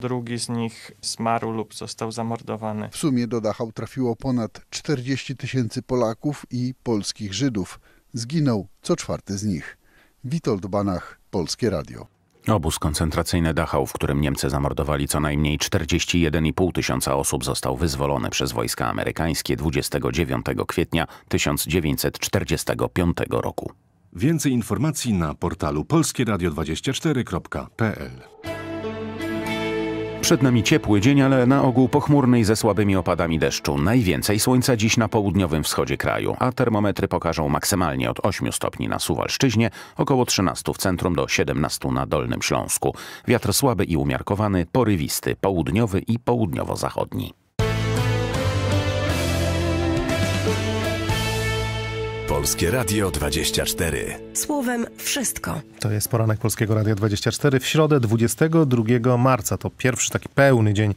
Drugi z nich zmarł lub został zamordowany. W sumie do Dachau trafiło ponad 40 000 Polaków i polskich Żydów. Zginął co czwarty z nich. Witold Banach, Polskie Radio. Obóz koncentracyjny Dachau, w którym Niemcy zamordowali co najmniej 41 500 osób, został wyzwolony przez wojska amerykańskie 29 kwietnia 1945 roku. Więcej informacji na portalu polskieradio24.pl. Przed nami ciepły dzień, ale na ogół pochmurny i ze słabymi opadami deszczu. Najwięcej słońca dziś na południowym wschodzie kraju, a termometry pokażą maksymalnie od 8 stopni na Suwalszczyźnie, około 13 w centrum do 17 na Dolnym Śląsku. Wiatr słaby i umiarkowany, porywisty, południowy i południowo-zachodni. Polskie Radio 24. Słowem wszystko. To jest poranek Polskiego Radia 24 w środę 22 marca. To pierwszy taki pełny dzień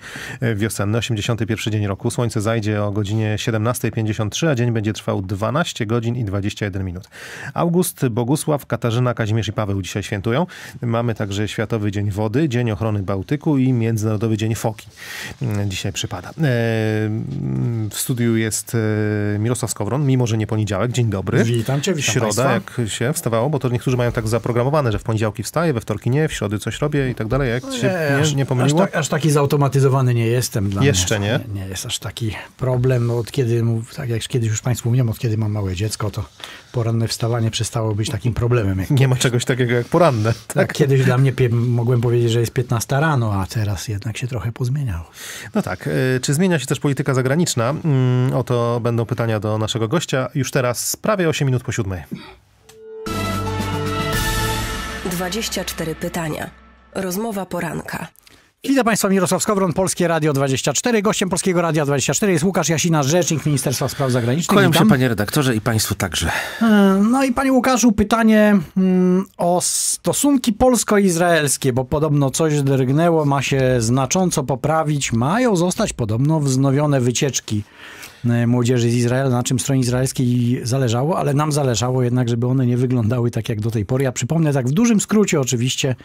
wiosenny, 81 dzień roku. Słońce zajdzie o godzinie 17:53, a dzień będzie trwał 12 godzin i 21 minut. August, Bogusław, Katarzyna, Kazimierz i Paweł dzisiaj świętują. Mamy także Światowy Dzień Wody, Dzień Ochrony Bałtyku i Międzynarodowy Dzień Foki. Dzisiaj przypada. W studiu jest Mirosław Skowron, mimo że nie poniedziałek. Dzień dobry. Witam cię, witam środa, państwa. Jak się wstawało, bo to niektórzy mają tak zaprogramowane, że w poniedziałki wstaję, we wtorki nie, w środy coś robię i tak dalej. Jak się nie pomyliło? Aż taki zautomatyzowany nie jestem. Dla jeszcze mnie nie? Nie jest aż taki problem. Od kiedy, tak jak kiedyś już państwu mówiłem, od kiedy mam małe dziecko, to poranne wstawanie przestało być takim problemem. Nie ma czegoś takiego jak poranne. Tak? Kiedyś dla mnie mogłem powiedzieć, że jest 15 rano, a teraz jednak się trochę pozmieniało. No tak. Czy zmienia się też polityka zagraniczna? O to będą pytania do naszego gościa. Już teraz prawie 8 minut po 7. 24 pytania. Rozmowa poranka. Witam Państwa, Mirosław Skowron, Polskie Radio 24. Gościem Polskiego Radia 24 jest Łukasz Jasina, rzecznik Ministerstwa Spraw Zagranicznych. Kłaniam się, panie redaktorze, i państwu także. No i panie Łukaszu, pytanie o stosunki polsko-izraelskie, bo podobno coś drgnęło, ma się znacząco poprawić. Mają zostać podobno wznowione wycieczki młodzieży z Izraela, na czym stronie izraelskiej zależało, ale nam zależało jednak, żeby one nie wyglądały tak jak do tej pory. Ja przypomnę tak w dużym skrócie oczywiście,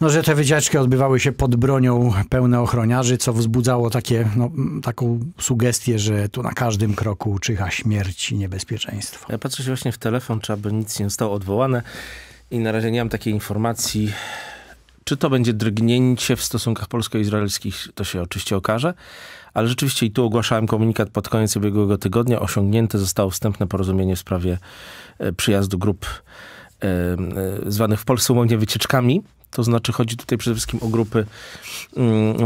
no, że te wycieczki odbywały się pod bronią, pełne ochroniarzy, co wzbudzało takie, no, taką sugestię, że tu na każdym kroku czyha śmierć i niebezpieczeństwo. Ja patrzę się właśnie w telefon, czy aby nic nie zostało odwołane i na razie nie mam takiej informacji. Czy to będzie drgnięcie w stosunkach polsko-izraelskich, to się oczywiście okaże, ale rzeczywiście i tu ogłaszałem komunikat pod koniec ubiegłego tygodnia. Osiągnięte zostało wstępne porozumienie w sprawie przyjazdu grup zwanych w Polsce umownie wycieczkami. To znaczy chodzi tutaj przede wszystkim o grupy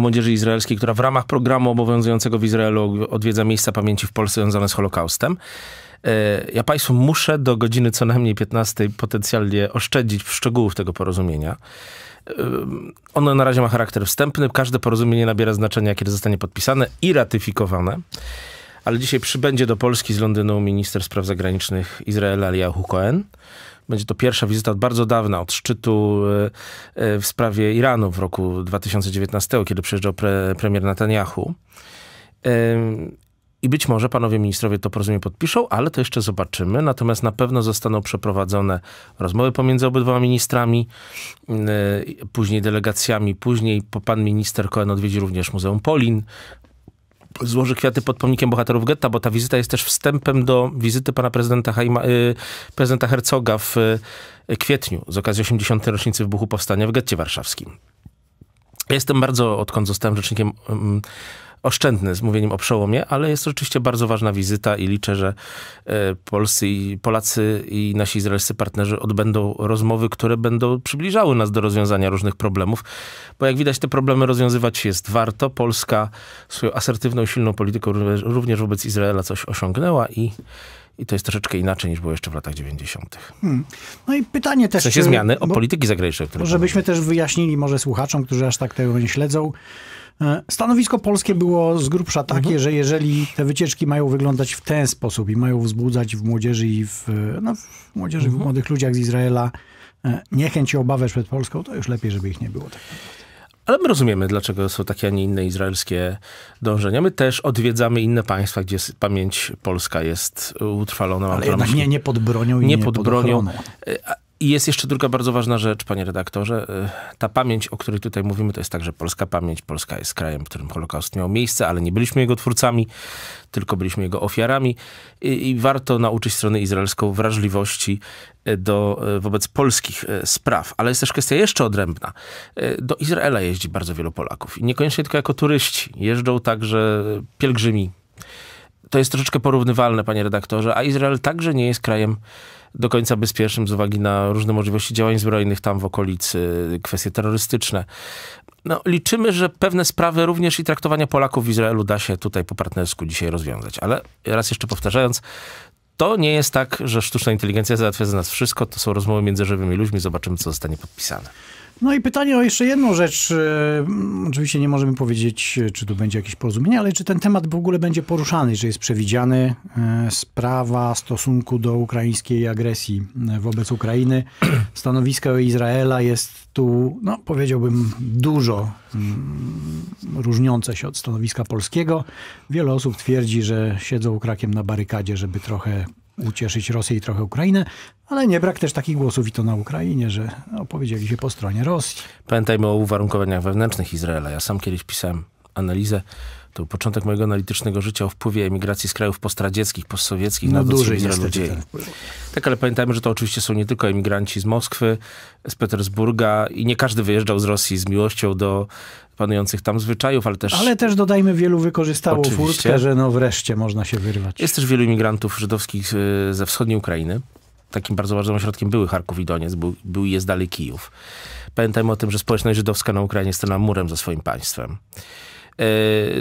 młodzieży izraelskiej, która w ramach programu obowiązującego w Izraelu odwiedza miejsca pamięci w Polsce związane z Holokaustem. Ja państwu muszę do godziny co najmniej 15 potencjalnie oszczędzić szczegółów tego porozumienia. Ono na razie ma charakter wstępny. Każde porozumienie nabiera znaczenia, kiedy zostanie podpisane i ratyfikowane. Ale dzisiaj przybędzie do Polski z Londynu minister spraw zagranicznych Izraela Eliahu Cohen. Będzie to pierwsza wizyta od bardzo dawna, od szczytu w sprawie Iranu w roku 2019, kiedy przyjeżdżał premier Netanyahu. I być może panowie ministrowie to porozumienie podpiszą, ale to jeszcze zobaczymy. Natomiast na pewno zostaną przeprowadzone rozmowy pomiędzy obydwoma ministrami, później delegacjami, później pan minister Cohen odwiedzi również Muzeum Polin, złoży kwiaty pod pomnikiem bohaterów getta, bo ta wizyta jest też wstępem do wizyty pana prezydenta Herzoga w kwietniu z okazji 80. rocznicy wybuchu powstania w getcie warszawskim. Ja jestem bardzo, odkąd zostałem rzecznikiem, oszczędny z mówieniem o przełomie, ale jest to rzeczywiście bardzo ważna wizyta i liczę, że Polacy i nasi izraelscy partnerzy odbędą rozmowy, które będą przybliżały nas do rozwiązania różnych problemów, bo jak widać te problemy rozwiązywać jest warto. Polska swoją asertywną, silną polityką również wobec Izraela coś osiągnęła i to jest troszeczkę inaczej niż było jeszcze w latach 90. No i pytanie też... W sensie zmiany o polityki zagranicznej. Żebyśmy też wyjaśnili może słuchaczom, którzy aż tak tego nie śledzą. Stanowisko polskie było z grubsza takie, że jeżeli te wycieczki mają wyglądać w ten sposób i mają wzbudzać w młodzieży i w młodzieży, w młodych ludziach z Izraela niechęć i obawę przed Polską, to już lepiej, żeby ich nie było tak naprawdę. Ale my rozumiemy, dlaczego są takie, a nie inne izraelskie dążenia. My też odwiedzamy inne państwa, gdzie pamięć polska jest utrwalona. Ale jednak nie pod bronią i nie pod bronią. I jest jeszcze druga bardzo ważna rzecz, panie redaktorze. Ta pamięć, o której tutaj mówimy, to jest także polska pamięć. Polska jest krajem, w którym Holokaust miał miejsce, ale nie byliśmy jego twórcami, tylko byliśmy jego ofiarami. I warto nauczyć stronę izraelską wrażliwości wobec polskich spraw. Ale jest też kwestia jeszcze odrębna. Do Izraela jeździ bardzo wielu Polaków. I niekoniecznie tylko jako turyści. Jeżdżą także pielgrzymi. To jest troszeczkę porównywalne, panie redaktorze, a Izrael także nie jest krajem do końca bezpiecznym z uwagi na różne możliwości działań zbrojnych tam w okolicy, kwestie terrorystyczne. No, liczymy, że pewne sprawy również i traktowania Polaków w Izraelu da się tutaj po partnersku dzisiaj rozwiązać. Ale raz jeszcze powtarzając, to nie jest tak, że sztuczna inteligencja załatwia za nas wszystko. To są rozmowy między żywymi ludźmi. Zobaczymy, co zostanie podpisane. No i pytanie o jeszcze jedną rzecz. Oczywiście nie możemy powiedzieć, czy tu będzie jakieś porozumienie, ale czy ten temat w ogóle będzie poruszany, czy jest przewidziany sprawa stosunku do ukraińskiej agresji wobec Ukrainy. Stanowisko Izraela jest tu, no powiedziałbym, dużo różniące się od stanowiska polskiego. Wiele osób twierdzi, że siedzą krakiem na barykadzie, żeby trochę ucieszyć Rosję i trochę Ukrainę, ale nie brak też takich głosów i to na Ukrainie, że opowiedzieli się po stronie Rosji. Pamiętajmy o uwarunkowaniach wewnętrznych Izraela. Ja sam kiedyś pisałem analizę, to był początek mojego analitycznego życia, o wpływie emigracji z krajów postradzieckich, postsowieckich na duży Izraelu dzieje. Tak, ale pamiętajmy, że to oczywiście są nie tylko emigranci z Moskwy, z Petersburga i nie każdy wyjeżdżał z Rosji z miłością do panujących tam zwyczajów, ale też... Ale też dodajmy, wielu wykorzystało furtkę, że no wreszcie można się wyrwać. Jest też wielu imigrantów żydowskich ze wschodniej Ukrainy. Takim bardzo ważnym ośrodkiem były Charków i Doniec, był i jest dalej Kijów. Pamiętajmy o tym, że społeczność żydowska na Ukrainie stanęła murem za swoim państwem.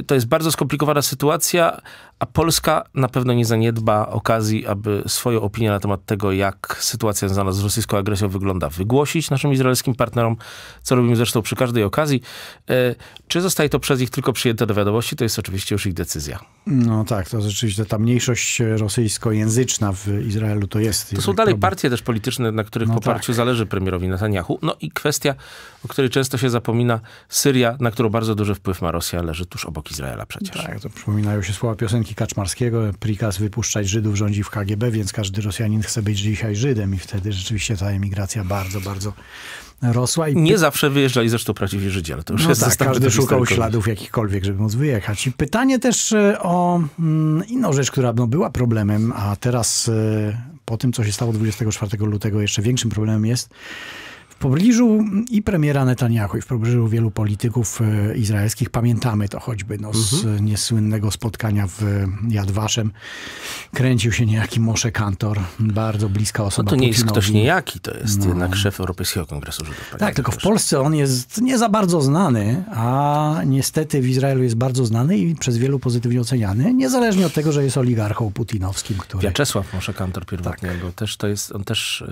To jest bardzo skomplikowana sytuacja, a Polska na pewno nie zaniedba okazji, aby swoją opinię na temat tego, jak sytuacja związana z rosyjską agresją wygląda, wygłosić naszym izraelskim partnerom, co robimy zresztą przy każdej okazji. Czy zostaje to przez nich tylko przyjęte do wiadomości, to jest oczywiście już ich decyzja. No tak, to rzeczywiście ta mniejszość rosyjskojęzyczna w Izraelu to jest. To są dalej partie też polityczne, na których poparciu zależy premierowi Netanjahu. No i kwestia, o której często się zapomina, Syria, na którą bardzo duży wpływ ma Rosja, leży tuż obok Izraela przecież. Tak, to przypominają się słowa piosenki Kaczmarskiego. Prikaz wypuszczać Żydów rządzi w KGB, więc każdy Rosjanin chce być dzisiaj Żydem. I wtedy rzeczywiście ta emigracja bardzo, bardzo rosła. I nie zawsze wyjeżdżali zresztą prawdziwi Żydzi, ale to już jest tak, każdy szukał śladów jakichkolwiek, żeby móc wyjechać. I pytanie też o inną rzecz, która była problemem, a teraz po tym, co się stało 24 lutego, jeszcze większym problemem jest. W pobliżu i premiera Netanjahu, i w pobliżu wielu polityków izraelskich, pamiętamy to choćby z niesłynnego spotkania w Jad Waszem, kręcił się niejaki Moshe Kantor, bardzo bliska osoba Putinowi. No to nie jest ktoś niejaki, to jest jednak szef Europejskiego Kongresu Żydów. Tak, tylko w Polsce on jest nie za bardzo znany, a niestety w Izraelu jest bardzo znany i przez wielu pozytywnie oceniany, niezależnie od tego, że jest oligarchą putinowskim, który... Wiaczesław Moshe Kantor pierwotnie, tak. on też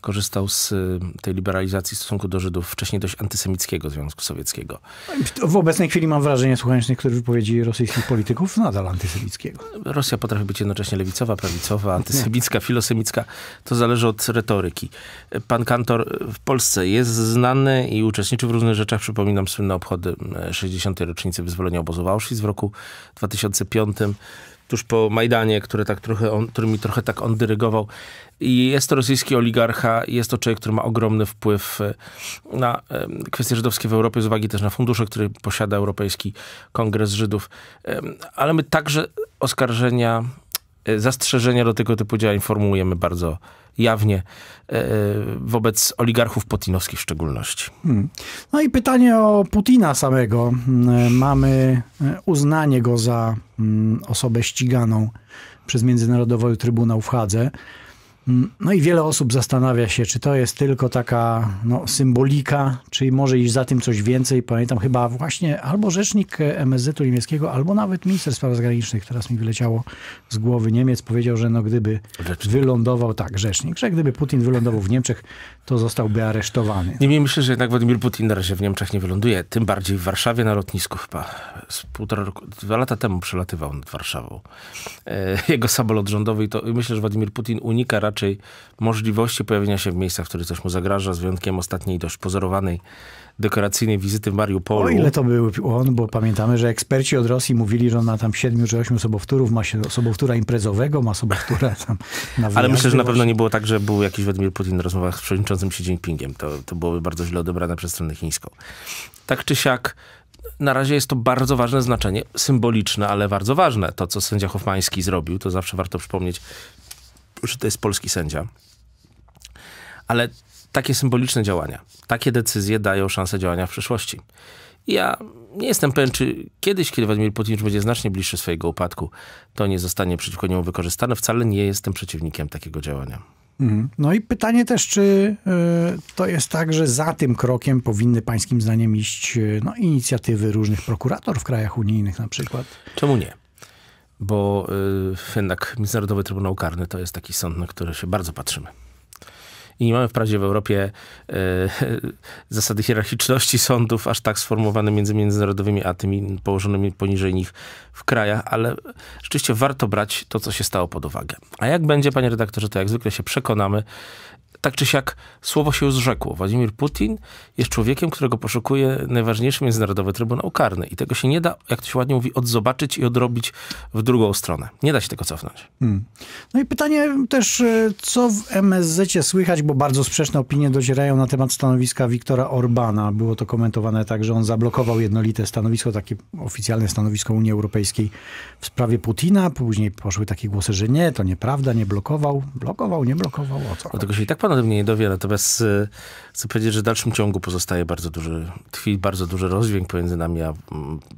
korzystał z tej liberalizacji w stosunku do Żydów, wcześniej dość antysemickiego Związku Sowieckiego. W obecnej chwili mam wrażenie, słuchając niektórych wypowiedzi rosyjskich polityków, nadal antysemickiego. Rosja potrafi być jednocześnie lewicowa, prawicowa, antysemicka, filosemicka. To zależy od retoryki. Pan Kantor w Polsce jest znany i uczestniczy w różnych rzeczach. Przypominam słynne obchody 60. rocznicy wyzwolenia obozu Auschwitz w roku 2005. Tuż po Majdanie, którymi trochę on dyrygował. I jest to rosyjski oligarcha, jest to człowiek, który ma ogromny wpływ na kwestie żydowskie w Europie, z uwagi też na fundusze, które posiada Europejski Kongres Żydów. Ale my także oskarżenia, zastrzeżenia do tego typu działań formułujemy bardzo jawnie wobec oligarchów putinowskich w szczególności. No i pytanie o Putina samego. Mamy uznanie go za osobę ściganą przez Międzynarodowy Trybunał w Hadze. No i wiele osób zastanawia się, czy to jest tylko taka symbolika, czy może iść za tym coś więcej. Pamiętam chyba właśnie albo rzecznik MSZ-u niemieckiego, albo nawet minister spraw zagranicznych, teraz mi wyleciało z głowy, Niemiec, powiedział, że gdyby wylądował, że gdyby Putin wylądował w Niemczech, to zostałby aresztowany. Niemniej myślę, że jednak Władimir Putin na razie w Niemczech nie wyląduje, tym bardziej w Warszawie na lotnisku chyba. Z 2 lata temu przelatywał nad Warszawą jego samolot rządowy i myślę, że Władimir Putin unika raczej możliwości pojawienia się w miejscach, w których coś mu zagraża, z wyjątkiem ostatniej dość pozorowanej dekoracyjnej wizyty w Mariupolu. O ile to był on, bo pamiętamy, że eksperci od Rosji mówili, że on ma tam 7 czy 8 sobowtórów, ma sobowtóra imprezowego, ma sobowtóra tam na wyjazdy. Ale myślę, że na pewno nie było tak, że był jakiś Władimir Putin w rozmowach z przewodniczącym Xi Jinpingiem. To byłoby bardzo źle odebrane przez stronę chińską. Tak czy siak, na razie jest to bardzo ważne znaczenie, symboliczne, ale bardzo ważne. To, co sędzia Hoffmański zrobił, to zawsze warto przypomnieć, że to jest polski sędzia. Ale takie symboliczne działania, takie decyzje dają szansę działania w przyszłości. Ja nie jestem pewien, czy kiedyś, kiedy Władimir Putin będzie znacznie bliższy swojego upadku, to nie zostanie przeciwko niemu wykorzystane. Wcale nie jestem przeciwnikiem takiego działania. No i pytanie też, czy to jest tak, że za tym krokiem powinny pańskim zdaniem iść no, inicjatywy różnych prokurator w krajach unijnych na przykład? Czemu nie? Bo jednak Międzynarodowy Trybunał Karny to jest taki sąd, na który się bardzo patrzymy. I nie mamy wprawdzie w Europie zasady hierarchiczności sądów aż tak sformułowane między międzynarodowymi, a tymi położonymi poniżej nich w krajach, ale rzeczywiście warto brać to, co się stało, pod uwagę. A jak będzie, panie redaktorze, to jak zwykle się przekonamy. Tak czy siak słowo się już zrzekło. Władimir Putin jest człowiekiem, którego poszukuje najważniejszy Międzynarodowy Trybunał Karny. I tego się nie da, jak to się ładnie mówi, odzobaczyć i odrobić w drugą stronę. Nie da się tego cofnąć. No i pytanie też, co w MSZ słychać, bo bardzo sprzeczne opinie docierają na temat stanowiska Viktora Orbana. Było to komentowane tak, że on zablokował jednolite stanowisko, takie oficjalne stanowisko Unii Europejskiej w sprawie Putina. Później poszły takie głosy, że nie, to nieprawda, nie blokował. Blokował, nie blokował, o co? Dlatego się i tak pan mnie nie dowie, natomiast chcę powiedzieć, że w dalszym ciągu pozostaje bardzo duży rozdźwięk pomiędzy nami a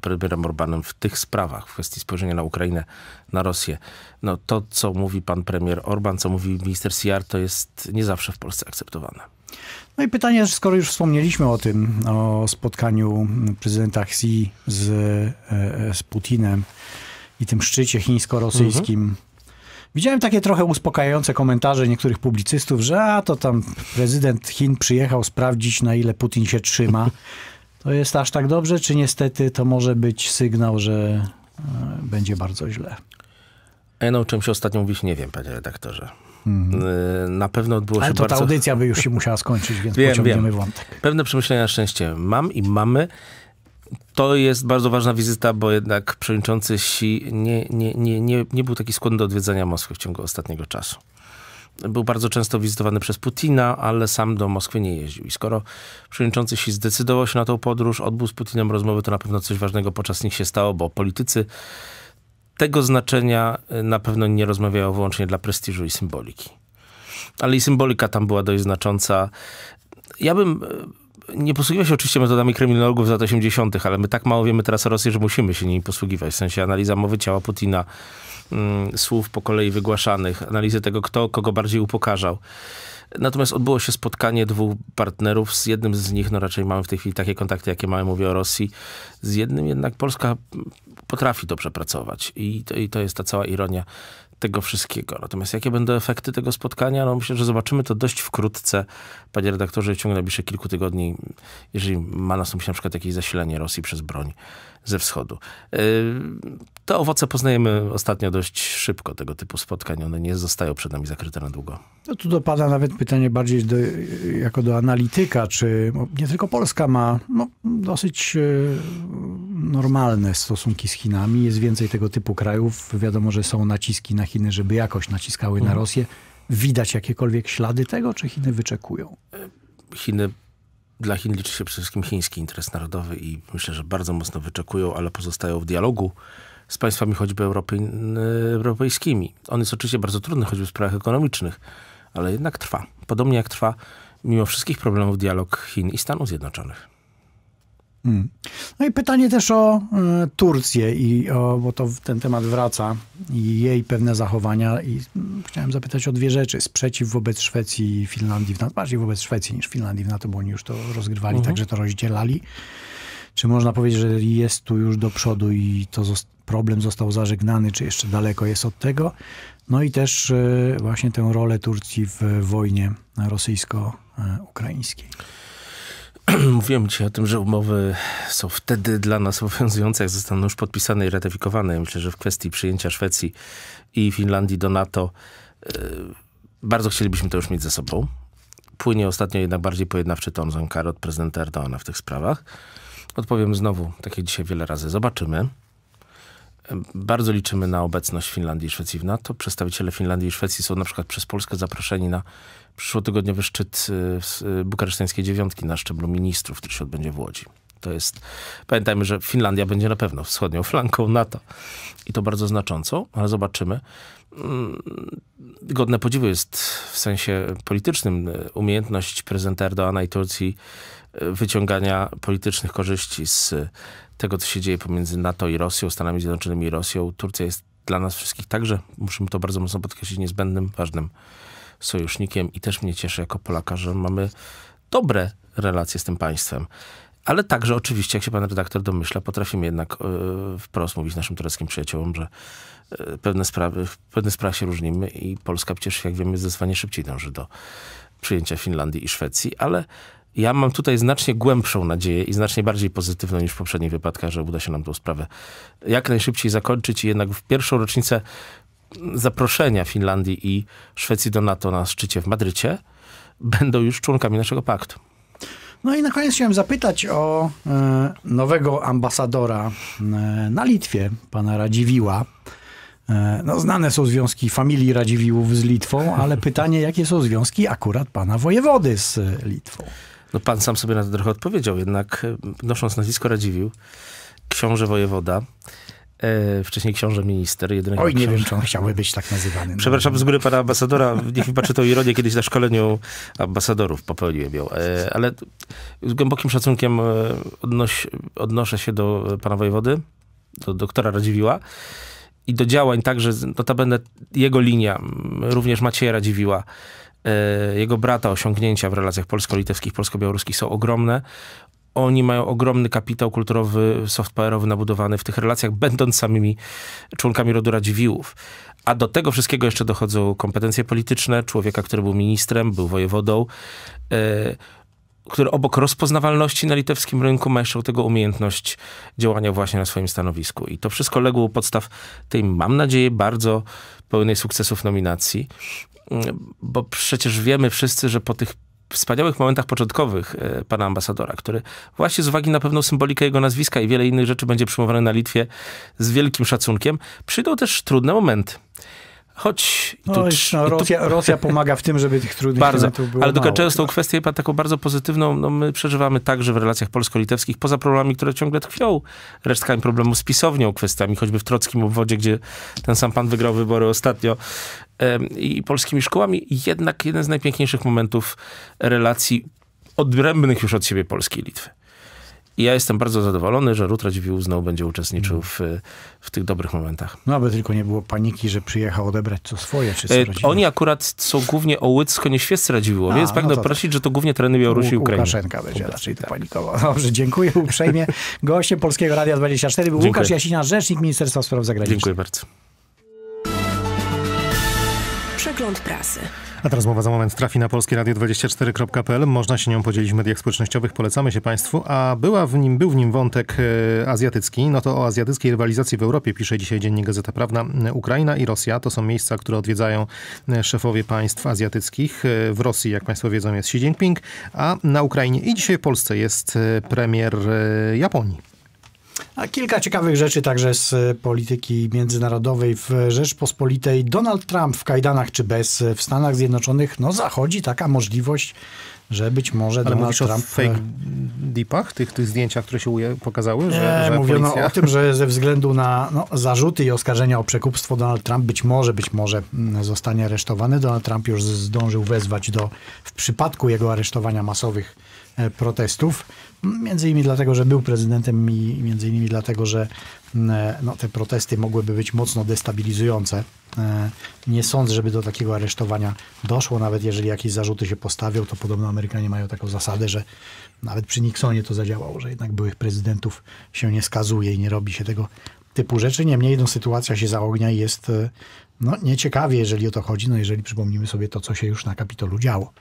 premierem Orbanem w tych sprawach, w kwestii spojrzenia na Ukrainę, na Rosję. No to, co mówi pan premier Orban, co mówi minister CR, to jest nie zawsze w Polsce akceptowane. No i pytanie, skoro już wspomnieliśmy o tym, o spotkaniu prezydenta Xi z Putinem i tym szczycie chińsko-rosyjskim, widziałem takie trochę uspokajające komentarze niektórych publicystów, że to tam prezydent Chin przyjechał sprawdzić, na ile Putin się trzyma. To jest aż tak dobrze, czy niestety to może być sygnał, że będzie bardzo źle? Ja nauczyłem się ostatnio mówić, nie wiem, panie redaktorze. Na pewno odbyło się bardzo... Ale ta audycja by już się musiała skończyć, więc pociągniemy wątek. Pewne przemyślenia na szczęście mam i mamy. To jest bardzo ważna wizyta, bo jednak przewodniczący Xi nie był taki skłonny do odwiedzania Moskwy w ciągu ostatniego czasu. Był bardzo często wizytowany przez Putina, ale sam do Moskwy nie jeździł. I skoro przewodniczący Xi zdecydował się na tą podróż, odbył z Putinem rozmowy, to na pewno coś ważnego podczas nich się stało, bo politycy tego znaczenia na pewno nie rozmawiają wyłącznie dla prestiżu i symboliki. Ale i symbolika tam była dość znacząca. Ja bym... Nie posługiwał się oczywiście metodami kryminologów z lat 80., ale my tak mało wiemy teraz o Rosji, że musimy się nimi posługiwać. W sensie analiza mowy ciała Putina, słów po kolei wygłaszanych, analizy tego, kto kogo bardziej upokarzał. Natomiast odbyło się spotkanie dwóch partnerów. Z jednym z nich, no raczej mamy w tej chwili takie kontakty, jakie mamy, mówię o Rosji. Z jednym jednak Polska potrafi dobrze pracować. I to jest ta cała ironia tego wszystkiego. Natomiast jakie będą efekty tego spotkania? No myślę, że zobaczymy to dość wkrótce, panie redaktorze, w ciągu najbliższych kilku tygodni, jeżeli ma nastąpić na przykład jakieś zasilenie Rosji przez broń ze wschodu. Te owoce poznajemy ostatnio dość szybko, tego typu spotkań. One nie zostają przed nami zakryte na długo. No tu dopada nawet pytanie bardziej jako do analityka, czy nie tylko Polska ma dosyć normalne stosunki z Chinami. Jest więcej tego typu krajów. Wiadomo, że są naciski na Chiny, żeby jakoś naciskały na Rosję. Widać jakiekolwiek ślady tego, czy Chiny wyczekują? Dla Chin liczy się przede wszystkim chiński interes narodowy i myślę, że bardzo mocno wyczekują, ale pozostają w dialogu z państwami choćby europejskimi. On jest oczywiście bardzo trudny, choćby w sprawach ekonomicznych, ale jednak trwa. Podobnie jak trwa, mimo wszystkich problemów, dialog Chin i Stanów Zjednoczonych. No i pytanie też o Turcję, bo to ten temat wraca i jej pewne zachowania. I chciałem zapytać o dwie rzeczy. Sprzeciw wobec Szwecji i Finlandii, bardziej wobec Szwecji niż Finlandii w NATO, bo oni już to rozgrywali, także to rozdzielali. Czy można powiedzieć, że jest tu już do przodu i to problem został zażegnany, czy jeszcze daleko jest od tego? No i też właśnie tę rolę Turcji w wojnie rosyjsko-ukraińskiej. Mówiłem dzisiaj o tym, że umowy są wtedy dla nas obowiązujące, jak zostaną już podpisane i ratyfikowane. Ja myślę, że w kwestii przyjęcia Szwecji i Finlandii do NATO Bardzo chcielibyśmy to już mieć ze sobą. Płynie ostatnio jednak bardziej pojednawczy ton z Ankary od prezydenta Erdoana w tych sprawach. Odpowiem znowu, tak jak dzisiaj wiele razy, zobaczymy. Bardzo liczymy na obecność Finlandii i Szwecji w NATO. Przedstawiciele Finlandii i Szwecji są na przykład przez Polskę zaproszeni na przyszłotygodniowy szczyt bukareszteńskiej dziewiątki na szczeblu ministrów, który się odbędzie w Łodzi. To jest, pamiętajmy, że Finlandia będzie na pewno wschodnią flanką NATO i to bardzo znacząco, ale zobaczymy. Godne podziwu jest w sensie politycznym umiejętność prezydenta Erdoana i Turcji wyciągania politycznych korzyści z tego, co się dzieje pomiędzy NATO i Rosją, Stanami Zjednoczonymi i Rosją. Turcja jest dla nas wszystkich także, musimy to bardzo mocno podkreślić, niezbędnym, ważnym sojusznikiem i też mnie cieszy jako Polaka, że mamy dobre relacje z tym państwem. Ale także oczywiście, jak się pan redaktor domyśla, potrafimy jednak wprost mówić naszym tureckim przyjaciołom, że w pewnych sprawach się różnimy i Polska przecież, jak wiemy, zdecydowanie szybciej dąży do przyjęcia Finlandii i Szwecji, ale ja mam tutaj znacznie głębszą nadzieję i znacznie bardziej pozytywną niż w poprzednich wypadkach, że uda się nam tą sprawę jak najszybciej zakończyć i jednak w pierwszą rocznicę zaproszenia Finlandii i Szwecji do NATO na szczycie w Madrycie będą już członkami naszego paktu. No i na koniec chciałem zapytać o nowego ambasadora na Litwie, pana Radziwiła. No, znane są związki familii Radziwiłłów z Litwą, ale pytanie, jakie są związki akurat pana wojewody z Litwą? No pan sam sobie na to trochę odpowiedział, jednak nosząc nazwisko Radziwiłł, książę wojewoda, wcześniej książę minister. Oj, nie wiem, czy on chciałby być tak nazywany. Przepraszam z góry pana ambasadora, niech mi patrzy tą ironię, kiedyś na szkoleniu ambasadorów popełniłem ją. Ale z głębokim szacunkiem odnoszę się do pana wojewody, do doktora Radziwiłła i do działań także, notabene jego linia, również Macieja Radziwiłła, jego brata, osiągnięcia w relacjach polsko-litewskich, polsko-białoruskich są ogromne. Oni mają ogromny kapitał kulturowy, software'owy nabudowany w tych relacjach, będąc samymi członkami rodu Radziwiłłów. A do tego wszystkiego jeszcze dochodzą kompetencje polityczne, człowieka, który był ministrem, był wojewodą, który obok rozpoznawalności na litewskim rynku ma jeszcze tego umiejętność działania właśnie na swoim stanowisku. I to wszystko legło u podstaw tej, mam nadzieję, bardzo pełnej sukcesów nominacji. Bo przecież wiemy wszyscy, że po tych wspaniałych momentach początkowych pana ambasadora, który właśnie z uwagi na pewną symbolikę jego nazwiska i wiele innych rzeczy będzie przyjmowany na Litwie z wielkim szacunkiem, przyjdą też trudne momenty. Choć... Rosja pomaga w tym, żeby tych trudnych momentów było. Ale dokończając tą kwestię, taką bardzo pozytywną, no my przeżywamy także w relacjach polsko-litewskich, poza problemami, które ciągle tkwią, resztkami problemu z pisownią, kwestiami choćby w trockim obwodzie, gdzie ten sam pan wygrał wybory ostatnio, i polskimi szkołami, jednak jeden z najpiękniejszych momentów relacji odrębnych już od siebie Polski i Litwy. I ja jestem bardzo zadowolony, że Ród Radziwiłł znowu będzie uczestniczył w tych dobrych momentach. No, aby tylko nie było paniki, że przyjechał odebrać co swoje. Oni akurat są głównie ołycko-nieświeccy Radziwiłłowie, więc pragnę prosić, że to głównie tereny Białorusi i Ukrainy. Łukaszenka będzie raczej to panikował. Dobrze, dziękuję uprzejmie. Gościem Polskiego Radia 24 był Łukasz Jasina, rzecznik Ministerstwa Spraw Zagranicznych. Dziękuję bardzo. Przegląd prasy. A teraz mowa za moment trafi na polskieradio24.pl. Można się nią podzielić w mediach społecznościowych. Polecamy się Państwu. A był w nim wątek azjatycki. No to o azjatyckiej rywalizacji w Europie pisze dzisiaj Dziennik Gazeta Prawna. Ukraina i Rosja to są miejsca, które odwiedzają szefowie państw azjatyckich. W Rosji, jak Państwo wiedzą, jest Xi Jinping, a na Ukrainie i dzisiaj w Polsce jest premier Japonii. A kilka ciekawych rzeczy także z polityki międzynarodowej w Rzeczpospolitej. Donald Trump w kajdanach czy bez, w Stanach Zjednoczonych no zachodzi taka możliwość, że być może ale Donald Trump... Ale mówisz o fake deepach, tych zdjęciach, które się pokazały? Że mówiono policja... o tym, że ze względu na zarzuty i oskarżenia o przekupstwo Donald Trump być może zostanie aresztowany. Donald Trump już zdążył wezwać w przypadku jego aresztowania masowych protestów. Między innymi dlatego, że był prezydentem i między innymi dlatego, że te protesty mogłyby być mocno destabilizujące. Nie sądzę, żeby do takiego aresztowania doszło. Nawet jeżeli jakieś zarzuty się postawią, to podobno Amerykanie mają taką zasadę, że nawet przy Nixonie to zadziałało, że jednak byłych prezydentów się nie skazuje i nie robi się tego typu rzeczy. Niemniej sytuacja się zaognia i jest nieciekawie, jeżeli o to chodzi. Jeżeli przypomnimy sobie to, co się już na Kapitolu działo.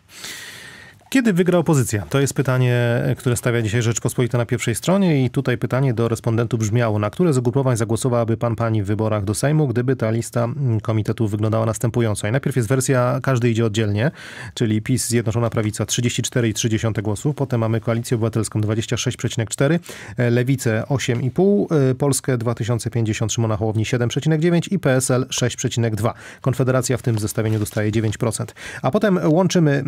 Kiedy wygra opozycja? To jest pytanie, które stawia dzisiaj Rzeczpospolita na pierwszej stronie i tutaj pytanie do respondentów brzmiało: na które z ugrupowań zagłosowałby pan, pani w wyborach do Sejmu, gdyby ta lista komitetów wyglądała następująco? I najpierw jest wersja, każdy idzie oddzielnie, czyli PiS, Zjednoczona Prawica 34,3 głosów, potem mamy Koalicję Obywatelską 26,4, Lewicę 8,5, Polskę 2050 Szymona Hołowni 7,9 i PSL 6,2. Konfederacja w tym zestawieniu dostaje 9%. A potem łączymy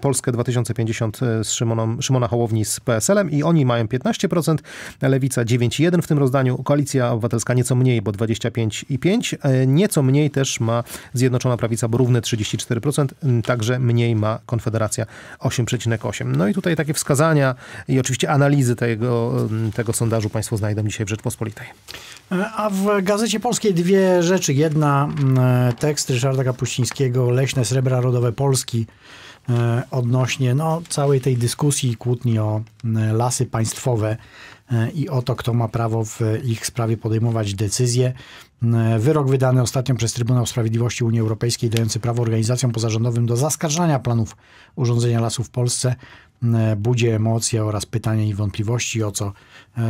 Polskę 2050 z Szymona Hołowni z PSL-em i oni mają 15%, Lewica 9,1 w tym rozdaniu, Koalicja Obywatelska nieco mniej, bo 25,5, nieco mniej też ma Zjednoczona Prawica, bo równe 34%, także mniej ma Konfederacja 8,8. No i tutaj takie wskazania i oczywiście analizy tego sondażu państwo znajdą dzisiaj w Rzeczpospolitej. A w Gazecie Polskiej dwie rzeczy. Jedna, tekst Ryszarda Kapuścińskiego, Leśne Srebra Rodowe Polski, odnośnie całej tej dyskusji i kłótni o lasy państwowe i o to, kto ma prawo w ich sprawie podejmować decyzje. Wyrok wydany ostatnio przez Trybunał Sprawiedliwości Unii Europejskiej, dający prawo organizacjom pozarządowym do zaskarżania planów urządzenia lasów w Polsce, budzi emocje oraz pytania i wątpliwości, o co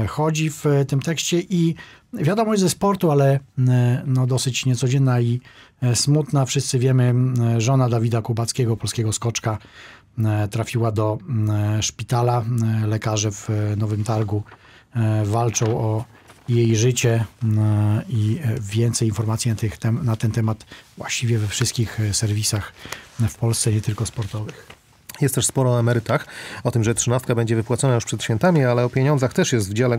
chodzi w tym tekście. I wiadomość ze sportu, ale dosyć niecodzienna i smutna. Wszyscy wiemy, żona Dawida Kubackiego, polskiego skoczka, trafiła do szpitala. Lekarze w Nowym Targu walczą o jej życie i więcej informacji na ten temat właściwie we wszystkich serwisach w Polsce, nie tylko sportowych. Jest też sporo o emerytach, o tym, że trzynastka będzie wypłacona już przed świętami, ale o pieniądzach też jest w dziale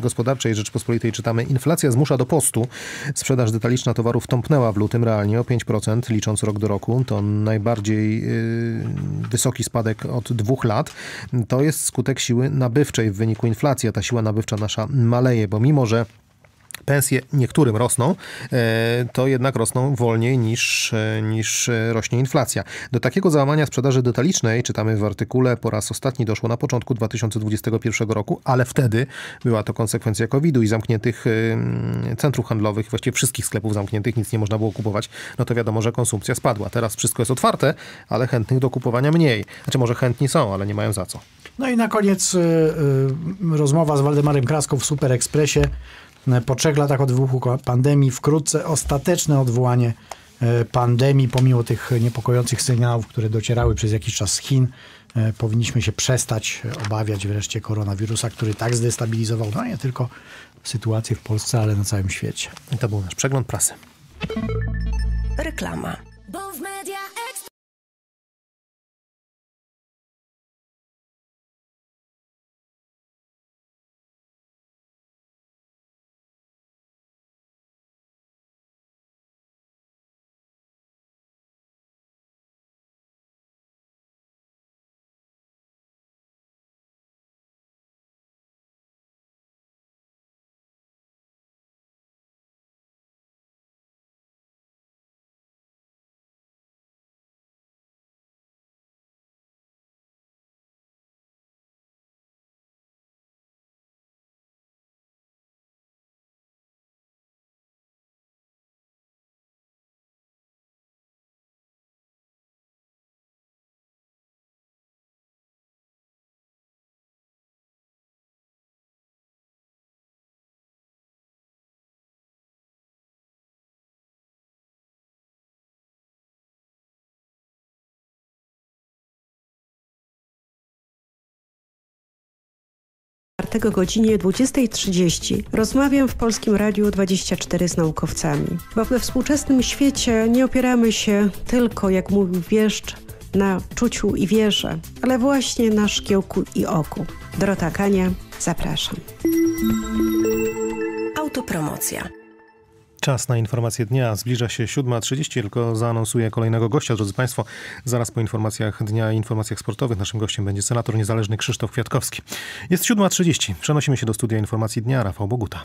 gospodarczej Rzeczpospolitej. Czytamy: inflacja zmusza do postu. Sprzedaż detaliczna towarów tąpnęła w lutym realnie o 5%, licząc rok do roku. To najbardziej wysoki spadek od 2 lat. To jest skutek siły nabywczej w wyniku inflacji. Ta siła nabywcza nasza maleje, bo mimo że pensje niektórym rosną, to jednak rosną wolniej niż rośnie inflacja. Do takiego załamania sprzedaży detalicznej, czytamy w artykule, po raz ostatni doszło na początku 2021 roku, ale wtedy była to konsekwencja COVID-u i zamkniętych centrów handlowych, właściwie wszystkich sklepów zamkniętych, nic nie można było kupować, no to wiadomo, że konsumpcja spadła. Teraz wszystko jest otwarte, ale chętnych do kupowania mniej. Znaczy może chętni są, ale nie mają za co. No i na koniec rozmowa z Waldemarem Kraską w Super Ekspresie. Po 3 latach od wybuchu pandemii wkrótce ostateczne odwołanie pandemii. Pomimo tych niepokojących sygnałów, które docierały przez jakiś czas z Chin, powinniśmy się przestać obawiać wreszcie koronawirusa, który tak zdestabilizował nie tylko sytuację w Polsce, ale na całym świecie. I to był nasz przegląd prasy. Reklama. O godzinie 20:30 rozmawiam w Polskim Radiu 24 z naukowcami, bo we współczesnym świecie nie opieramy się tylko, jak mówił Wieszcz, na czuciu i wierze, ale właśnie na szkiełku i oku. Dorota Kania, zapraszam. Autopromocja. Czas na informacje dnia. Zbliża się 7:30, tylko zaanonsuję kolejnego gościa, drodzy państwo. Zaraz po informacjach dnia i informacjach sportowych naszym gościem będzie senator niezależny Krzysztof Kwiatkowski. Jest 7:30. Przenosimy się do studia informacji dnia. Rafał Boguta.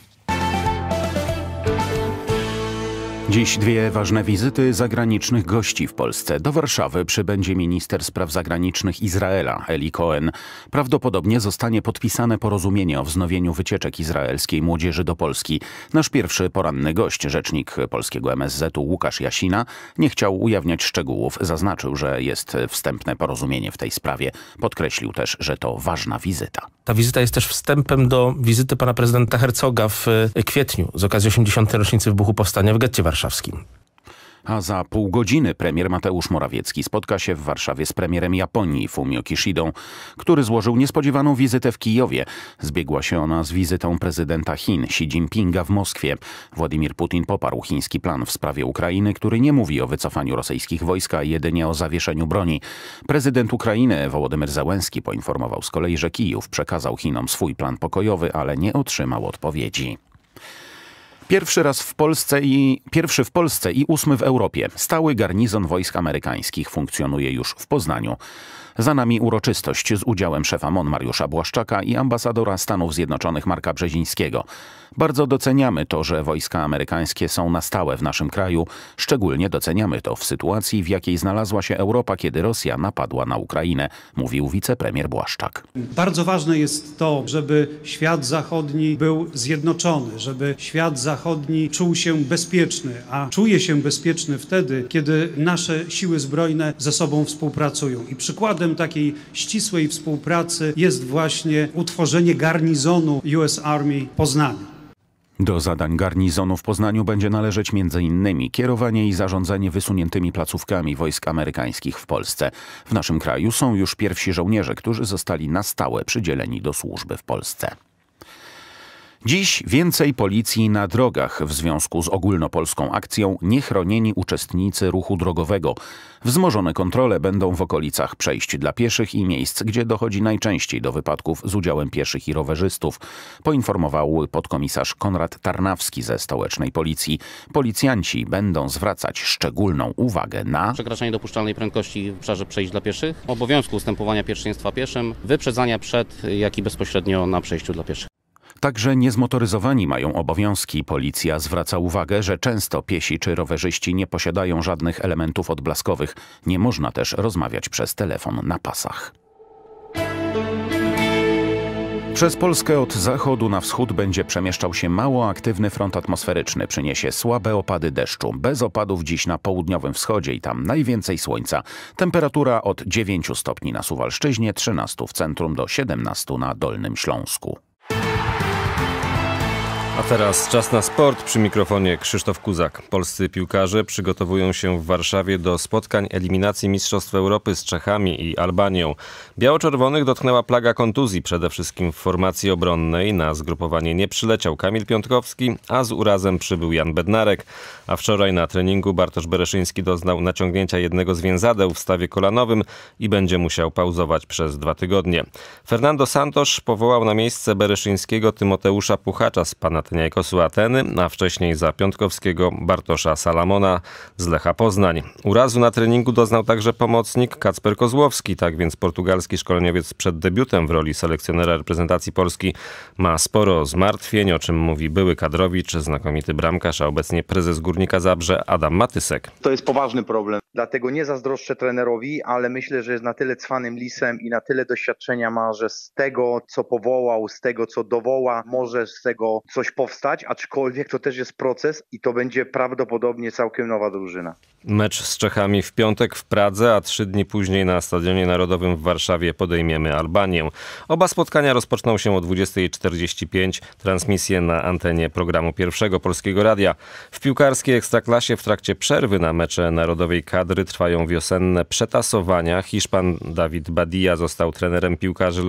Dziś dwie ważne wizyty zagranicznych gości w Polsce. Do Warszawy przybędzie minister spraw zagranicznych Izraela Eli Cohen. Prawdopodobnie zostanie podpisane porozumienie o wznowieniu wycieczek izraelskiej młodzieży do Polski. Nasz pierwszy poranny gość, rzecznik polskiego MSZ-u Łukasz Jasina, nie chciał ujawniać szczegółów. Zaznaczył, że jest wstępne porozumienie w tej sprawie. Podkreślił też, że to ważna wizyta. Ta wizyta jest też wstępem do wizyty pana prezydenta Hercoga w kwietniu z okazji 80. rocznicy wybuchu powstania w getcie warszawskim. A za pół godziny premier Mateusz Morawiecki spotka się w Warszawie z premierem Japonii Fumio Kishidą, który złożył niespodziewaną wizytę w Kijowie. Zbiegła się ona z wizytą prezydenta Chin Xi Jinpinga w Moskwie. Władimir Putin poparł chiński plan w sprawie Ukrainy, który nie mówi o wycofaniu rosyjskich wojsk, a jedynie o zawieszeniu broni. Prezydent Ukrainy Wołodymyr Zełenski poinformował z kolei, że Kijów przekazał Chinom swój plan pokojowy, ale nie otrzymał odpowiedzi. Pierwszy w Polsce i ósmy w Europie. Stały garnizon wojsk amerykańskich funkcjonuje już w Poznaniu. Za nami uroczystość z udziałem szefa MON Mariusza Błaszczaka i ambasadora Stanów Zjednoczonych Marka Brzezińskiego. Bardzo doceniamy to, że wojska amerykańskie są na stałe w naszym kraju. Szczególnie doceniamy to w sytuacji, w jakiej znalazła się Europa, kiedy Rosja napadła na Ukrainę, mówił wicepremier Błaszczak. Bardzo ważne jest to, żeby świat zachodni był zjednoczony, żeby świat zachodni czuł się bezpieczny, a czuje się bezpieczny wtedy, kiedy nasze siły zbrojne ze sobą współpracują. I przykładem takiej ścisłej współpracy jest właśnie utworzenie garnizonu US Army w Poznaniu. Do zadań garnizonu w Poznaniu będzie należeć m.in. kierowanie i zarządzanie wysuniętymi placówkami wojsk amerykańskich w Polsce. W naszym kraju są już pierwsi żołnierze, którzy zostali na stałe przydzieleni do służby w Polsce. Dziś więcej policji na drogach w związku z ogólnopolską akcją Niechronieni uczestnicy ruchu drogowego. Wzmożone kontrole będą w okolicach przejść dla pieszych i miejsc, gdzie dochodzi najczęściej do wypadków z udziałem pieszych i rowerzystów, poinformował podkomisarz Konrad Tarnawski ze stołecznej policji. Policjanci będą zwracać szczególną uwagę na przekraczanie dopuszczalnej prędkości w obszarze przejść dla pieszych, obowiązku ustępowania pierwszeństwa pieszym, wyprzedzania przed, jak i bezpośrednio na przejściu dla pieszych. Także niezmotoryzowani mają obowiązki. Policja zwraca uwagę, że często piesi czy rowerzyści nie posiadają żadnych elementów odblaskowych. Nie można też rozmawiać przez telefon na pasach. Przez Polskę od zachodu na wschód będzie przemieszczał się mało aktywny front atmosferyczny. Przyniesie słabe opady deszczu. Bez opadów dziś na południowym wschodzie i tam najwięcej słońca. Temperatura od 9 stopni na Suwalszczyźnie, 13 w centrum do 17 na Dolnym Śląsku. A teraz czas na sport. Przy mikrofonie Krzysztof Kuzak. Polscy piłkarze przygotowują się w Warszawie do spotkań eliminacji Mistrzostw Europy z Czechami i Albanią. Biało-czerwonych dotknęła plaga kontuzji, przede wszystkim w formacji obronnej. Na zgrupowanie nie przyleciał Kamil Piątkowski, a z urazem przybył Jan Bednarek. A wczoraj na treningu Bartosz Bereszyński doznał naciągnięcia jednego z więzadeł w stawie kolanowym i będzie musiał pauzować przez 2 tygodnie. Fernando Santos powołał na miejsce Bereszyńskiego Tymoteusza Puchacza z Panathinaikosu Ateny, a wcześniej za Piątkowskiego Bartosza Salamona z Lecha Poznań. Urazu na treningu doznał także pomocnik Kacper Kozłowski, tak więc portugalski szkoleniowiec przed debiutem w roli selekcjonera reprezentacji Polski ma sporo zmartwień, o czym mówi były kadrowicz, znakomity bramkarz, a obecnie prezes Górnika Zabrze Adam Matysek. To jest poważny problem, dlatego nie zazdroszczę trenerowi, ale myślę, że jest na tyle cwanym lisem i na tyle doświadczenia ma, że z tego co powołał, z tego co dowoła, może z tego coś powstać, aczkolwiek to też jest proces i to będzie prawdopodobnie całkiem nowa drużyna. Mecz z Czechami w piątek w Pradze, a 3 dni później na Stadionie Narodowym w Warszawie podejmiemy Albanię. Oba spotkania rozpoczną się o 20:45. Transmisję na antenie programu Pierwszego Polskiego Radia. W piłkarskiej Ekstraklasie w trakcie przerwy na mecze narodowej kadry trwają wiosenne przetasowania. Hiszpan Dawid Badia został trenerem piłkarzy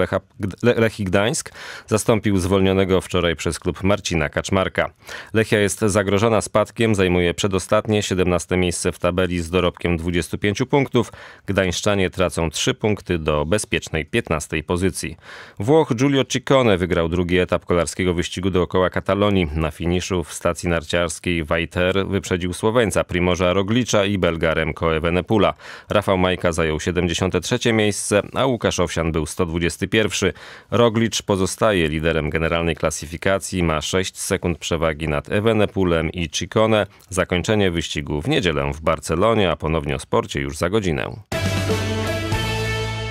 Lechii Gdańsk. Zastąpił zwolnionego wczoraj przez klub Marcina Kaczmarka. Lechia jest zagrożona spadkiem, zajmuje przedostatnie 17. miejsce w tabeli z dorobkiem 25 punktów. Gdańszczanie tracą 3 punkty do bezpiecznej 15 pozycji. Włoch Giulio Ciccone wygrał drugi etap kolarskiego wyścigu dookoła Katalonii. Na finiszu w stacji narciarskiej Vajter wyprzedził Słoweńca Primoża Roglicza i Belga Remco Evenepoela. Rafał Majka zajął 73. miejsce, a Łukasz Owsian był 121. Roglicz pozostaje liderem generalnej klasyfikacji, ma 6 sekund przewagi nad Evenepoelem i Ciccone. Zakończenie wyścigu w niedzielę w Barcelonie, a ponownie o sporcie już za godzinę.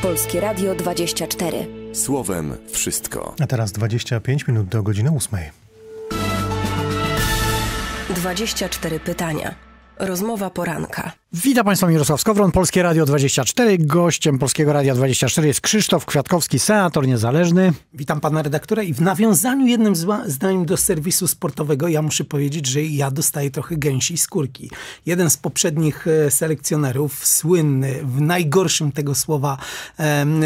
Polskie Radio 24. Słowem wszystko. A teraz 25 minut do godziny 8. 24 pytania. Rozmowa poranka. Witam Państwa, Mirosław Skowron, Polskie Radio 24. Gościem Polskiego Radia 24 jest Krzysztof Kwiatkowski, senator niezależny. Witam Pana redaktora i w nawiązaniu jednym zdaniem do serwisu sportowego ja muszę powiedzieć, że ja dostaję trochę gęsiej skórki. Jeden z poprzednich selekcjonerów, słynny w najgorszym tego słowa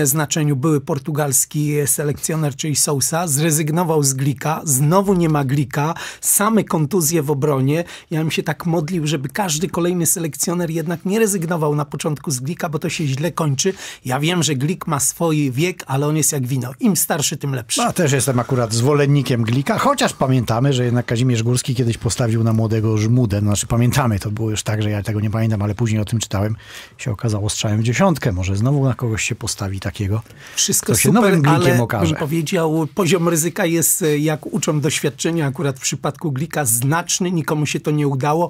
znaczeniu były portugalski selekcjoner, czyli Sousa, zrezygnował z Glika, znowu nie ma Glika, same kontuzje w obronie. Ja bym się tak modlił, żeby każdy kolejny selekcjoner jednak nie rezygnował na początku z Glika, bo to się źle kończy. Ja wiem, że Glik ma swój wiek, ale on jest jak wino. Im starszy, tym lepszy. Ja też jestem akurat zwolennikiem Glika, chociaż pamiętamy, że jednak Kazimierz Górski kiedyś postawił na młodego Żmudę. Znaczy pamiętamy, to było już tak, że ja tego nie pamiętam, ale później o tym czytałem. Się okazało strzałem w dziesiątkę. Może znowu na kogoś się postawi takiego, wszystko się super, nowym Glikiem okaże. Bym powiedział, poziom ryzyka jest, jak uczą doświadczenia, akurat w przypadku Glika znaczny, nikomu się to nie udało.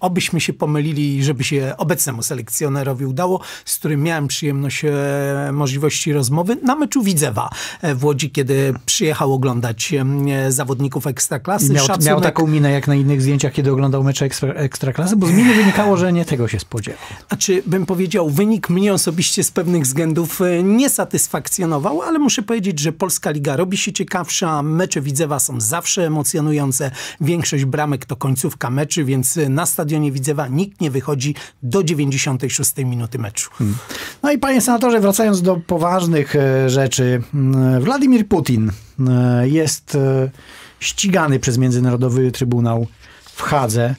Obyśmy się pomylili, żeby się obecnemu selekcjonerowi udało, z którym miałem przyjemność możliwości rozmowy na meczu Widzewa w Łodzi, kiedy przyjechał oglądać zawodników Ekstraklasy. Miał taką minę jak na innych zdjęciach, kiedy oglądał mecze Ekstraklasy, bo z miny wynikało, że nie tego się spodziewał. A czy bym powiedział, wynik mnie osobiście z pewnych względów nie satysfakcjonował, ale muszę powiedzieć, że Polska Liga robi się ciekawsza, mecze Widzewa są zawsze emocjonujące, większość bramek to końcówka meczy, więc na stadionie Widzewa nikt nie wychodzi do 96 minuty meczu. No i panie senatorze, wracając do poważnych rzeczy, Władimir Putin jest ścigany przez Międzynarodowy Trybunał w Hadze.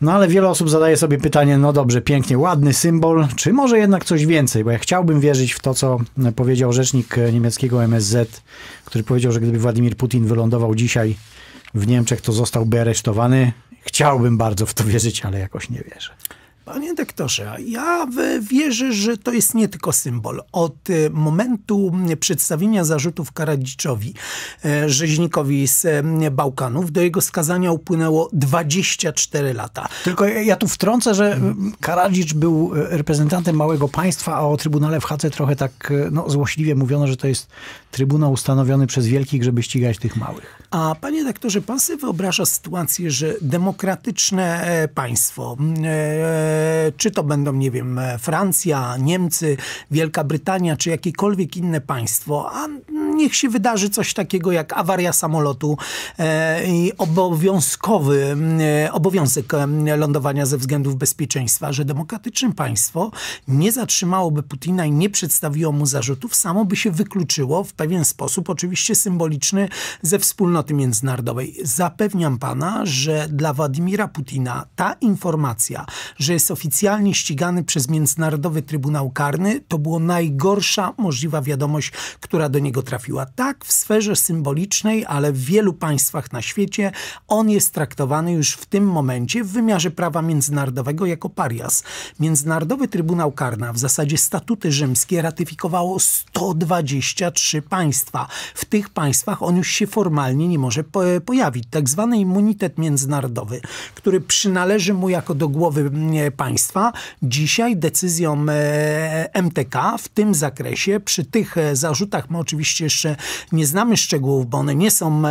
No ale wiele osób zadaje sobie pytanie, no dobrze, pięknie, ładny symbol, czy może jednak coś więcej? Bo ja chciałbym wierzyć w to, co powiedział rzecznik niemieckiego MSZ, który powiedział, że gdyby Władimir Putin wylądował dzisiaj w Niemczech, to zostałby aresztowany. Chciałbym bardzo w to wierzyć, ale jakoś nie wierzę. Panie doktorze, ja wierzę, że to jest nie tylko symbol. Od momentu przedstawienia zarzutów Karadziczowi, rzeźnikowi z Bałkanów, do jego skazania upłynęło 24 lata. Tylko ja tu wtrącę, że Karadzicz był reprezentantem małego państwa, a o Trybunale w Hadze trochę tak złośliwie mówiono, że to jest Trybunał ustanowiony przez wielkich, żeby ścigać tych małych. A panie doktorze, pan sobie wyobraża sytuację, że demokratyczne państwo, czy to będą, nie wiem, Francja, Niemcy, Wielka Brytania, czy jakiekolwiek inne państwo, a niech się wydarzy coś takiego jak awaria samolotu i obowiązek lądowania ze względów bezpieczeństwa, że demokratyczne państwo nie zatrzymałoby Putina i nie przedstawiło mu zarzutów, samo by się wykluczyło w pewien sposób, oczywiście symboliczny, ze wspólnoty międzynarodowej. Zapewniam pana, że dla Władimira Putina ta informacja, że jest oficjalnie ścigany przez Międzynarodowy Trybunał Karny, to była najgorsza możliwa wiadomość, która do niego trafiła. Tak, w sferze symbolicznej, ale w wielu państwach na świecie on jest traktowany już w tym momencie w wymiarze prawa międzynarodowego jako parias. Międzynarodowy Trybunał Karny, w zasadzie statuty rzymskie, ratyfikowało 123 państwa. W tych państwach on już się formalnie nie może pojawić. Tak zwany immunitet międzynarodowy, który przynależy mu jako do głowy państwa. Dzisiaj decyzją MTK w tym zakresie, przy tych zarzutach, my oczywiście jeszcze nie znamy szczegółów, bo one nie są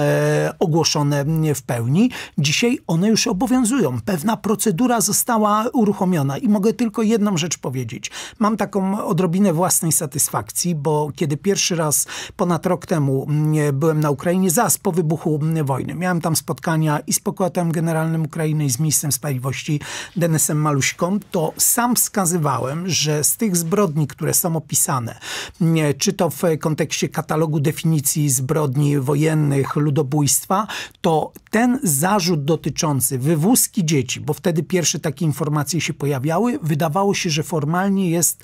ogłoszone w pełni. Dzisiaj one już obowiązują. Pewna procedura została uruchomiona i mogę tylko jedną rzecz powiedzieć. Mam taką odrobinę własnej satysfakcji, bo kiedy pierwszy raz ponad rok temu byłem na Ukrainie, zaraz po wybuchu wojny, miałem tam spotkania i z prokuratorem generalnym Ukrainy i z ministrem sprawiedliwości Denisem Maluśką, to sam wskazywałem, że z tych zbrodni, które są opisane, czy to w kontekście katalogu katalogu definicji zbrodni wojennych, ludobójstwa, to ten zarzut dotyczący wywózki dzieci, bo wtedy pierwsze takie informacje się pojawiały, wydawało się, że formalnie jest,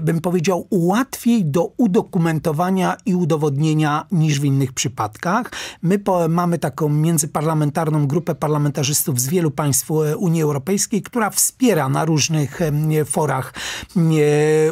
bym powiedział, łatwiej do udokumentowania i udowodnienia niż w innych przypadkach. My mamy taką międzyparlamentarną grupę parlamentarzystów z wielu państw Unii Europejskiej, która wspiera na różnych forach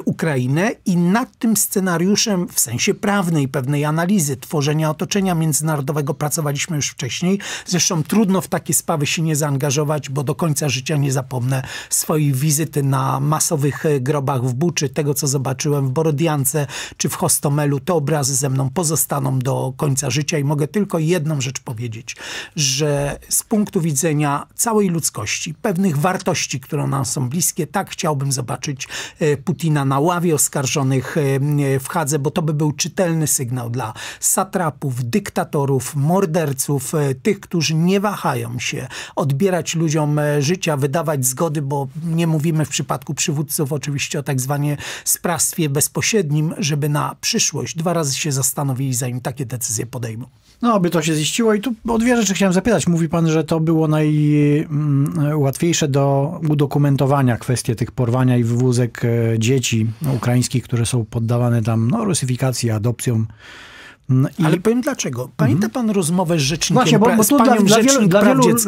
Ukrainę i nad tym scenariuszem w sensie prawnej pewnej analizy tworzenia otoczenia międzynarodowego pracowaliśmy już wcześniej. Zresztą trudno w takie sprawy się nie zaangażować, bo do końca życia nie zapomnę swojej wizyty na masowych grobach w Buczy, tego co zobaczyłem w Borodiance czy w Hostomelu. Te obrazy ze mną pozostaną do końca życia i mogę tylko jedną rzecz powiedzieć, że z punktu widzenia całej ludzkości, pewnych wartości, które nam są bliskie, tak chciałbym zobaczyć Putina na ławie oskarżonych w Hadze, bo to by był czytelny sygnał dla satrapów, dyktatorów, morderców, tych, którzy nie wahają się odbierać ludziom życia, wydawać zgody, bo nie mówimy w przypadku przywódców oczywiście o tak zwanym sprawstwie bezpośrednim, żeby na przyszłość 2 razy się zastanowili, zanim takie decyzje podejmą. No, aby to się ziściło. I tu o 2 rzeczy chciałem zapytać. Mówi pan, że to było najłatwiejsze do udokumentowania kwestie tych porwania i wywózek dzieci ukraińskich, które są poddawane tam rusyfikacji, adopcjom. I... Ale powiem dlaczego. Pamięta pan rozmowę z rzecznikiem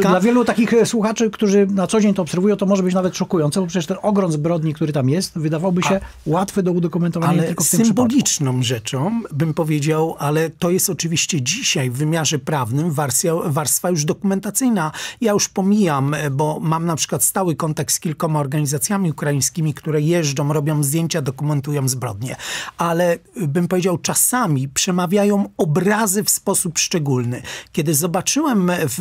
dla wielu takich słuchaczy, którzy na co dzień to obserwują, to może być nawet szokujące, bo przecież ten ogrom zbrodni, który tam jest, wydawałby się łatwy do udokumentowania, ale tylko w tym symboliczną rzeczą, bym powiedział, ale to jest oczywiście dzisiaj w wymiarze prawnym warstwa już dokumentacyjna. Ja już pomijam, bo mam na przykład stały kontakt z kilkoma organizacjami ukraińskimi, które jeżdżą, robią zdjęcia, dokumentują zbrodnie. Ale bym powiedział, czasami przemawiają obrazy w sposób szczególny. Kiedy zobaczyłem w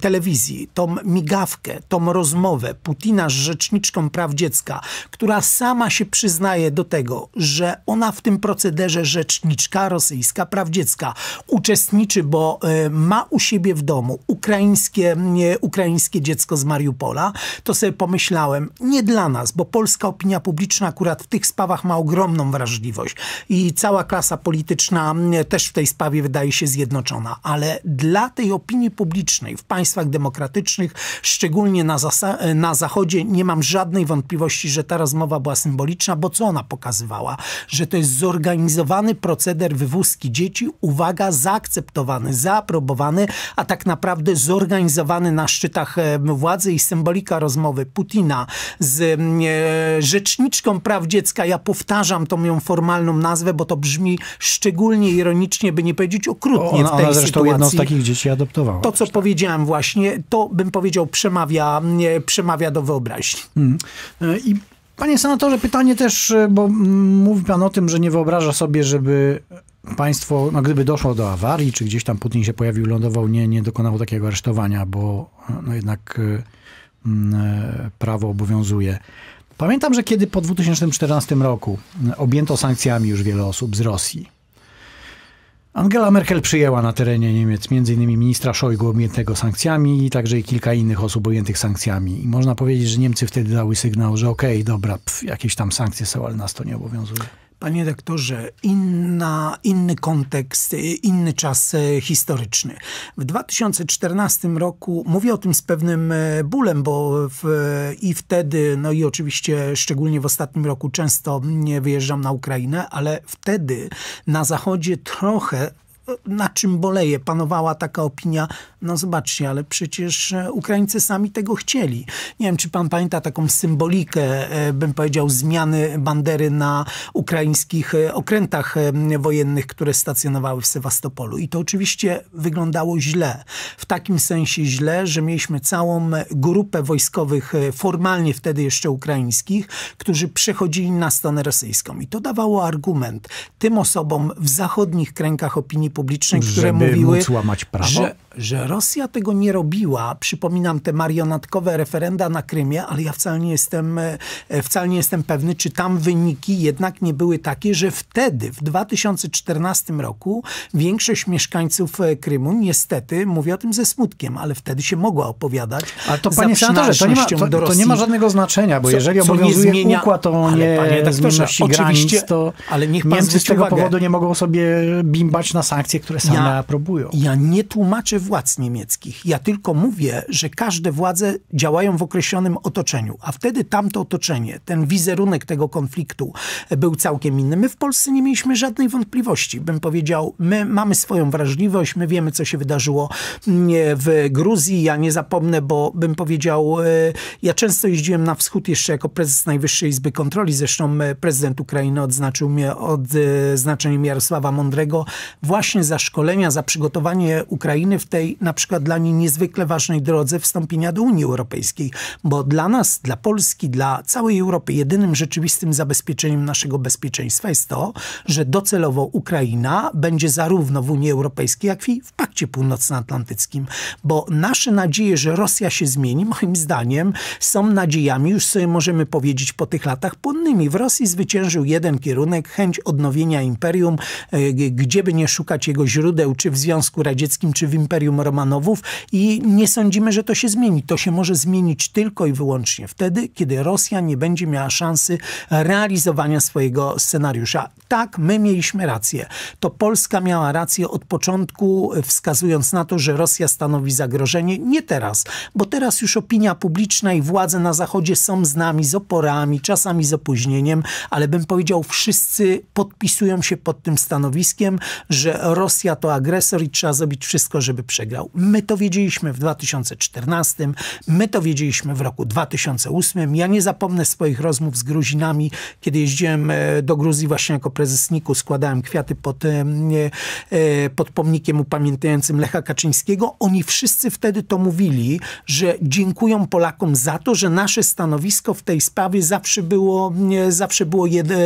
telewizji tą migawkę, tą rozmowę Putina z rzeczniczką praw dziecka, która sama się przyznaje do tego, że ona w tym procederze rzeczniczka rosyjska praw dziecka uczestniczy, bo ma u siebie w domu ukraińskie dziecko z Mariupola, to sobie pomyślałem, nie dla nas, bo polska opinia publiczna akurat w tych sprawach ma ogromną wrażliwość i cała klasa polityczna też w tej sprawie wydaje się zjednoczona, ale dla tej opinii publicznej w państwach demokratycznych, szczególnie na Zachodzie, nie mam żadnej wątpliwości, że ta rozmowa była symboliczna, bo co ona pokazywała? Że to jest zorganizowany proceder wywózki dzieci, uwaga, zaakceptowany, zaaprobowany, a tak naprawdę zorganizowany na szczytach władzy i symbolika rozmowy Putina z rzeczniczką praw dziecka, ja powtarzam tą ją formalną nazwę, bo to brzmi szczególnie ironicznie, by nie powiedzieć okrutnie w tej sytuacji. Ona zresztą jedną z takich dzieci adoptowała. To, co powiedziałem właśnie, to bym powiedział przemawia do wyobraźni. I panie senatorze, pytanie też, bo mówi pan o tym, że nie wyobraża sobie, żeby państwo, no gdyby doszło do awarii, czy gdzieś tam Putin się pojawił, lądował, nie dokonało takiego aresztowania, bo no jednak prawo obowiązuje. Pamiętam, że kiedy po 2014 roku objęto sankcjami już wiele osób z Rosji, Angela Merkel przyjęła na terenie Niemiec m.in. ministra Szojgu objętego sankcjami i także i kilka innych osób objętych sankcjami. I można powiedzieć, że Niemcy wtedy dały sygnał, że okej, dobra, jakieś tam sankcje są, ale nas to nie obowiązuje. Panie doktorze, inny kontekst, inny czas historyczny. W 2014 roku, mówię o tym z pewnym bólem, bo wtedy, no i oczywiście szczególnie w ostatnim roku często wyjeżdżam na Ukrainę, ale wtedy na Zachodzie trochę, na czym boleje, panowała taka opinia, no zobaczcie, ale przecież Ukraińcy sami tego chcieli. Nie wiem, czy pan pamięta taką symbolikę, bym powiedział, zmiany bandery na ukraińskich okrętach wojennych, które stacjonowały w Sewastopolu. I to oczywiście wyglądało źle. W takim sensie źle, że mieliśmy całą grupę wojskowych, formalnie wtedy jeszcze ukraińskich, którzy przechodzili na stronę rosyjską. I to dawało argument tym osobom w zachodnich kręgach opinii publicznej, które mówiły, żeby móc łamać prawo? że Rosja tego nie robiła. Przypominam te marionetkowe referenda na Krymie, ale ja wcale nie jestem pewny, czy tam wyniki jednak nie były takie, że wtedy, w 2014 roku, większość mieszkańców Krymu, niestety, mówię o tym ze smutkiem, ale wtedy się mogła opowiadać. A to, panie senatorze, to nie ma żadnego znaczenia, bo jeżeli obowiązuje układ o niezmienności granic, to Niemcy z tego powodu nie mogą sobie bimbać na sankcje, które same aprobują. Ja nie tłumaczę władz niemieckich. Ja tylko mówię, że każde władze działają w określonym otoczeniu, a wtedy tamto otoczenie, ten wizerunek tego konfliktu był całkiem inny. My w Polsce nie mieliśmy żadnej wątpliwości. Bym powiedział, my mamy swoją wrażliwość, my wiemy, co się wydarzyło w Gruzji. Ja nie zapomnę, bo bym powiedział, ja często jeździłem na wschód jeszcze jako prezes Najwyższej Izby Kontroli. Zresztą prezydent Ukrainy odznaczył mnie odznaczeniem Jarosława Mądrego właśnie za szkolenia, za przygotowanie Ukrainy w tej na przykład dla niej niezwykle ważnej drodze wstąpienia do Unii Europejskiej. Bo dla nas, dla Polski, dla całej Europy jedynym rzeczywistym zabezpieczeniem naszego bezpieczeństwa jest to, że docelowo Ukraina będzie zarówno w Unii Europejskiej, jak i w Pakcie Północnoatlantyckim. Bo nasze nadzieje, że Rosja się zmieni, moim zdaniem są nadziejami, już sobie możemy powiedzieć po tych latach, płonnymi. W Rosji zwyciężył jeden kierunek, chęć odnowienia imperium, gdzie by nie szukać jego źródeł, czy w Związku Radzieckim, czy w Imperium Romanowów, i nie sądzimy, że to się zmieni. To się może zmienić tylko i wyłącznie wtedy, kiedy Rosja nie będzie miała szansy realizowania swojego scenariusza. Tak, my mieliśmy rację. To Polska miała rację od początku, wskazując na to, że Rosja stanowi zagrożenie. Nie teraz, bo teraz już opinia publiczna i władze na Zachodzie są z nami, z oporami, czasami z opóźnieniem, ale bym powiedział, wszyscy podpisują się pod tym stanowiskiem, że Rosja to agresor i trzeba zrobić wszystko, żeby przegrał. My to wiedzieliśmy w 2014, my to wiedzieliśmy w roku 2008. Ja nie zapomnę swoich rozmów z Gruzinami, kiedy jeździłem do Gruzji właśnie jako prezes NIK-u, składałem kwiaty pod pomnikiem upamiętniającym Lecha Kaczyńskiego. Oni wszyscy wtedy to mówili, że dziękują Polakom za to, że nasze stanowisko w tej sprawie zawsze było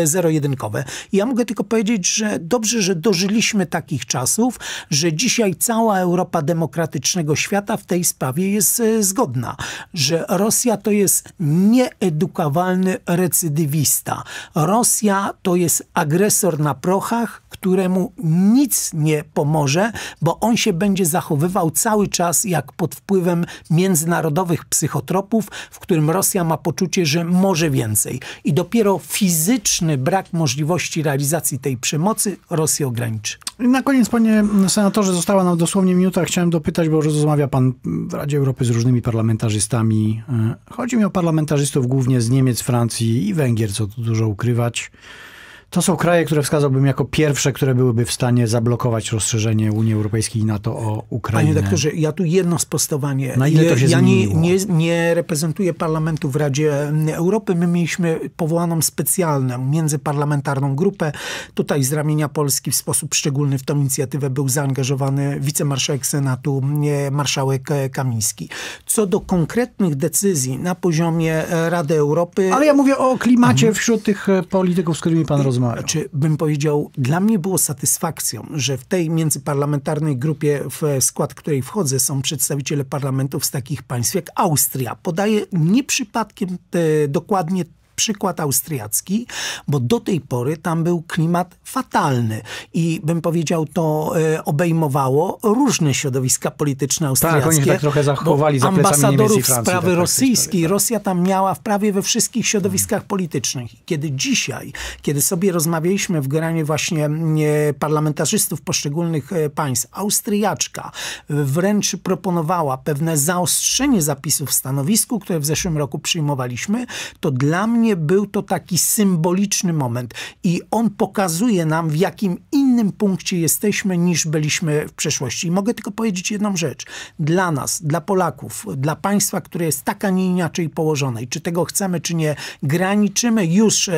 zero-jedynkowe. I ja mogę tylko powiedzieć, że dobrze, że dożyliśmy takich czasów, że dzisiaj cała Europa demokratycznego świata w tej sprawie jest zgodna, że Rosja to jest nieedukowalny recydywista. Rosja to jest agresor na prochach, któremu nic nie pomoże, bo on się będzie zachowywał cały czas jak pod wpływem międzynarodowych psychotropów, w którym Rosja ma poczucie, że może więcej. I dopiero fizyczny brak możliwości realizacji tej przemocy Rosję ograniczy. I na koniec, panie senatorze, została nam dosłownie minuta. Chciałem dopytać, bo rozmawia pan w Radzie Europy z różnymi parlamentarzystami. Chodzi mi o parlamentarzystów głównie z Niemiec, Francji i Węgier, co tu dużo ukrywać. To są kraje, które wskazałbym jako pierwsze, które byłyby w stanie zablokować rozszerzenie Unii Europejskiej i NATO o Ukrainę. Panie doktorze, ja tu jedno sprostowanie. Na ile to się zmieniło? Ja nie reprezentuję parlamentu w Radzie Europy. My mieliśmy powołaną specjalną, międzyparlamentarną grupę. Tutaj z ramienia Polski w sposób szczególny w tą inicjatywę był zaangażowany wicemarszałek Senatu, marszałek Kamiński. Co do konkretnych decyzji na poziomie Rady Europy... Ale ja mówię o klimacie wśród tych polityków, z którymi pan rozmawia. Czy bym powiedział, dla mnie było satysfakcją, że w tej międzyparlamentarnej grupie, w skład której wchodzę, są przedstawiciele parlamentów z takich państw jak Austria. Podaję nie przypadkiem dokładnie przykład austriacki, bo do tej pory tam był klimat fatalny i bym powiedział, to obejmowało różne środowiska polityczne austriackie. Tak, oni tak trochę zachowali za plecami Niemiec i Francji. Sprawy rosyjskiej. Rosja tam miała prawie we wszystkich środowiskach politycznych. Kiedy dzisiaj, kiedy sobie rozmawialiśmy w gronie właśnie parlamentarzystów poszczególnych państw, Austriaczka wręcz proponowała pewne zaostrzenie zapisów w stanowisku, które w zeszłym roku przyjmowaliśmy, to dla mnie był to taki symboliczny moment i on pokazuje nam, w jakim innym punkcie jesteśmy niż byliśmy w przeszłości. I mogę tylko powiedzieć jedną rzecz. Dla nas, dla Polaków, dla państwa, które jest tak, a nie inaczej położone i czy tego chcemy, czy nie, graniczymy już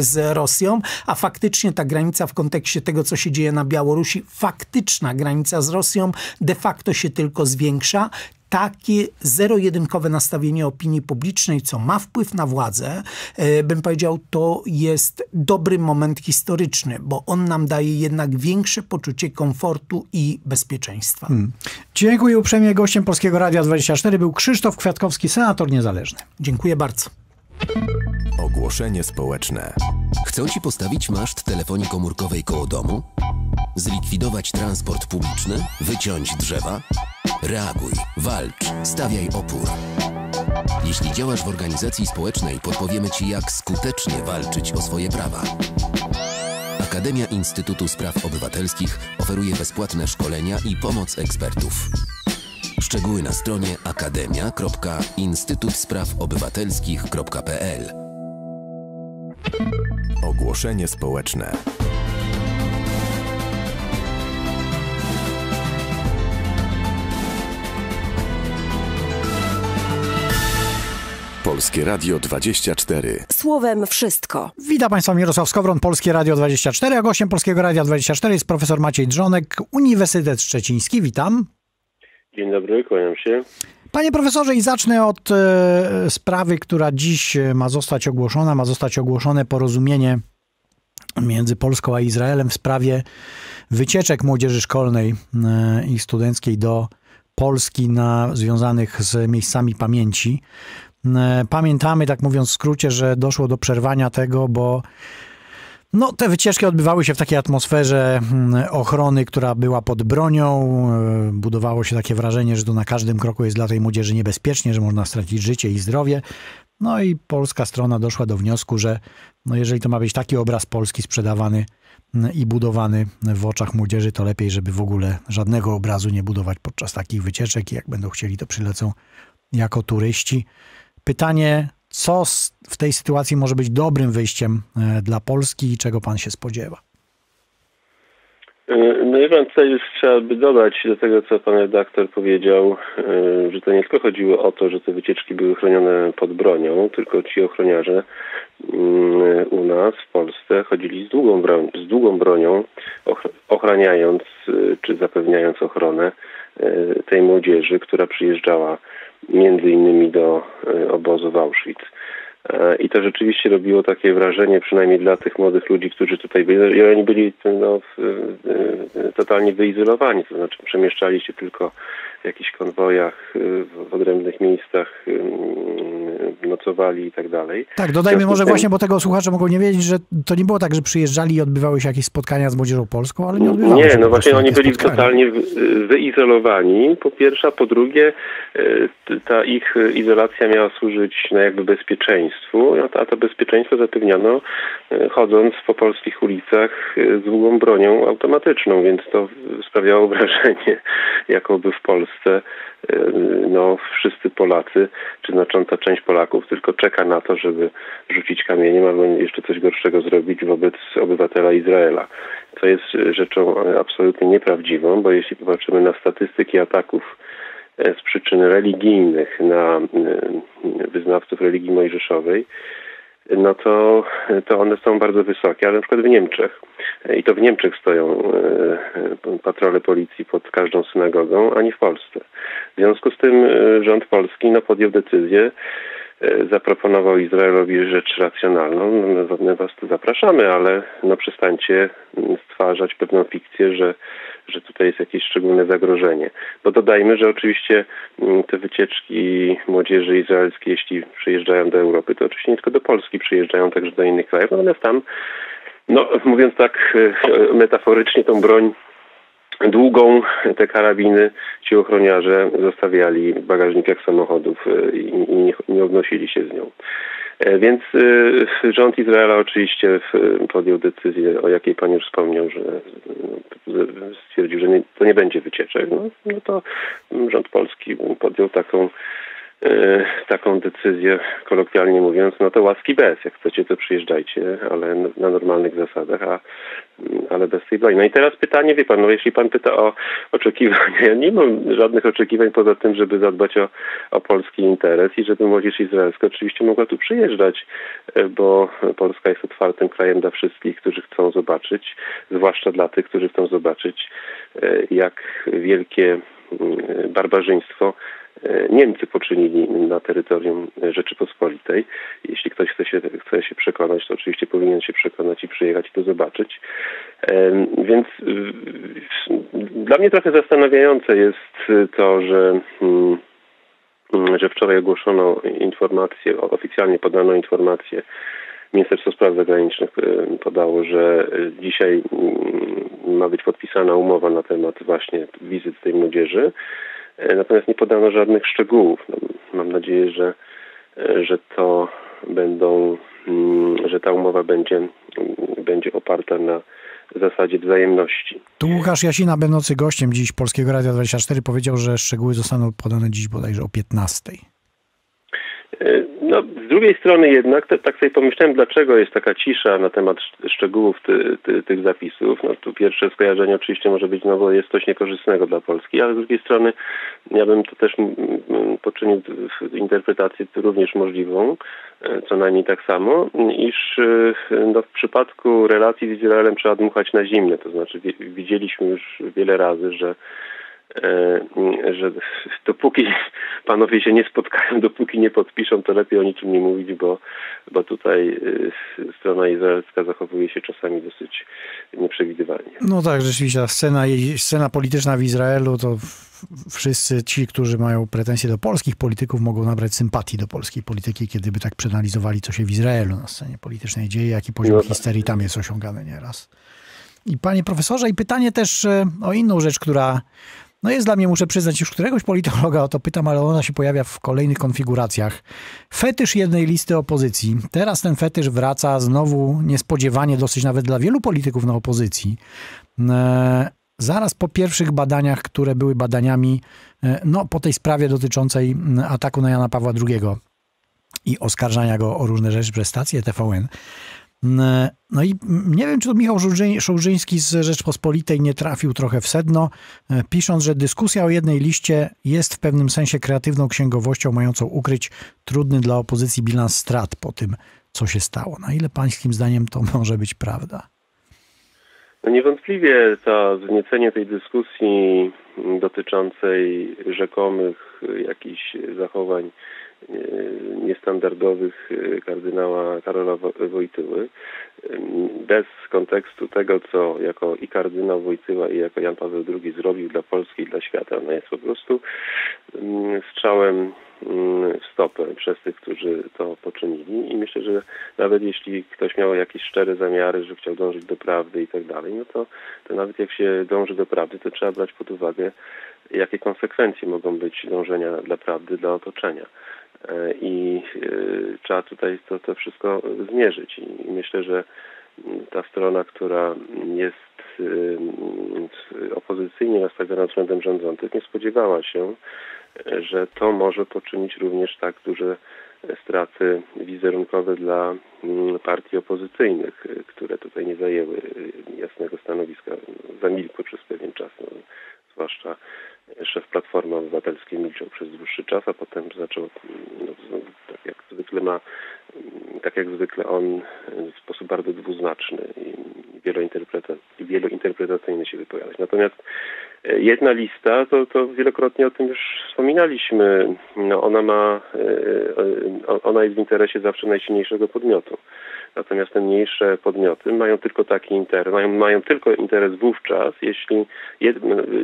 z Rosją, a faktycznie ta granica w kontekście tego, co się dzieje na Białorusi, faktyczna granica z Rosją de facto się tylko zwiększa. Takie zero-jedynkowe nastawienie opinii publicznej, co ma wpływ na władzę, bym powiedział, to jest dobry moment historyczny, bo on nam daje jednak większe poczucie komfortu i bezpieczeństwa. Dziękuję uprzejmie. Gościem Polskiego Radia 24 był Krzysztof Kwiatkowski, senator niezależny. Dziękuję bardzo. Ogłoszenie społeczne. Chcą Ci postawić maszt telefonii komórkowej koło domu? Zlikwidować transport publiczny? Wyciąć drzewa? Reaguj, walcz, stawiaj opór. Jeśli działasz w organizacji społecznej, podpowiemy Ci, jak skutecznie walczyć o swoje prawa. Akademia Instytutu Spraw Obywatelskich oferuje bezpłatne szkolenia i pomoc ekspertów. Szczegóły na stronie akademia.instytutsprawobywatelskich.pl. Ogłoszenie społeczne. Polskie Radio 24. Słowem wszystko. Witam Państwa, Mirosław Skowron, Polskie Radio 24, a gościem Polskiego Radia 24 jest profesor Maciej Drzonek, Uniwersytet Szczeciński. Witam. Dzień dobry, kłaniam się. Panie profesorze, i zacznę od sprawy, która dziś ma zostać ogłoszona. Ma zostać ogłoszone porozumienie między Polską a Izraelem w sprawie wycieczek młodzieży szkolnej i studenckiej do Polski związanych z miejscami pamięci. Pamiętamy, tak mówiąc w skrócie, że doszło do przerwania tego, bo no, te wycieczki odbywały się w takiej atmosferze ochrony, która była pod bronią. Budowało się takie wrażenie, że to na każdym kroku jest dla tej młodzieży niebezpiecznie, że można stracić życie i zdrowie. No i polska strona doszła do wniosku, że no, jeżeli to ma być taki obraz Polski sprzedawany i budowany w oczach młodzieży, to lepiej, żeby w ogóle żadnego obrazu nie budować podczas takich wycieczek i jak będą chcieli, to przylecą jako turyści. Pytanie, co w tej sytuacji może być dobrym wyjściem dla Polski i czego pan się spodziewa? No i pan, tutaj trzeba by dodać do tego, co pan redaktor powiedział, że to nie tylko chodziło o to, że te wycieczki były chronione pod bronią, tylko ci ochroniarze u nas w Polsce chodzili z długą bronią, ochraniając czy zapewniając ochronę tej młodzieży, która przyjeżdżała między innymi do obozu w Auschwitz. I to rzeczywiście robiło takie wrażenie, przynajmniej dla tych młodych ludzi, którzy tutaj byli. I oni byli no, totalnie wyizolowani, to znaczy przemieszczali się tylko w jakichś konwojach, w odrębnych miejscach, nocowali i tak dalej. Tak, dodajmy może właśnie, bo tego słuchacze mogą nie wiedzieć, że to nie było tak, że przyjeżdżali i odbywały się jakieś spotkania z młodzieżą polską, ale nie odbywały się. Nie, no właśnie oni byli totalnie wyizolowani, po pierwsze, a po drugie ta ich izolacja miała służyć no, jakby bezpieczeństwu. A to bezpieczeństwo zapewniano chodząc po polskich ulicach z długą bronią automatyczną, więc to sprawiało wrażenie, jakoby w Polsce no, wszyscy Polacy, czy znacząca część Polaków tylko czeka na to, żeby rzucić kamieniem albo jeszcze coś gorszego zrobić wobec obywatela Izraela. Co jest rzeczą absolutnie nieprawdziwą, bo jeśli popatrzymy na statystyki ataków z przyczyn religijnych na wyznawców religii mojżeszowej, no to one są bardzo wysokie, ale na przykład w Niemczech. I to w Niemczech stoją patrole policji pod każdą synagogą, a nie w Polsce. W związku z tym rząd polski no, podjął decyzję, zaproponował Izraelowi rzecz racjonalną. No, my was tu zapraszamy, ale no, przestańcie stwarzać pewną fikcję, że tutaj jest jakieś szczególne zagrożenie. Bo dodajmy, że oczywiście te wycieczki młodzieży izraelskiej, jeśli przyjeżdżają do Europy, to oczywiście nie tylko do Polski przyjeżdżają, także do innych krajów, natomiast tam, no mówiąc tak metaforycznie, tą broń długą, te karabiny ci ochroniarze zostawiali w bagażnikach samochodów i nie obnosili się z nią. Więc rząd Izraela oczywiście podjął decyzję, o jakiej pan już wspomniał, że stwierdził, że to nie będzie wycieczek. No to rząd polski podjął taką decyzję, kolokwialnie mówiąc, no to łaski bez. Jak chcecie, to przyjeżdżajcie, ale na normalnych zasadach, ale bez tej broni. No i teraz pytanie, wie pan, no jeśli pan pyta o oczekiwania, ja nie mam żadnych oczekiwań poza tym, żeby zadbać o polski interes i żeby młodzież izraelska oczywiście mogła tu przyjeżdżać, bo Polska jest otwartym krajem dla wszystkich, którzy chcą zobaczyć, zwłaszcza dla tych, którzy chcą zobaczyć, jak wielkie barbarzyństwo Niemcy poczynili na terytorium Rzeczypospolitej. Jeśli ktoś chce się przekonać, to oczywiście powinien się przekonać i przyjechać i to zobaczyć. Więc dla mnie trochę zastanawiające jest to, że wczoraj ogłoszono informację, oficjalnie podano informację, Ministerstwo Spraw Zagranicznych podało, że dzisiaj ma być podpisana umowa na temat właśnie wizyt tej młodzieży. Natomiast nie podano żadnych szczegółów. Mam nadzieję, że ta umowa będzie oparta na zasadzie wzajemności. Tu Łukasz Jasina, będący gościem dziś Polskiego Radia 24, powiedział, że szczegóły zostaną podane dziś bodajże o 15. No, z drugiej strony jednak, tak sobie pomyślałem, dlaczego jest taka cisza na temat szczegółów tych zapisów. No, tu pierwsze skojarzenie oczywiście może być, no bo jest coś niekorzystnego dla Polski, ale z drugiej strony ja bym to też poczynił w interpretacji również możliwą, co najmniej tak samo, iż no, w przypadku relacji z Izraelem trzeba dmuchać na zimne. To znaczy widzieliśmy już wiele razy, że dopóki panowie się nie spotkają, dopóki nie podpiszą, to lepiej o niczym nie mówić, bo tutaj strona izraelska zachowuje się czasami dosyć nieprzewidywalnie. No tak, rzeczywiście ta scena polityczna w Izraelu, to wszyscy ci, którzy mają pretensje do polskich polityków, mogą nabrać sympatii do polskiej polityki, kiedy by tak przeanalizowali, co się w Izraelu na scenie politycznej dzieje, jaki poziom histerii tam jest osiągany nieraz. I panie profesorze, i pytanie też o inną rzecz, która no jest dla mnie, muszę przyznać, już któregoś politologa o to pytam, ale ona się pojawia w kolejnych konfiguracjach. Fetysz jednej listy opozycji. Teraz ten fetysz wraca znowu niespodziewanie, dosyć nawet dla wielu polityków na opozycji. Zaraz po pierwszych badaniach, które były badaniami no, po tej sprawie dotyczącej ataku na Jana Pawła II i oskarżania go o różne rzeczy przez stację TVN. No i nie wiem, czy to Michał Szułżyński z Rzeczpospolitej nie trafił trochę w sedno, pisząc, że dyskusja o jednej liście jest w pewnym sensie kreatywną księgowością mającą ukryć trudny dla opozycji bilans strat po tym, co się stało. Na ile pańskim zdaniem to może być prawda? No niewątpliwie to wzniecenie tej dyskusji dotyczącej rzekomych jakichś zachowań niestandardowych kardynała Karola Wojtyły, bez kontekstu tego, co jako i kardynał Wojtyła, i jako Jan Paweł II zrobił dla Polski i dla świata, no jest po prostu strzałem w stopę przez tych, którzy to poczynili, i myślę, że nawet jeśli ktoś miał jakieś szczere zamiary, że chciał dążyć do prawdy i tak dalej, no to nawet jak się dąży do prawdy, to trzeba brać pod uwagę, jakie konsekwencje mogą być dążenia dla prawdy dla otoczenia. I trzeba tutaj to wszystko zmierzyć. I myślę, że ta strona, która jest opozycyjnie nastawiona względem rządzących, nie spodziewała się, że to może poczynić również tak duże straty wizerunkowe dla partii opozycyjnych, które tutaj nie zajęły jasnego stanowiska, zamilkły przez pewien czas. No, zwłaszcza szef Platformy Obywatelskiej milczał przez dłuższy czas, a potem zaczął, no, tak jak zwykle on w sposób bardzo dwuznaczny i wielointerpretacyjny się wypowiadać. Natomiast jedna lista, to wielokrotnie o tym już wspominaliśmy, no ona jest w interesie zawsze najsilniejszego podmiotu. Natomiast te mniejsze podmioty mają tylko taki interes, mają tylko interes wówczas, jeśli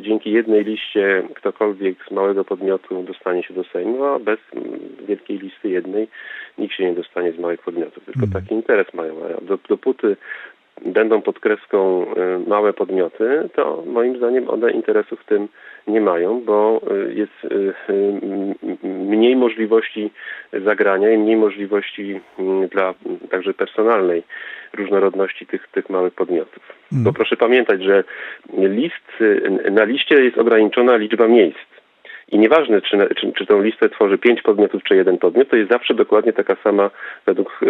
dzięki jednej liście ktokolwiek z małego podmiotu dostanie się do Sejmu, a bez wielkiej listy jednej nikt się nie dostanie z małych podmiotów. Tylko taki interes mają. Dopóty będą pod kreską małe podmioty, to moim zdaniem one interesów w tym nie mają, bo jest mniej możliwości zagrania i mniej możliwości dla także personalnej różnorodności tych małych podmiotów. Bo proszę pamiętać, że na liście jest ograniczona liczba miejsc. I nieważne, czy tą listę tworzy 5 podmiotów, czy 1 podmiot, to jest zawsze dokładnie taka sama, według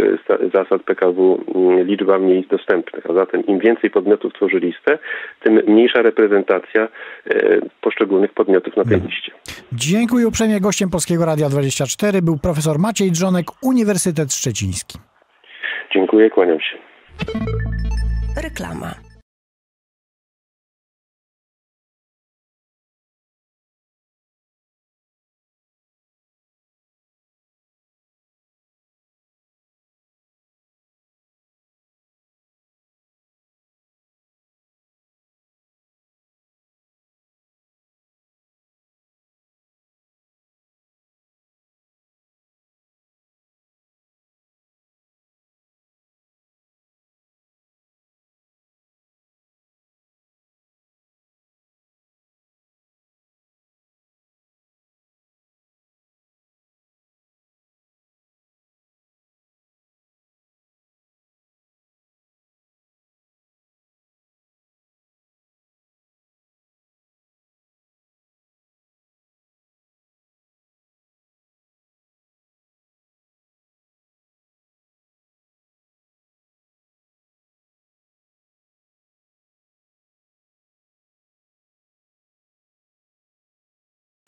zasad PKW, liczba miejsc dostępnych. A zatem im więcej podmiotów tworzy listę, tym mniejsza reprezentacja poszczególnych podmiotów na tej liście. Dziękuję uprzejmie. Gościem Polskiego Radia 24 był profesor Maciej Drzonek, Uniwersytet Szczeciński. Dziękuję, kłaniam się. Reklama.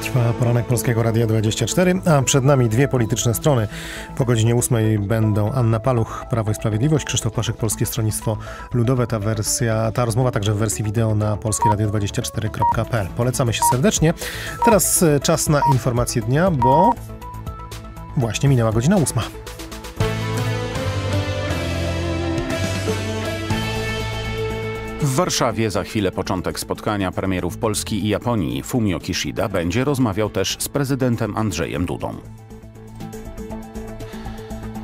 Trwa poranek Polskiego Radia 24, a przed nami dwie polityczne strony. Po godzinie 8 będą Anna Paluch, Prawo i Sprawiedliwość, Krzysztof Paszyk, Polskie Stronnictwo Ludowe. Ta rozmowa także w wersji wideo na polskieradio24.pl. Polecamy się serdecznie. Teraz czas na informacje dnia, bo właśnie minęła godzina 8. W Warszawie za chwilę początek spotkania premierów Polski i Japonii. Fumio Kishida będzie rozmawiał też z prezydentem Andrzejem Dudą.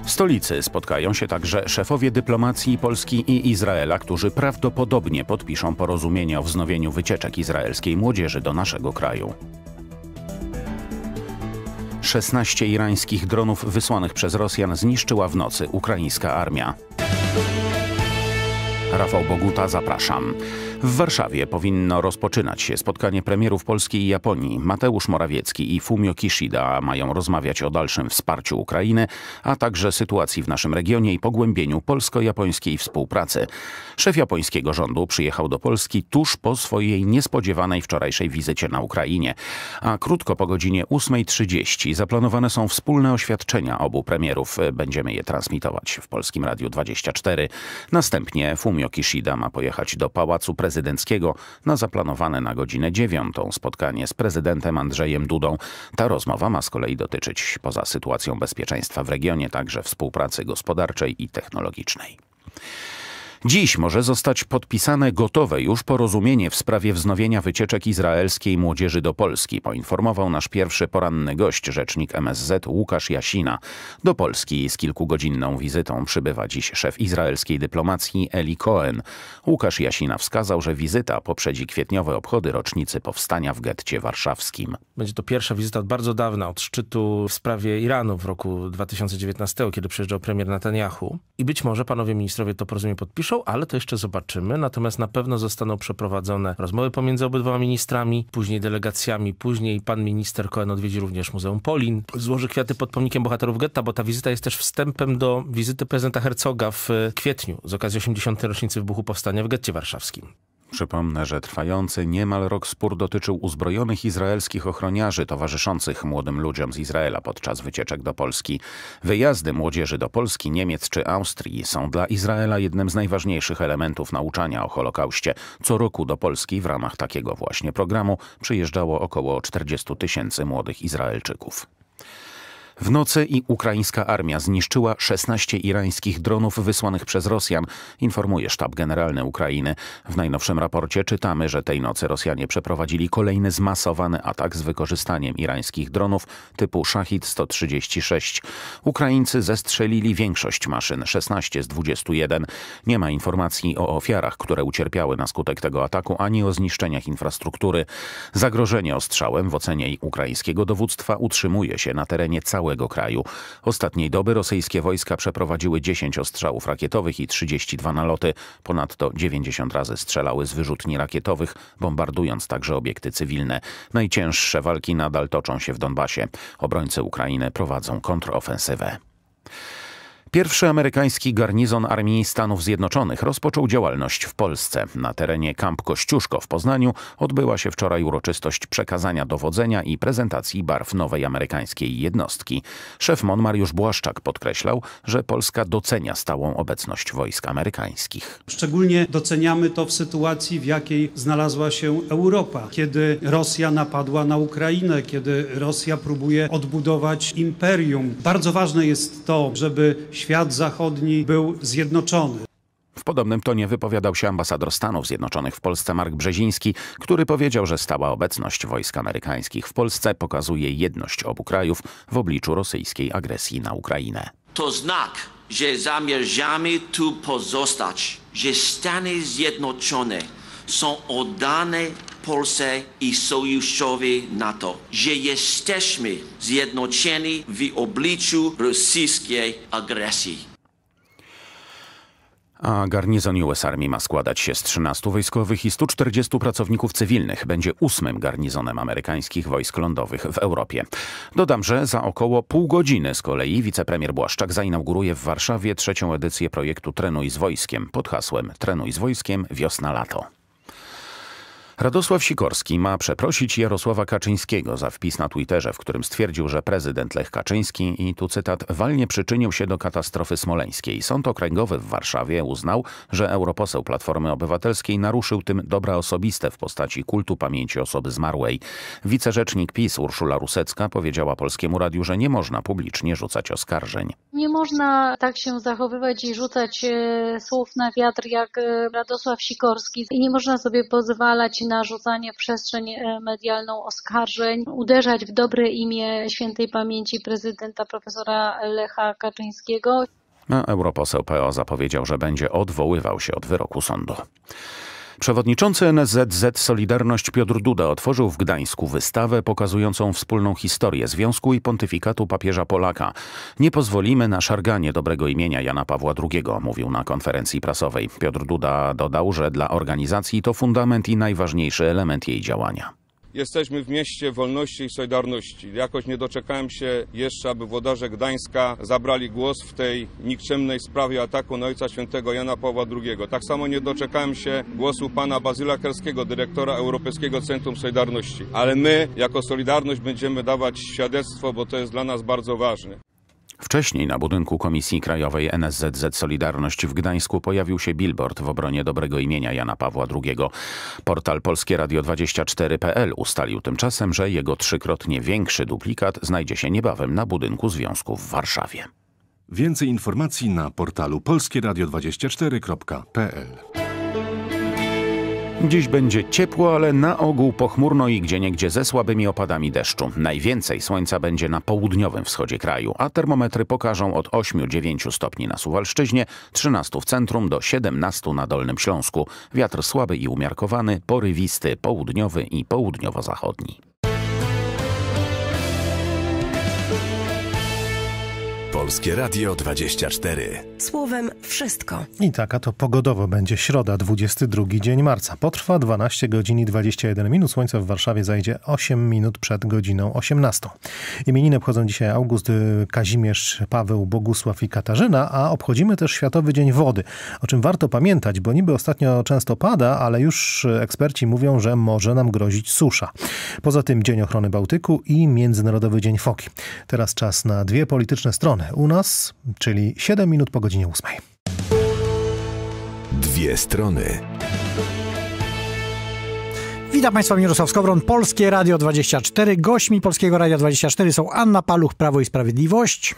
W stolicy spotkają się także szefowie dyplomacji Polski i Izraela, którzy prawdopodobnie podpiszą porozumienie o wznowieniu wycieczek izraelskiej młodzieży do naszego kraju. 16 irańskich dronów wysłanych przez Rosjan zniszczyła w nocy ukraińska armia. Rafał Boguta, zapraszam. W Warszawie powinno rozpoczynać się spotkanie premierów Polski i Japonii. Mateusz Morawiecki i Fumio Kishida mają rozmawiać o dalszym wsparciu Ukrainy, a także sytuacji w naszym regionie i pogłębieniu polsko-japońskiej współpracy. Szef japońskiego rządu przyjechał do Polski tuż po swojej niespodziewanej wczorajszej wizycie na Ukrainie. A krótko po godzinie 8:30 zaplanowane są wspólne oświadczenia obu premierów. Będziemy je transmitować w Polskim Radiu 24. Następnie Fumio Kishida ma pojechać do Pałacu Prezydenckiego na zaplanowane na godzinę 9:00 spotkanie z prezydentem Andrzejem Dudą. Ta rozmowa ma z kolei dotyczyć poza sytuacją bezpieczeństwa w regionie także współpracy gospodarczej i technologicznej. Dziś może zostać podpisane gotowe już porozumienie w sprawie wznowienia wycieczek izraelskiej młodzieży do Polski, poinformował nasz pierwszy poranny gość, rzecznik MSZ Łukasz Jasina. Do Polski z kilkugodzinną wizytą przybywa dziś szef izraelskiej dyplomacji Eli Cohen. Łukasz Jasina wskazał, że wizyta poprzedzi kwietniowe obchody rocznicy powstania w getcie warszawskim. Będzie to pierwsza wizyta od bardzo dawna, od szczytu w sprawie Iranu w roku 2019, kiedy przyjeżdżał premier Netanyahu. I być może panowie ministrowie to porozumienie podpiszą, ale to jeszcze zobaczymy. Natomiast na pewno zostaną przeprowadzone rozmowy pomiędzy obydwoma ministrami, później delegacjami, później pan minister Cohen odwiedzi również Muzeum Polin, złoży kwiaty pod pomnikiem bohaterów getta, bo ta wizyta jest też wstępem do wizyty prezydenta Herzoga w kwietniu z okazji 80. rocznicy wybuchu powstania w getcie warszawskim. Przypomnę, że trwający niemal rok spór dotyczył uzbrojonych izraelskich ochroniarzy towarzyszących młodym ludziom z Izraela podczas wycieczek do Polski. Wyjazdy młodzieży do Polski, Niemiec czy Austrii są dla Izraela jednym z najważniejszych elementów nauczania o Holokauście. Co roku do Polski w ramach takiego właśnie programu przyjeżdżało około 40 000 młodych Izraelczyków. W nocy ukraińska armia zniszczyła 16 irańskich dronów wysłanych przez Rosjan, informuje Sztab Generalny Ukrainy. W najnowszym raporcie czytamy, że tej nocy Rosjanie przeprowadzili kolejny zmasowany atak z wykorzystaniem irańskich dronów typu Shahid 136. Ukraińcy zestrzelili większość maszyn, 16 z 21. Nie ma informacji o ofiarach, które ucierpiały na skutek tego ataku, ani o zniszczeniach infrastruktury. Zagrożenie ostrzałem w ocenie ukraińskiego dowództwa utrzymuje się na terenie całego kraju. Ostatniej doby rosyjskie wojska przeprowadziły 10 ostrzałów rakietowych i 32 naloty. Ponadto 90 razy strzelały z wyrzutni rakietowych, bombardując także obiekty cywilne. Najcięższe walki nadal toczą się w Donbasie. Obrońcy Ukrainy prowadzą kontrofensywę. Pierwszy amerykański garnizon Armii Stanów Zjednoczonych rozpoczął działalność w Polsce. Na terenie Camp Kościuszko w Poznaniu odbyła się wczoraj uroczystość przekazania dowodzenia i prezentacji barw nowej amerykańskiej jednostki. Szef MON Mariusz Błaszczak podkreślał, że Polska docenia stałą obecność wojsk amerykańskich. Szczególnie doceniamy to w sytuacji, w jakiej znalazła się Europa, kiedy Rosja napadła na Ukrainę, kiedy Rosja próbuje odbudować imperium. Bardzo ważne jest to, żeby świat zachodni był zjednoczony. W podobnym tonie wypowiadał się ambasador Stanów Zjednoczonych w Polsce Mark Brzeziński, który powiedział, że stała obecność wojsk amerykańskich w Polsce pokazuje jedność obu krajów w obliczu rosyjskiej agresji na Ukrainę. To znak, że zamierzamy tu pozostać, że Stany Zjednoczone są oddane Polsce i sojuszowi NATO, że jesteśmy zjednoczeni w obliczu rosyjskiej agresji. A garnizon US Army ma składać się z 13 wojskowych i 140 pracowników cywilnych. Będzie 8. garnizonem amerykańskich wojsk lądowych w Europie. Dodam, że za około pół godziny z kolei wicepremier Błaszczak zainauguruje w Warszawie 3. edycję projektu Trenuj z Wojskiem pod hasłem Trenuj z Wojskiem wiosna-lato. Radosław Sikorski ma przeprosić Jarosława Kaczyńskiego za wpis na Twitterze, w którym stwierdził, że prezydent Lech Kaczyński, i tu cytat, walnie przyczynił się do katastrofy smoleńskiej. Sąd Okręgowy w Warszawie uznał, że europoseł Platformy Obywatelskiej naruszył tym dobra osobiste w postaci kultu pamięci osoby zmarłej. Wicerzecznik PiS Urszula Rusecka powiedziała Polskiemu Radiu, że nie można publicznie rzucać oskarżeń. Nie można tak się zachowywać i rzucać słów na wiatr jak Radosław Sikorski i nie można sobie pozwalać na rzucanie w przestrzeń medialną oskarżeń, uderzać w dobre imię świętej pamięci prezydenta profesora Lecha Kaczyńskiego. A europoseł PO zapowiedział, że będzie odwoływał się od wyroku sądu. Przewodniczący NSZZ Solidarność Piotr Duda otworzył w Gdańsku wystawę pokazującą wspólną historię Związku i Pontyfikatu Papieża Polaka. Nie pozwolimy na szarganie dobrego imienia Jana Pawła II, mówił na konferencji prasowej. Piotr Duda dodał, że dla organizacji to fundament i najważniejszy element jej działania. Jesteśmy w mieście wolności i solidarności. Jakoś nie doczekałem się jeszcze, aby włodarze Gdańska zabrali głos w tej nikczemnej sprawie ataku na Ojca Świętego Jana Pawła II. Tak samo nie doczekałem się głosu pana Bazyla Kerskiego, dyrektora Europejskiego Centrum Solidarności. Ale my jako Solidarność będziemy dawać świadectwo, bo to jest dla nas bardzo ważne. Wcześniej na budynku Komisji Krajowej NSZZ Solidarność w Gdańsku pojawił się billboard w obronie dobrego imienia Jana Pawła II. Portal Polskie Radio 24.pl ustalił tymczasem, że jego trzykrotnie większy duplikat znajdzie się niebawem na budynku Związku w Warszawie. Więcej informacji na portalu polskieradio24.pl. Dziś będzie ciepło, ale na ogół pochmurno i gdzieniegdzie ze słabymi opadami deszczu. Najwięcej słońca będzie na południowym wschodzie kraju, a termometry pokażą od 8-9 stopni na Suwalszczyźnie, 13 w centrum do 17 na Dolnym Śląsku. Wiatr słaby i umiarkowany, porywisty, południowy i południowo-zachodni. Polskie Radio 24. Słowem wszystko. I taka to pogodowo będzie środa, 22 dzień marca. Potrwa 12 godzin i 21 minut. Słońce w Warszawie zajdzie 8 minut przed godziną 18. Imieniny obchodzą dzisiaj August, Kazimierz, Paweł, Bogusław i Katarzyna, a obchodzimy też Światowy Dzień Wody. O czym warto pamiętać, bo niby ostatnio często pada, ale już eksperci mówią, że może nam grozić susza. Poza tym Dzień Ochrony Bałtyku i Międzynarodowy Dzień Foki. Teraz czas na dwie polityczne strony. U nas, czyli 7 minut po godzinie 8. Dwie strony. Witam Państwa, Mirosław Skowron, Polskie Radio 24. Gośćmi Polskiego Radia 24 są Anna Paluch, Prawo i Sprawiedliwość.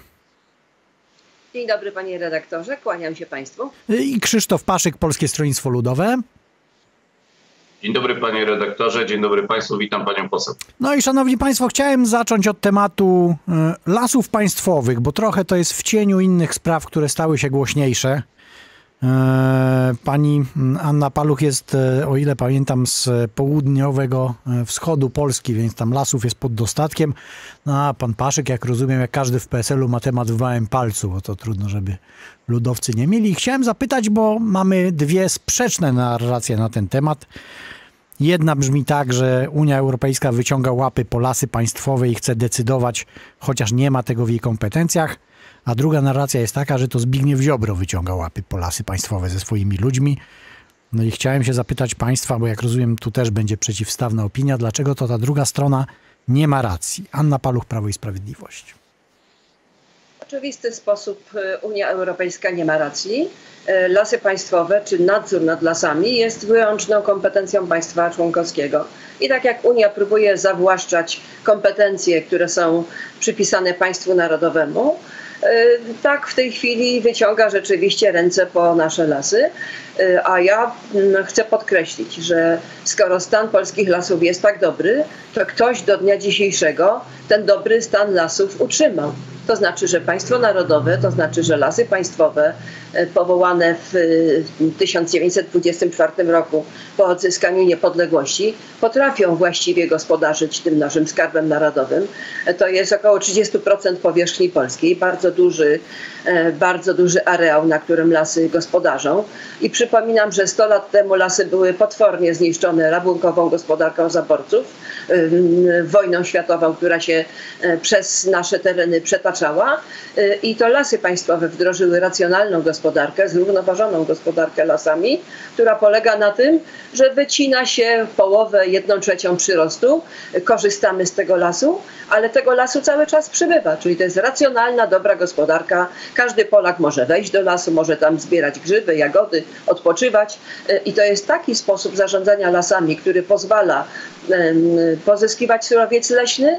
Dzień dobry, panie redaktorze, kłaniam się Państwu. I Krzysztof Paszyk, Polskie Stronnictwo Ludowe. Dzień dobry, panie redaktorze, dzień dobry państwu, witam panią poseł. No i szanowni państwo, chciałem zacząć od tematu lasów państwowych, bo trochę to jest w cieniu innych spraw, które stały się głośniejsze. Pani Anna Paluch jest, o ile pamiętam, z południowego wschodu Polski, więc tam lasów jest pod dostatkiem. No, a pan Paszyk, jak rozumiem, jak każdy w PSL-u ma temat w małym palcu, bo to trudno, żeby ludowcy nie mieli. Chciałem zapytać, bo mamy dwie sprzeczne narracje na ten temat. Jedna brzmi tak, że Unia Europejska wyciąga łapy po lasy państwowe i chce decydować, chociaż nie ma tego w jej kompetencjach. A druga narracja jest taka, że to Zbigniew Ziobro wyciąga łapy po lasy państwowe ze swoimi ludźmi. No i chciałem się zapytać państwa, bo jak rozumiem, tu też będzie przeciwstawna opinia, dlaczego to ta druga strona nie ma racji. Anna Paluch, Prawo i Sprawiedliwość. W oczywisty sposób Unia Europejska nie ma racji. Lasy państwowe czy nadzór nad lasami jest wyłączną kompetencją państwa członkowskiego. I tak jak Unia próbuje zawłaszczać kompetencje, które są przypisane państwu narodowemu, tak w tej chwili wyciąga rzeczywiście ręce po nasze lasy, a ja chcę podkreślić, że skoro stan polskich lasów jest tak dobry, to ktoś do dnia dzisiejszego ten dobry stan lasów utrzymał. To znaczy, że państwo narodowe, to znaczy, że lasy państwowe powołane w 1924 roku po odzyskaniu niepodległości potrafią właściwie gospodarzyć tym naszym skarbem narodowym. To jest około 30% powierzchni polskiej, bardzo duży areał, na którym lasy gospodarzą. I przypominam, że 100 lat temu lasy były potwornie zniszczone rabunkową gospodarką zaborców, wojną światową, która się przez nasze tereny przetapała. zaczęła i to Lasy Państwowe wdrożyły racjonalną gospodarkę, zrównoważoną gospodarkę lasami, która polega na tym, że wycina się połowę, 1/3 przyrostu, korzystamy z tego lasu, ale tego lasu cały czas przybywa, czyli to jest racjonalna, dobra gospodarka. Każdy Polak może wejść do lasu, może tam zbierać grzyby, jagody, odpoczywać i to jest taki sposób zarządzania lasami, który pozwala pozyskiwać surowiec leśny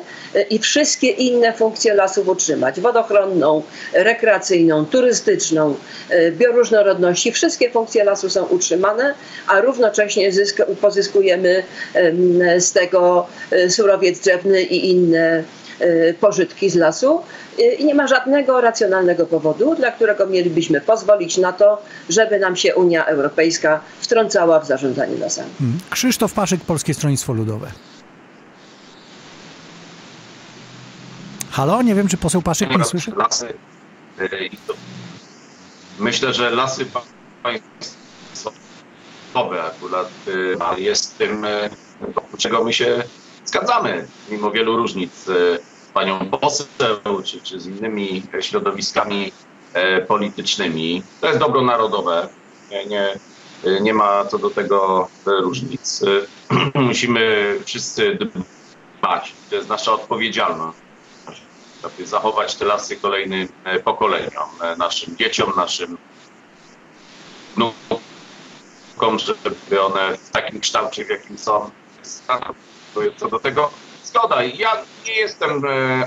i wszystkie inne funkcje lasów utrzymać. Wodochronną, rekreacyjną, turystyczną, bioróżnorodności. Wszystkie funkcje lasu są utrzymane, a równocześnie pozyskujemy z tego surowiec drzewny i inne pożytki z lasu. I nie ma żadnego racjonalnego powodu, dla którego mielibyśmy pozwolić na to, żeby nam się Unia Europejska wtrącała w zarządzanie lasami. Krzysztof Paszyk, Polskie Stronnictwo Ludowe. Halo? Nie wiem, czy poseł Paszyk mnie słyszy? Myślę, że Lasy Państwowe akurat jest tym, wokół czego my się zgadzamy, mimo wielu różnic z panią poseł czy z innymi środowiskami politycznymi. To jest dobro narodowe. Nie ma co do tego różnic. Musimy wszyscy dbać. To jest nasza odpowiedzialność. Żeby zachować te lasy kolejnym pokoleniom, naszym dzieciom, naszym wnukom, żeby one w takim kształcie, w jakim są. Co do tego zgoda. Ja nie jestem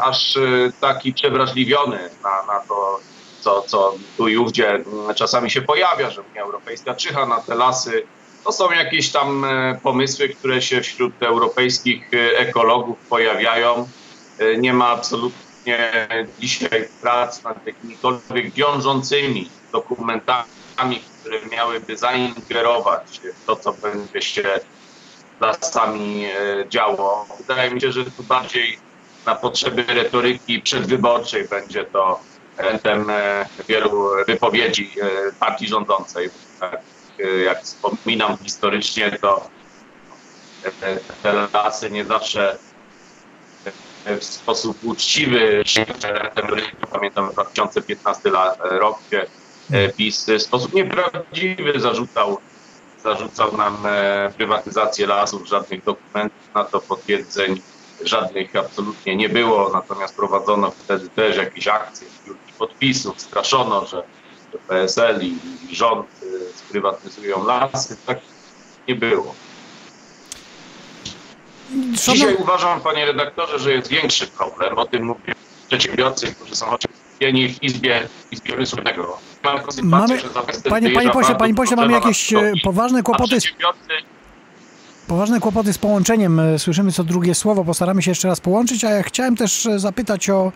aż taki przewrażliwiony na to, co tu i ówdzie czasami się pojawia, że Unia Europejska czyha na te lasy. To są jakieś tam pomysły, które się wśród europejskich ekologów pojawiają. Nie ma absolutnie dzisiaj prac nad jakimikolwiek wiążącymi dokumentami, które miałyby zaingerować w to, co będzie się lasami działo. Wydaje mi się, że tu bardziej na potrzeby retoryki przedwyborczej będzie to elementem wielu wypowiedzi partii rządzącej. Jak wspominam historycznie, to te lasy nie zawsze w sposób uczciwy, pamiętam 2015 rok, gdzie PiS w sposób nieprawdziwy zarzucał nam prywatyzację lasów, żadnych dokumentów na to potwierdzeń, żadnych absolutnie nie było, natomiast prowadzono wtedy też jakieś akcje, zbiórki podpisów, straszono, że PSL i rząd sprywatyzują lasy, tak nie było. Dzisiaj uważam, panie redaktorze, że jest większy problem, o tym mówią przedsiębiorcy, którzy są oczywiście w Izbie Wysłuchnego. Panie pośle, mamy jakieś poważne kłopoty. Poważne kłopoty z połączeniem. Słyszymy co drugie słowo. Postaramy się jeszcze raz połączyć, a ja chciałem też zapytać o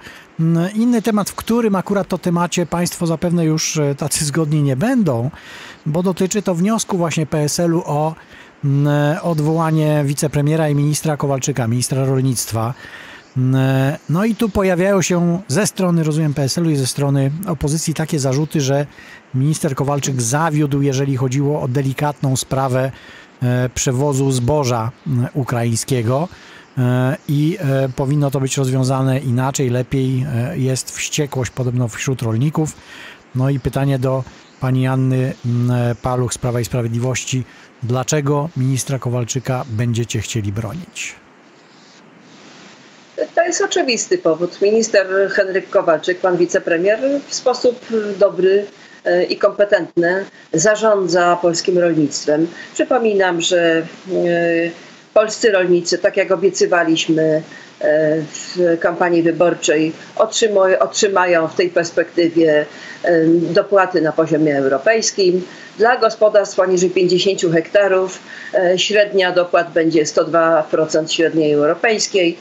inny temat, w którym akurat to temacie państwo zapewne już tacy zgodni nie będą, bo dotyczy to wniosku właśnie PSL-u o odwołanie wicepremiera i ministra Kowalczyka, ministra rolnictwa. No i tu pojawiają się ze strony, rozumiem, PSL-u i ze strony opozycji takie zarzuty, że minister Kowalczyk zawiódł, jeżeli chodziło o delikatną sprawę przewozu zboża ukraińskiego i powinno to być rozwiązane inaczej, lepiej. Jest wściekłość podobno wśród rolników. No i pytanie do pani Anny Paluch z Prawa i Sprawiedliwości. Dlaczego ministra Kowalczyka będziecie chcieli bronić? To jest oczywisty powód. Minister Henryk Kowalczyk, pan wicepremier, w sposób dobry i kompetentny zarządza polskim rolnictwem. Przypominam, że polscy rolnicy, tak jak obiecywaliśmy w kampanii wyborczej, otrzymają w tej perspektywie dopłaty na poziomie europejskim. Dla gospodarstw poniżej 50 hektarów średnia dopłat będzie 102% średniej europejskiej.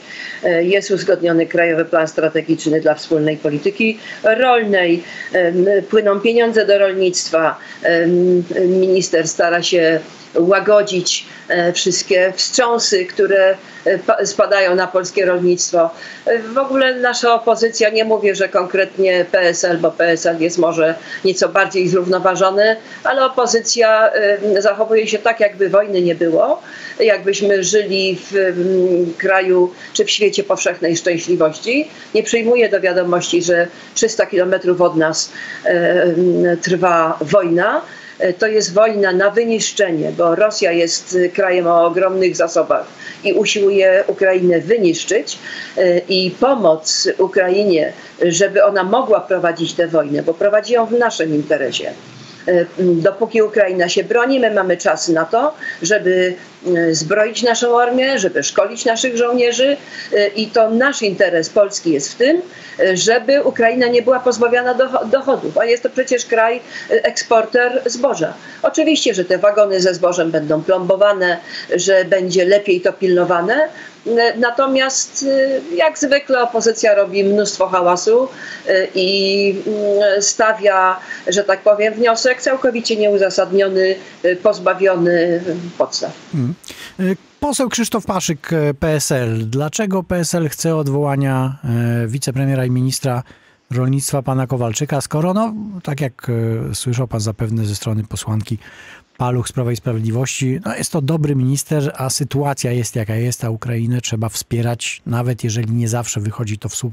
Jest uzgodniony Krajowy Plan Strategiczny dla Wspólnej Polityki Rolnej. Płyną pieniądze do rolnictwa. Minister stara się łagodzić wszystkie wstrząsy, które spadają na polskie rolnictwo. W ogóle nasza opozycja, nie mówię, że konkretnie PSL, bo PSL jest może nieco bardziej zrównoważony, ale opozycja zachowuje się tak, jakby wojny nie było, jakbyśmy żyli w kraju czy w świecie powszechnej szczęśliwości. Nie przyjmuje do wiadomości, że 300 kilometrów od nas trwa wojna. To jest wojna na wyniszczenie, bo Rosja jest krajem o ogromnych zasobach i usiłuje Ukrainę wyniszczyć, i pomoc Ukrainie, żeby ona mogła prowadzić tę wojnę, bo prowadzi ją w naszym interesie. Dopóki Ukraina się broni, my mamy czas na to, żeby zbroić naszą armię, żeby szkolić naszych żołnierzy, i to nasz interes, Polski, jest w tym, żeby Ukraina nie była pozbawiana dochodów, a jest to przecież kraj eksporter zboża. Oczywiście, że te wagony ze zbożem będą plombowane, że będzie lepiej to pilnowane, natomiast jak zwykle opozycja robi mnóstwo hałasu i stawia, że tak powiem, wniosek całkowicie nieuzasadniony, pozbawiony podstaw. Poseł Krzysztof Paszyk, PSL. Dlaczego PSL chce odwołania wicepremiera i ministra rolnictwa pana Kowalczyka, skoro, no, tak jak słyszał pan zapewne ze strony posłanki Paluch z Prawa i Sprawiedliwości, no, jest to dobry minister, a sytuacja jest jaka jest, a Ukrainę trzeba wspierać, nawet jeżeli nie zawsze wychodzi to w 100%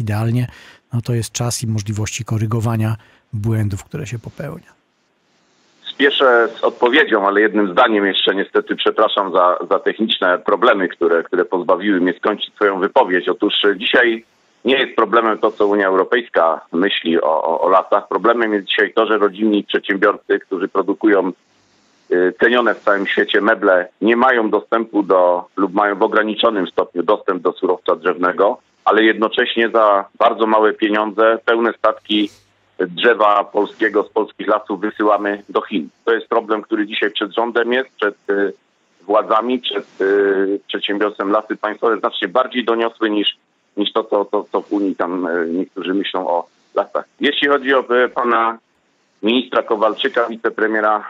idealnie, no to jest czas i możliwości korygowania błędów, które się popełnia. Spieszę z odpowiedzią, ale jednym zdaniem jeszcze, niestety przepraszam za techniczne problemy, które pozbawiły mnie skończyć swoją wypowiedź. Otóż dzisiaj nie jest problemem to, co Unia Europejska myśli o lasach. Problemem jest dzisiaj to, że rodzinni przedsiębiorcy, którzy produkują cenione w całym świecie meble, nie mają dostępu lub mają w ograniczonym stopniu dostęp do surowca drzewnego, ale jednocześnie za bardzo małe pieniądze pełne statki drzewa polskiego z polskich lasów wysyłamy do Chin. To jest problem, który dzisiaj przed rządem jest, przed władzami, przed przedsiębiorstwem. Lasy państwowe znacznie bardziej doniosły niż to, co w Unii tam niektórzy myślą o lasach. Jeśli chodzi o pana ministra Kowalczyka, wicepremiera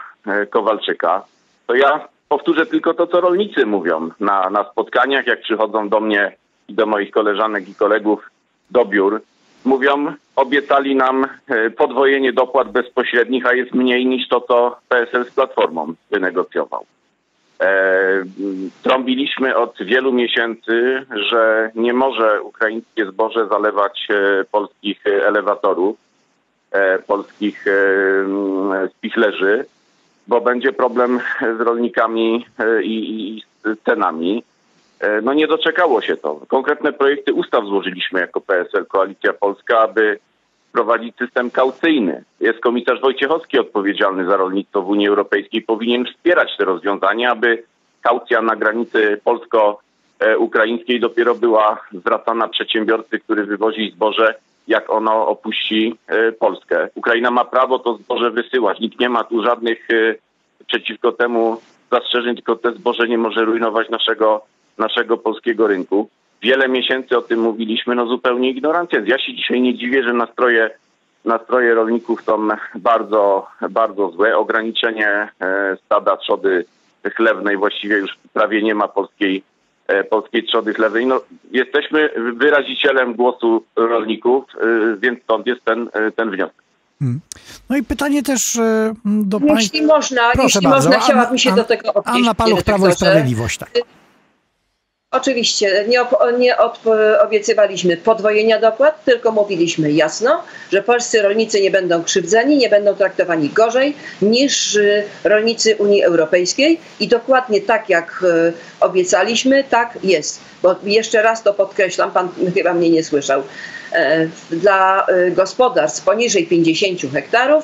Kowalczyka, to ja powtórzę tylko to, co rolnicy mówią na spotkaniach, jak przychodzą do mnie i do moich koleżanek i kolegów do biur. Mówią, obiecali nam podwojenie dopłat bezpośrednich, a jest mniej niż to, co PSL z Platformą wynegocjował. Trąbiliśmy od wielu miesięcy, że nie może ukraińskie zboże zalewać polskich elewatorów, polskich spichlerzy, bo będzie problem z rolnikami i z cenami. No nie doczekało się to. Konkretne projekty ustaw złożyliśmy jako PSL, Koalicja Polska, aby wprowadzić system kaucyjny. Jest komisarz Wojciechowski odpowiedzialny za rolnictwo w Unii Europejskiej. Powinien wspierać te rozwiązania, aby kaucja na granicy polsko-ukraińskiej dopiero była zwracana przedsiębiorcy, który wywozi zboże, jak ono opuści Polskę. Ukraina ma prawo to zboże wysyłać. Nikt nie ma tu żadnych przeciwko temu zastrzeżeń, tylko te zboże nie może rujnować naszego polskiego rynku. Wiele miesięcy o tym mówiliśmy, no zupełnie ignorancja. Ja się dzisiaj nie dziwię, że nastroje rolników są bardzo, bardzo złe. Ograniczenie stada trzody chlewnej, właściwie już prawie nie ma polskiej trzody chlewnej. No, jesteśmy wyrazicielem głosu rolników, więc stąd jest ten wniosek. No i pytanie też do państwa. Jeśli można, chciałabym się do tego odnieść. Anna Paluch, Prawo i Sprawiedliwość, tak. Oczywiście nie obiecywaliśmy podwojenia dopłat, tylko mówiliśmy jasno, że polscy rolnicy nie będą krzywdzeni, nie będą traktowani gorzej niż rolnicy Unii Europejskiej, i dokładnie tak jak obiecaliśmy, tak jest. Bo jeszcze raz to podkreślam, pan chyba mnie nie słyszał. Dla gospodarstw poniżej 50 hektarów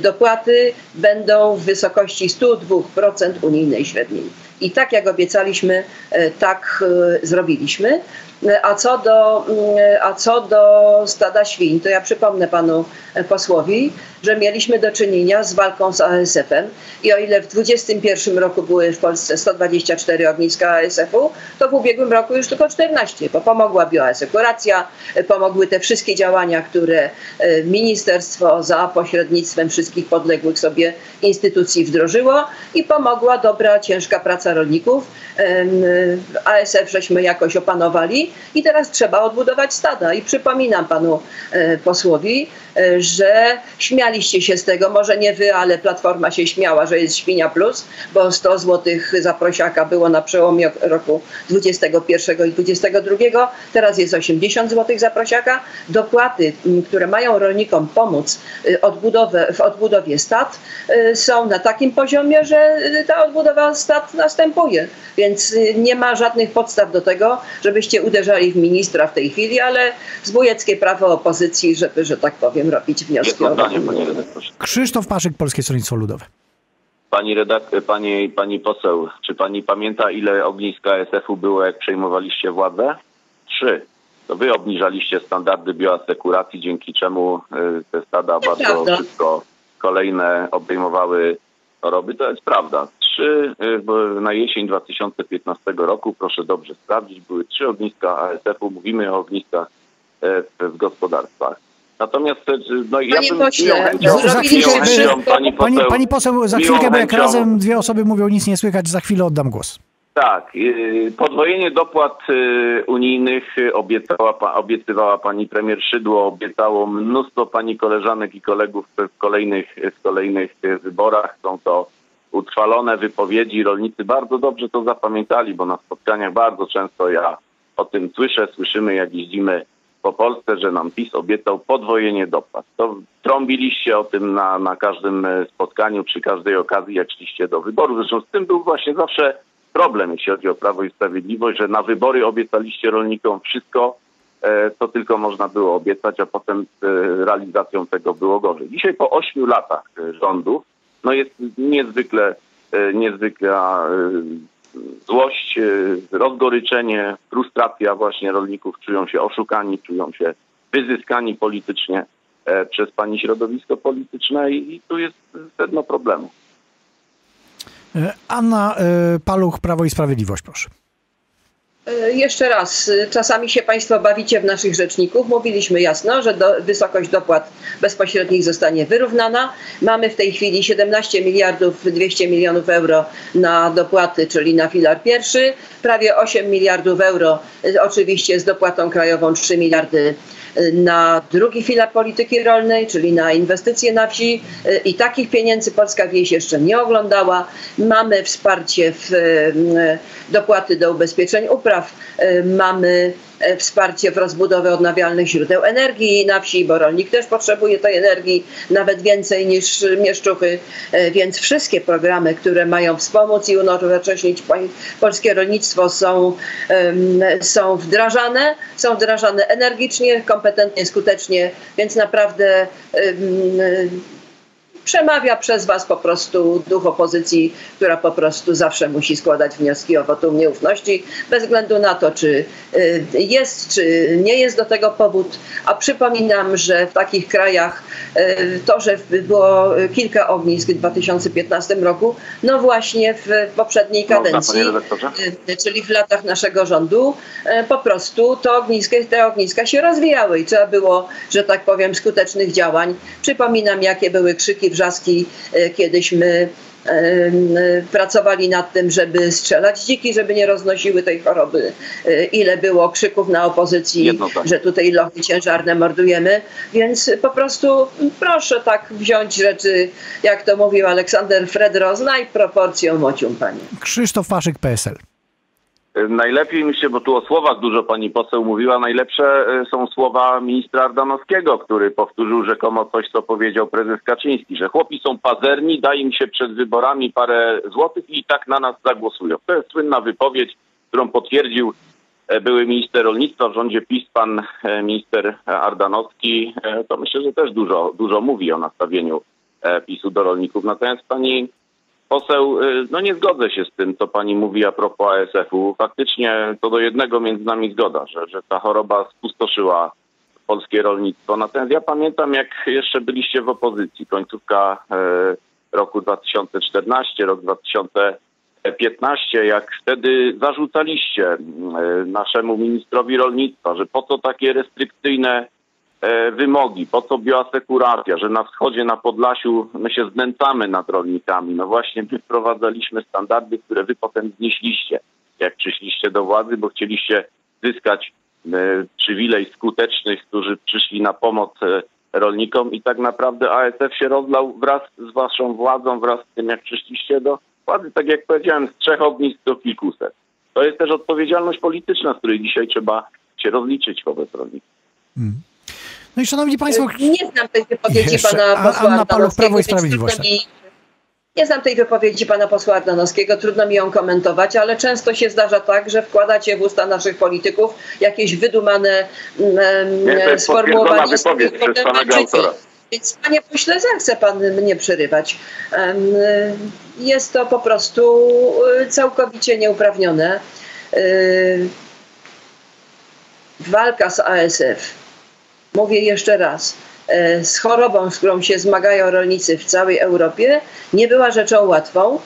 dopłaty będą w wysokości 102% unijnej średniej. I tak jak obiecaliśmy, tak zrobiliśmy. A co do stada świń, to ja przypomnę panu posłowi, że mieliśmy do czynienia z walką z ASF-em i o ile w 2021 roku były w Polsce 124 ogniska ASF-u, to w ubiegłym roku już tylko 14, bo pomogła bioasekuracja, pomogły te wszystkie działania, które ministerstwo za pośrednictwem wszystkich podległych sobie instytucji wdrożyło i pomogła dobra, ciężka praca rolników. ASF żeśmy jakoś opanowali i teraz trzeba odbudować stada. I przypominam panu posłowi, że śmialiście się z tego, może nie wy, ale Platforma się śmiała, że jest Świnia Plus, bo 100 zł za prosiaka było na przełomie roku 21 i 22, teraz jest 80 zł za prosiaka. Dopłaty, które mają rolnikom pomóc w odbudowie stad, są na takim poziomie, że ta odbudowa stad następuje. Więc nie ma żadnych podstaw do tego, żebyście uderzali w ministra w tej chwili, ale zbójeckie prawo opozycji, żeby, że tak powiem, robić wnioski o Krzysztof Paszyk, Polskie Stronnictwo Ludowe. Pani poseł, czy pani pamięta, ile ogniska ASF-u było, jak przejmowaliście władzę? 3. To wy obniżaliście standardy bioasekuracji, dzięki czemu te stada bardzo szybko kolejne obejmowały choroby. To jest prawda. Na jesień 2015 roku, proszę dobrze sprawdzić, były 3 ogniska ASF-u. Mówimy o ogniskach w gospodarstwach. Natomiast no, ja bym pani poseł, za chwilkę, bo jak razem dwie osoby mówią, nic nie słychać, za chwilę oddam głos. Tak, podwojenie dopłat unijnych obiecywała pani premier Szydło, obiecało mnóstwo pani koleżanek i kolegów w kolejnych wyborach. Są to utrwalone wypowiedzi. Rolnicy bardzo dobrze to zapamiętali, bo na spotkaniach bardzo często ja o tym słyszymy, jak jeździmy po Polsce, że nam PiS obiecał podwojenie dopłat. To trąbiliście o tym na każdym spotkaniu, przy każdej okazji, jak szliście do wyborów. Zresztą z tym był właśnie zawsze problem, jeśli chodzi o Prawo i Sprawiedliwość, że na wybory obiecaliście rolnikom wszystko, co tylko można było obiecać, a potem z realizacją tego było gorzej. Dzisiaj po 8 latach rządów no jest niezwykła złość, rozgoryczenie, frustracja właśnie rolników. Czują się oszukani, czują się wyzyskani politycznie przez pani środowisko polityczne i tu jest sedno problemu. Anna Paluch, Prawo i Sprawiedliwość, proszę. Jeszcze raz, czasami się państwo bawicie w naszych rzeczników. Mówiliśmy jasno, że wysokość dopłat bezpośrednich zostanie wyrównana. Mamy w tej chwili 17 miliardów 200 milionów euro na dopłaty, czyli na filar pierwszy. Prawie 8 miliardów euro, oczywiście z dopłatą krajową 3 miliardy na drugi filar polityki rolnej, czyli na inwestycje na wsi, i takich pieniędzy polska wieś jeszcze nie oglądała. Mamy wsparcie w dopłaty do ubezpieczeń upraw, mamy wsparcie w rozbudowę odnawialnych źródeł energii na wsi, bo rolnik też potrzebuje tej energii nawet więcej niż mieszczuchy, więc wszystkie programy, które mają wspomóc i unowocześnić polskie rolnictwo, są wdrażane energicznie, kompetentnie, skutecznie, więc naprawdę przemawia przez was po prostu duch opozycji, która po prostu zawsze musi składać wnioski o wotum nieufności, bez względu na to, czy jest, czy nie jest do tego powód. A przypominam, że w takich krajach to, że było kilka ognisk w 2015 roku, no właśnie w poprzedniej kadencji, czyli w latach naszego rządu, po prostu te ogniska się rozwijały i trzeba było, że tak powiem, skutecznych działań. Przypominam, jakie były krzyki, wrzaski, kiedyś my pracowali nad tym, żeby strzelać dziki, żeby nie roznosiły tej choroby. Ile było krzyków na opozycji, że tutaj lochy ciężarne mordujemy. Więc po prostu proszę tak wziąć rzeczy, jak to mówił Aleksander Fredro, znaj proporcją mocium, panie. Krzysztof Paszyk, PSL. Najlepiej, myślę, bo tu o słowach dużo pani poseł mówiła, najlepsze są słowa ministra Ardanowskiego, który powtórzył rzekomo coś, co powiedział prezes Kaczyński, że chłopi są pazerni, da im się przed wyborami parę złotych i tak na nas zagłosują. To jest słynna wypowiedź, którą potwierdził były minister rolnictwa w rządzie PiS, pan minister Ardanowski. To myślę, że też dużo mówi o nastawieniu PiS-u do rolników. Natomiast pani poseł, no nie zgodzę się z tym, co pani mówi a propos ASF-u. Faktycznie to do jednego między nami zgoda, że ta choroba spustoszyła polskie rolnictwo. Natomiast ja pamiętam, jak jeszcze byliście w opozycji, końcówka roku 2014, rok 2015, jak wtedy zarzucaliście naszemu ministrowi rolnictwa, że po co takie restrykcyjne wymogi, po co bioasekuracja, że na wschodzie, na Podlasiu my się znęcamy nad rolnikami. No właśnie my wprowadzaliśmy standardy, które wy potem znieśliście, jak przyszliście do władzy, bo chcieliście zyskać przywilej skutecznych, którzy przyszli na pomoc rolnikom i tak naprawdę ASF się rozlał wraz z waszą władzą, wraz z tym, jak przyszliście do władzy. Tak jak powiedziałem, z 3 ognisk do kilkuset. To jest też odpowiedzialność polityczna, z której dzisiaj trzeba się rozliczyć wobec rolników. No i szanowni państwo... Nie znam tej wypowiedzi pana posła Ardanowskiego. Nie znam tej wypowiedzi pana posła Ardanowskiego, trudno mi ją komentować, ale często się zdarza tak, że wkładacie w usta naszych polityków jakieś wydumane sformułowania. To jest potwierdzona wypowiedź przez pana Gautora. Więc panie pośle, zechce pan mnie przerywać. Jest to po prostu całkowicie nieuprawnione. Walka z ASF, mówię jeszcze raz, z chorobą, z którą się zmagają rolnicy w całej Europie, nie była rzeczą łatwą.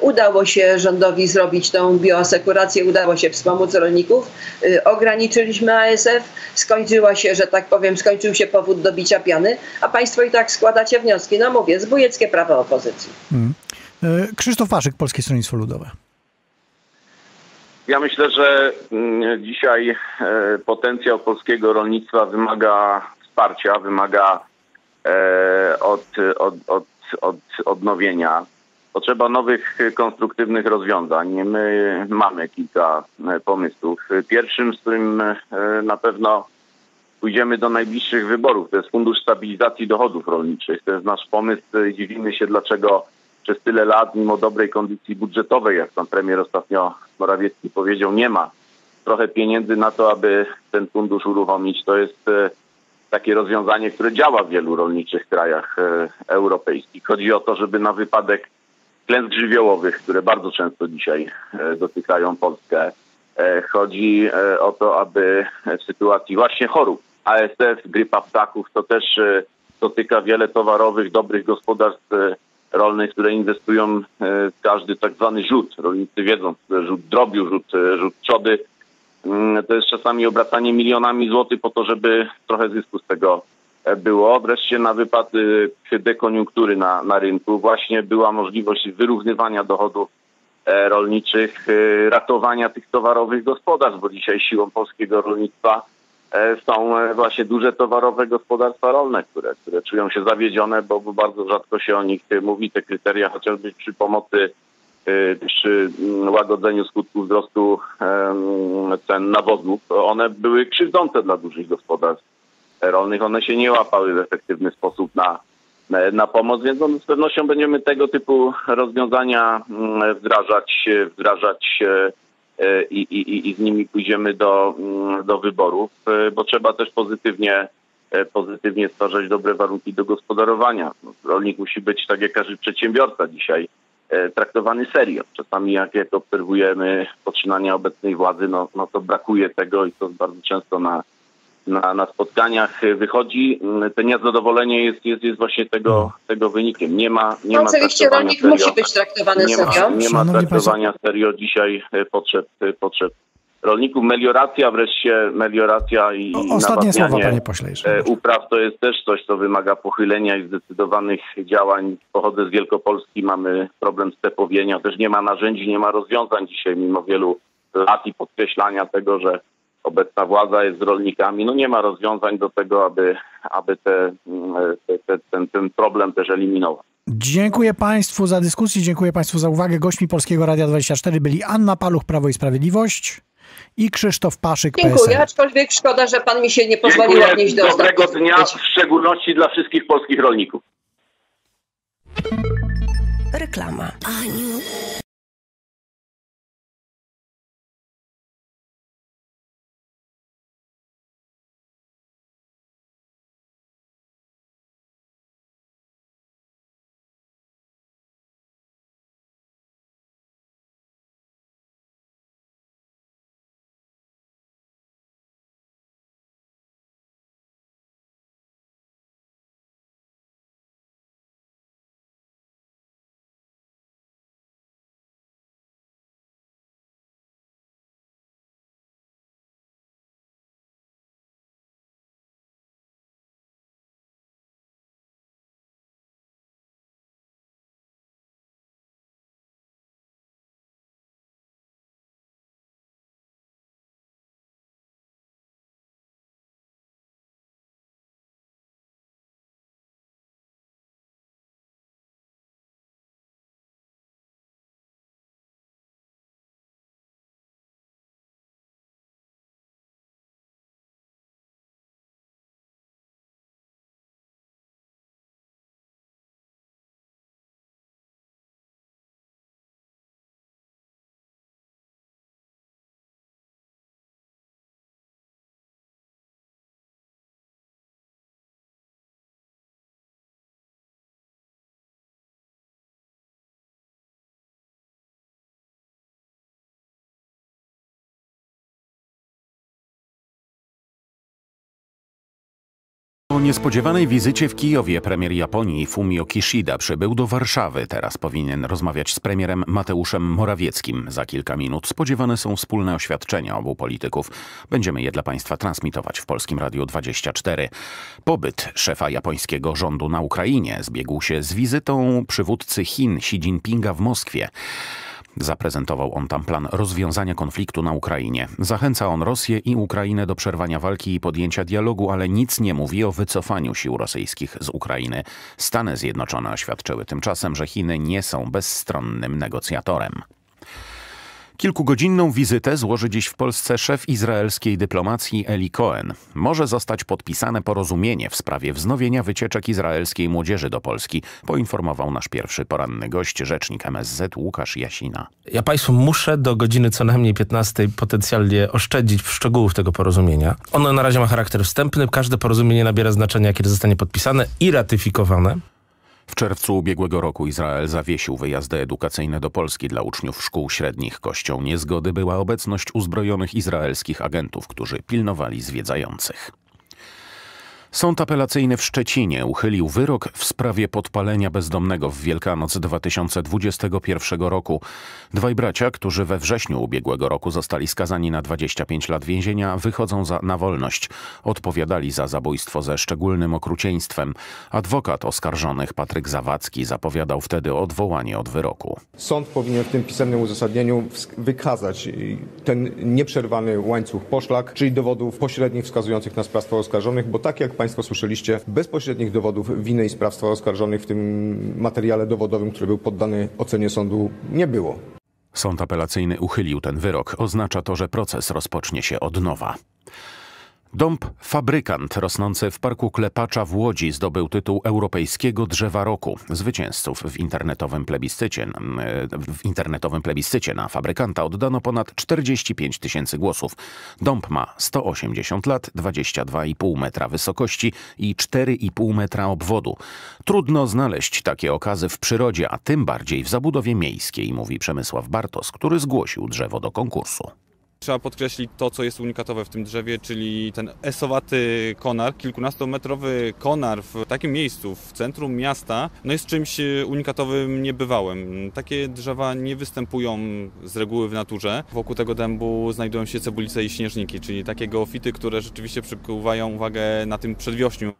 Udało się rządowi zrobić tą bioasekurację, udało się wspomóc rolników. Ograniczyliśmy ASF, skończyła się, że tak powiem, skończył się powód do bicia piany, a państwo i tak składacie wnioski. No mówię, zbójeckie prawo opozycji. Krzysztof Paszyk, Polskie Stronnictwo Ludowe. Ja myślę, że dzisiaj potencjał polskiego rolnictwa wymaga wsparcia, wymaga odnowienia. Potrzeba nowych, konstruktywnych rozwiązań. My mamy kilka pomysłów. Pierwszym, z którym na pewno pójdziemy do najbliższych wyborów, to jest Fundusz Stabilizacji Dochodów Rolniczych. To jest nasz pomysł. Dziwimy się, dlaczego przez tyle lat, mimo dobrej kondycji budżetowej, jak pan premier ostatnio Morawiecki powiedział, nie ma trochę pieniędzy na to, aby ten fundusz uruchomić. To jest takie rozwiązanie, które działa w wielu rolniczych krajach europejskich. Chodzi o to, żeby na wypadek klęsk żywiołowych, które bardzo często dzisiaj dotykają Polskę, chodzi o to, aby w sytuacji właśnie chorób, ASF, grypa ptaków, to też dotyka wiele towarowych, dobrych gospodarstw rolnych, które inwestują w każdy tak zwany rzut. Rolnicy wiedzą, rzut drobiu, rzut trzody. To jest czasami obracanie milionami złotych po to, żeby trochę zysku z tego było. Wreszcie na wypadek dekoniunktury na rynku właśnie była możliwość wyrównywania dochodów rolniczych, ratowania tych towarowych gospodarstw, bo dzisiaj siłą polskiego rolnictwa są właśnie duże towarowe gospodarstwa rolne, które czują się zawiedzione, bo bardzo rzadko się o nich mówi. Te kryteria chociażby przy pomocy, przy łagodzeniu skutków wzrostu cen nawozów, one były krzywdzące dla dużych gospodarstw rolnych. One się nie łapały w efektywny sposób na pomoc, więc z pewnością będziemy tego typu rozwiązania wdrażać i z nimi pójdziemy do wyborów, bo trzeba też pozytywnie stwarzać dobre warunki do gospodarowania. Rolnik musi być, tak jak każdy przedsiębiorca dzisiaj, traktowany serio. Czasami jak obserwujemy poczynania obecnej władzy, no to brakuje tego i to bardzo często na spotkaniach wychodzi. To niezadowolenie jest właśnie tego wynikiem. Nie ma oczywiście rolnik serio. Musi być traktowany serio. Nie ma traktowania serio dzisiaj potrzeb rolników. Melioracja i nawadnianie upraw to jest też coś, co wymaga pochylenia i zdecydowanych działań. Pochodzę z Wielkopolski, mamy problem stepowienia. Też nie ma narzędzi, nie ma rozwiązań dzisiaj, mimo wielu lat i podkreślania tego, że obecna władza jest z rolnikami. No nie ma rozwiązań do tego, aby ten problem też eliminować. Dziękuję państwu za dyskusję, dziękuję państwu za uwagę. Gośćmi Polskiego Radia 24 byli Anna Paluch, Prawo i Sprawiedliwość, i Krzysztof Paszyk, PSL. Dziękuję, aczkolwiek szkoda, że pan mi się nie pozwolił odnieść do ostatnich. Dobrego dnia, w szczególności dla wszystkich polskich rolników. Reklama. Po niespodziewanej wizycie w Kijowie premier Japonii Fumio Kishida przybył do Warszawy. Teraz powinien rozmawiać z premierem Mateuszem Morawieckim. Za kilka minut spodziewane są wspólne oświadczenia obu polityków. Będziemy je dla Państwa transmitować w Polskim Radiu 24. Pobyt szefa japońskiego rządu na Ukrainie zbiegł się z wizytą przywódcy Chin Xi Jinpinga w Moskwie. Zaprezentował on tam plan rozwiązania konfliktu na Ukrainie. Zachęca on Rosję i Ukrainę do przerwania walki i podjęcia dialogu, ale nic nie mówi o wycofaniu sił rosyjskich z Ukrainy. Stany Zjednoczone oświadczyły tymczasem, że Chiny nie są bezstronnym negocjatorem. Kilkugodzinną wizytę złoży dziś w Polsce szef izraelskiej dyplomacji Eli Cohen. Może zostać podpisane porozumienie w sprawie wznowienia wycieczek izraelskiej młodzieży do Polski, poinformował nasz pierwszy poranny gość, rzecznik MSZ Łukasz Jasina. Ja Państwu muszę do godziny co najmniej 15 potencjalnie oszczędzić szczegółów tego porozumienia. Ono na razie ma charakter wstępny, każde porozumienie nabiera znaczenia, kiedy zostanie podpisane i ratyfikowane. W czerwcu ubiegłego roku Izrael zawiesił wyjazdy edukacyjne do Polski dla uczniów szkół średnich. Kością niezgody była obecność uzbrojonych izraelskich agentów, którzy pilnowali zwiedzających. Sąd apelacyjny w Szczecinie uchylił wyrok w sprawie podpalenia bezdomnego w Wielkanoc 2021 roku. Dwaj bracia, którzy we wrześniu ubiegłego roku zostali skazani na 25 lat więzienia, wychodzą na wolność. Odpowiadali za zabójstwo ze szczególnym okrucieństwem. Adwokat oskarżonych Patryk Zawadzki zapowiadał wtedy odwołanie od wyroku. Sąd powinien w tym pisemnym uzasadnieniu wykazać ten nieprzerwany łańcuch poszlak, czyli dowodów pośrednich wskazujących na sprawstwo oskarżonych, bo tak jak Państwo słyszeliście, bezpośrednich dowodów winy i sprawstwa oskarżonych w tym materiale dowodowym, który był poddany ocenie sądu, nie było. Sąd apelacyjny uchylił ten wyrok. Oznacza to, że proces rozpocznie się od nowa. Dąb fabrykant rosnący w Parku Klepacza w Łodzi zdobył tytuł Europejskiego Drzewa Roku. Zwycięzców w internetowym plebiscycie na fabrykanta oddano ponad 45 tysięcy głosów. Dąb ma 180 lat, 22,5 metra wysokości i 4,5 metra obwodu. Trudno znaleźć takie okazy w przyrodzie, a tym bardziej w zabudowie miejskiej, mówi Przemysław Bartos, który zgłosił drzewo do konkursu. Trzeba podkreślić to, co jest unikatowe w tym drzewie, czyli ten esowaty konar. Kilkunastometrowy konar w takim miejscu, w centrum miasta, jest czymś unikatowym, niebywałym. Takie drzewa nie występują z reguły w naturze. Wokół tego dębu znajdują się cebulice i śnieżniki, czyli takie geofity, które rzeczywiście przykuwają uwagę na tym przedwiośniu.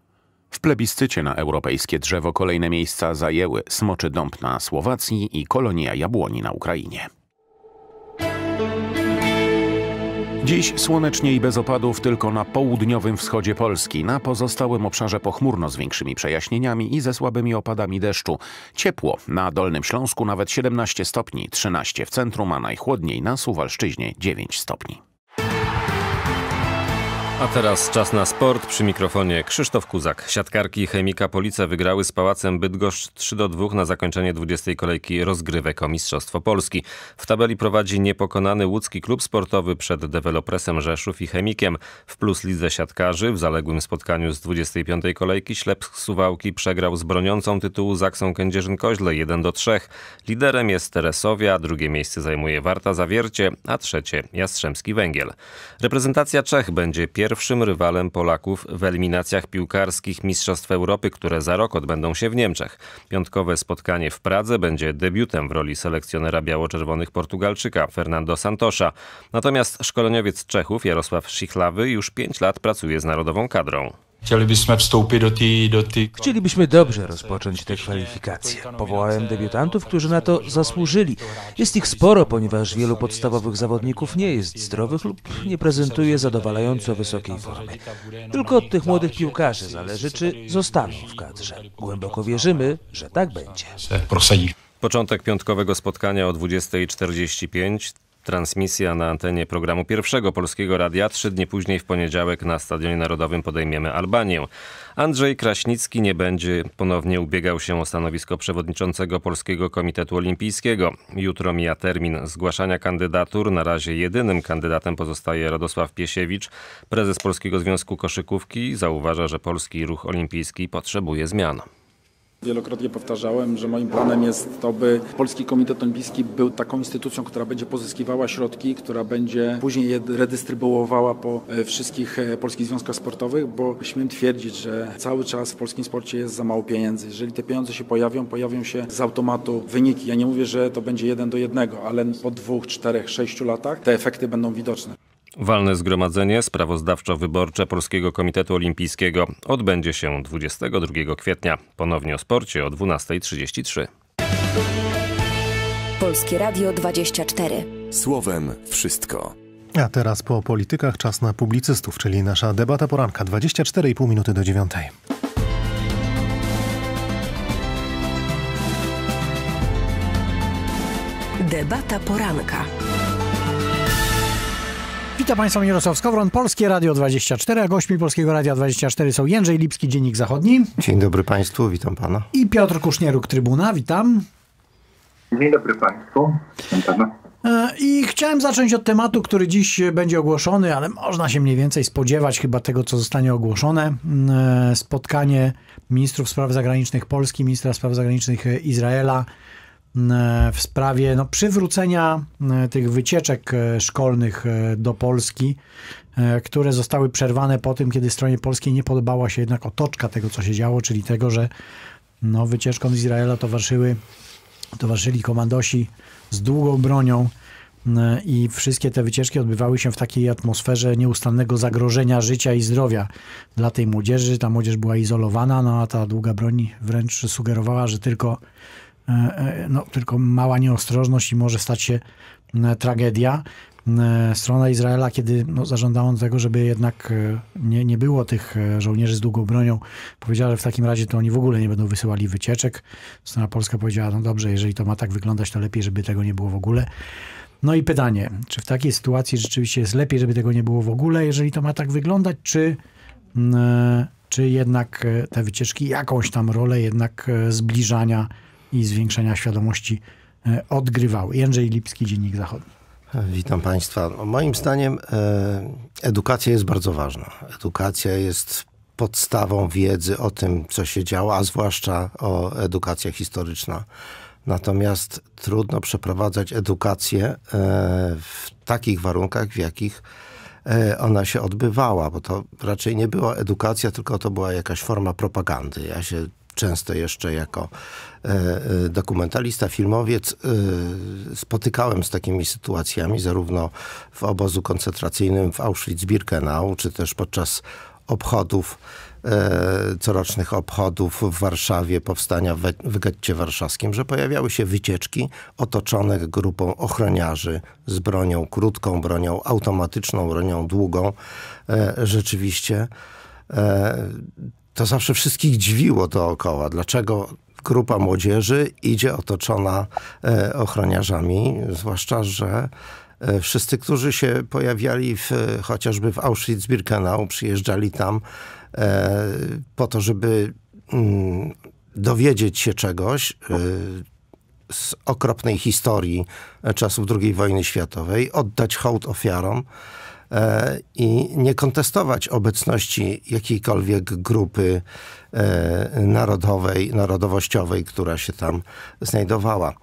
W plebiscycie na europejskie drzewo kolejne miejsca zajęły Smoczy Dąb na Słowacji i kolonia jabłoni na Ukrainie. Dziś słonecznie i bez opadów tylko na południowym wschodzie Polski. Na pozostałym obszarze pochmurno z większymi przejaśnieniami i ze słabymi opadami deszczu. Ciepło na Dolnym Śląsku nawet 17 stopni, 13 w centrum, a najchłodniej na Suwalszczyźnie 9 stopni. A teraz czas na sport. Przy mikrofonie Krzysztof Kuzak. Siatkarki Chemika Police wygrały z Pałacem Bydgoszcz 3-2 na zakończenie 20. kolejki rozgrywek o Mistrzostwo Polski. W tabeli prowadzi niepokonany łódzki klub sportowy przed Dewelopresem Rzeszów i Chemikiem. W plus lidze siatkarzy w zaległym spotkaniu z 25. kolejki Ślepsk Suwałki przegrał z broniącą tytułu Zaksą Kędzierzyn-Koźle 1-3. Liderem jest Teresowia, drugie miejsce zajmuje Warta Zawiercie, a trzecie Jastrzębski Węgiel. Reprezentacja Czech będzie pierwszym rywalem Polaków w eliminacjach piłkarskich Mistrzostw Europy, które za rok odbędą się w Niemczech. Piątkowe spotkanie w Pradze będzie debiutem w roli selekcjonera biało-czerwonych Portugalczyka Fernando Santosza. Natomiast szkoleniowiec Czechów Jarosław Sichlawy już 5 lat pracuje z narodową kadrą. Chcielibyśmy dobrze rozpocząć te kwalifikacje. Powołałem debiutantów, którzy na to zasłużyli. Jest ich sporo, ponieważ wielu podstawowych zawodników nie jest zdrowych lub nie prezentuje zadowalająco wysokiej formy. Tylko od tych młodych piłkarzy zależy, czy zostaną w kadrze. Głęboko wierzymy, że tak będzie. Początek piątkowego spotkania o 20:45. Transmisja na antenie programu Pierwszego Polskiego Radia. 3 dni później w poniedziałek na Stadionie Narodowym podejmiemy Albanię. Andrzej Kraśnicki nie będzie ponownie ubiegał się o stanowisko przewodniczącego Polskiego Komitetu Olimpijskiego. Jutro mija termin zgłaszania kandydatur. Na razie jedynym kandydatem pozostaje Radosław Piesiewicz. Prezes Polskiego Związku Koszykówki zauważa, że polski ruch olimpijski potrzebuje zmian. Wielokrotnie powtarzałem, że moim planem jest to, by Polski Komitet Olimpijski był taką instytucją, która będzie pozyskiwała środki, która będzie później je redystrybuowała po wszystkich polskich związkach sportowych, bo śmiem twierdzić, że cały czas w polskim sporcie jest za mało pieniędzy. Jeżeli te pieniądze się pojawią się z automatu wyniki. Ja nie mówię, że to będzie 1:1, ale po 2, 4, 6 latach te efekty będą widoczne. Walne zgromadzenie sprawozdawczo-wyborcze Polskiego Komitetu Olimpijskiego odbędzie się 22 kwietnia. Ponownie o sporcie o 12:33. Polskie Radio 24. Słowem wszystko. A teraz po politykach czas na publicystów, czyli nasza debata poranka. 24,5 minuty do 9:00. Debata poranka. Witam Państwa, Mirosław Skowron, Polskie Radio 24, a gośćmi Polskiego Radia 24 są Jędrzej Lipski, Dziennik Zachodni. Dzień dobry Państwu, witam Pana. I Piotr Kusznieruk, Trybuna, witam. Dzień dobry Państwu, witam Pana. I chciałem zacząć od tematu, który dziś będzie ogłoszony, ale można się mniej więcej spodziewać chyba tego, co zostanie ogłoszone. Spotkanie ministrów spraw zagranicznych Polski, ministra spraw zagranicznych Izraela w sprawie przywrócenia tych wycieczek szkolnych do Polski, które zostały przerwane po tym, kiedy stronie polskiej nie podobała się jednak otoczka tego, co się działo, czyli tego, że wycieczkom z Izraela towarzyszyli komandosi z długą bronią i wszystkie te wycieczki odbywały się w takiej atmosferze nieustannego zagrożenia życia i zdrowia dla tej młodzieży. Ta młodzież była izolowana, a ta długa broń wręcz sugerowała, że tylko mała nieostrożność i może stać się tragedia. Strona Izraela, kiedy zażądała tego, żeby jednak nie było tych żołnierzy z długą bronią, powiedziała, że w takim razie to oni w ogóle nie będą wysyłali wycieczek. Strona polska powiedziała, no dobrze, jeżeli to ma tak wyglądać, to lepiej, żeby tego nie było w ogóle. No i pytanie, czy w takiej sytuacji rzeczywiście jest lepiej, żeby tego nie było w ogóle, jeżeli to ma tak wyglądać, czy jednak te wycieczki jakąś tam rolę jednak zbliżania i zwiększenia świadomości odgrywały. Jędrzej Lipski, Dziennik Zachodni. Witam Państwa. Moim zdaniem edukacja jest bardzo ważna. Edukacja jest podstawą wiedzy o tym, co się działo, a zwłaszcza o edukacja historyczna. Natomiast trudno przeprowadzać edukację w takich warunkach, w jakich ona się odbywała, bo to raczej nie była edukacja, tylko to była jakaś forma propagandy. Ja się często jeszcze jako dokumentalista, filmowiec spotykałem z takimi sytuacjami, zarówno w obozu koncentracyjnym w Auschwitz-Birkenau, czy też podczas obchodów, corocznych obchodów w Warszawie, powstania w getcie warszawskim, że pojawiały się wycieczki otoczone grupą ochroniarzy z bronią krótką, bronią automatyczną, bronią długą. Rzeczywiście to zawsze wszystkich dziwiło dookoła. Dlaczego grupa młodzieży idzie otoczona ochroniarzami? Zwłaszcza, że wszyscy, którzy się pojawiali chociażby w Auschwitz-Birkenau, przyjeżdżali tam po to, żeby dowiedzieć się czegoś z okropnej historii czasów II wojny światowej, oddać hołd ofiarom i nie kontestować obecności jakiejkolwiek grupy narodowej, narodowościowej, która się tam znajdowała.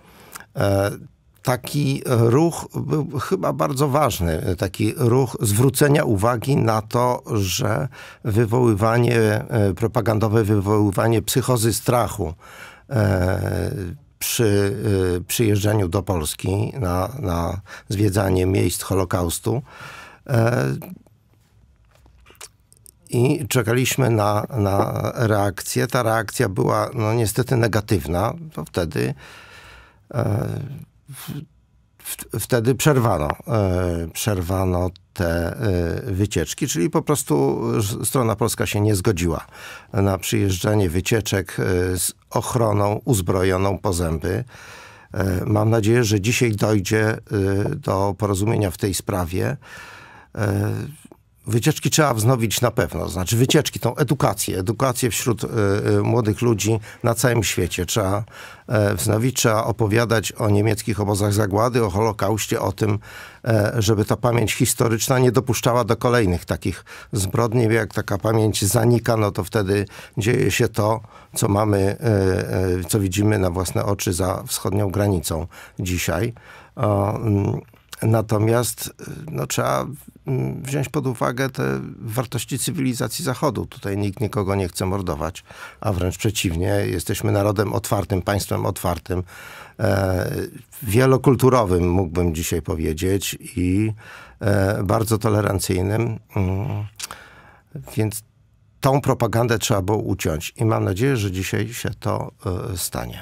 Taki ruch był chyba bardzo ważny, taki ruch zwrócenia uwagi na to, że wywoływanie propagandowe, wywoływanie psychozy strachu przy przyjeżdżaniu do Polski na zwiedzanie miejsc Holokaustu. I czekaliśmy na reakcję. Ta reakcja była niestety negatywna. To wtedy przerwano te wycieczki, czyli po prostu strona polska się nie zgodziła na przyjeżdżanie wycieczek z ochroną uzbrojoną po zęby. Mam nadzieję, że dzisiaj dojdzie do porozumienia w tej sprawie. wycieczki trzeba wznowić na pewno. Znaczy wycieczki, tą edukację wśród młodych ludzi na całym świecie trzeba wznowić. Trzeba opowiadać o niemieckich obozach zagłady, o Holokauście, o tym, żeby ta pamięć historyczna nie dopuszczała do kolejnych takich zbrodni. Jak taka pamięć zanika, no to wtedy dzieje się to, co mamy, co widzimy na własne oczy za wschodnią granicą dzisiaj. Natomiast no, trzeba wziąć pod uwagę te wartości cywilizacji Zachodu. Tutaj nikt nikogo nie chce mordować, a wręcz przeciwnie. Jesteśmy narodem otwartym, państwem otwartym, wielokulturowym, mógłbym dzisiaj powiedzieć, i bardzo tolerancyjnym. Więc tą propagandę trzeba było uciąć i mam nadzieję, że dzisiaj się to stanie.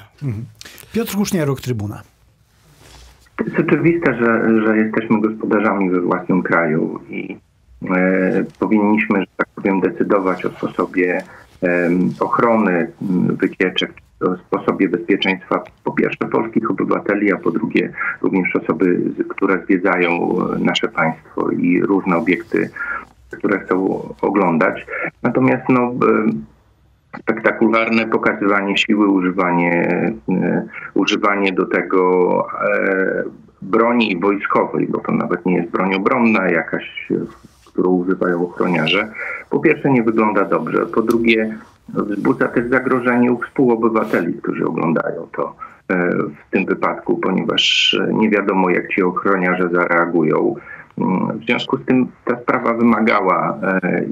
Piotr Kusznieruk, Trybuna. To jest oczywiste, że jesteśmy gospodarzami we własnym kraju i powinniśmy, że tak powiem, decydować o sposobie ochrony wycieczek, o sposobie bezpieczeństwa po pierwsze polskich obywateli, a po drugie również osoby, które zwiedzają nasze państwo i różne obiekty, które chcą oglądać. Natomiast no, spektakularne pokazywanie siły, używanie do tego broni wojskowej, bo to nawet nie jest broń obronna jakaś, którą używają ochroniarze, po pierwsze nie wygląda dobrze, po drugie wzbudza też zagrożenie u współobywateli, którzy oglądają to w tym wypadku, ponieważ nie wiadomo, jak ci ochroniarze zareagują. W związku z tym ta sprawa wymagała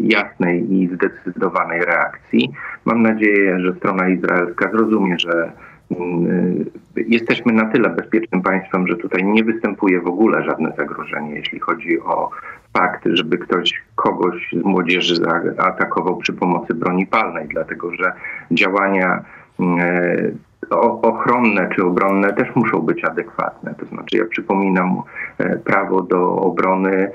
jasnej i zdecydowanej reakcji. Mam nadzieję, że strona izraelska zrozumie, że jesteśmy na tyle bezpiecznym państwem, że tutaj nie występuje w ogóle żadne zagrożenie, jeśli chodzi o fakt, żeby ktoś kogoś z młodzieży zaatakował przy pomocy broni palnej, dlatego że działania ochronne czy obronne też muszą być adekwatne. To znaczy, ja przypominam, prawo do obrony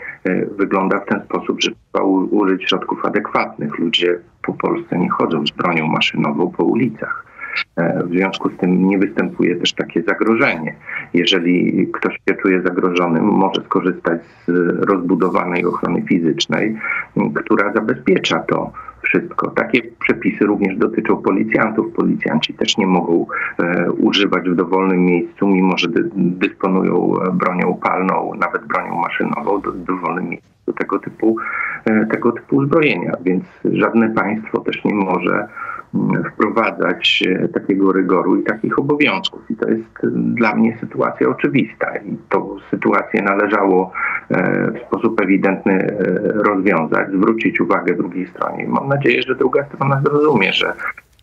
wygląda w ten sposób, że trzeba użyć środków adekwatnych. Ludzie po Polsce nie chodzą z bronią maszynową po ulicach. W związku z tym nie występuje też takie zagrożenie. Jeżeli ktoś się czuje zagrożony, może skorzystać z rozbudowanej ochrony fizycznej, która zabezpiecza to wszystko. Takie przepisy również dotyczą policjantów. Policjanci też nie mogą używać w dowolnym miejscu, mimo że dysponują bronią palną, nawet bronią maszynową, w dowolnym miejscu tego typu uzbrojenia. Więc żadne państwo też nie może wprowadzać takiego rygoru i takich obowiązków. I to jest dla mnie sytuacja oczywista. I tą sytuację należało w sposób ewidentny rozwiązać, zwrócić uwagę drugiej stronie. Mam nadzieję, że druga strona zrozumie, że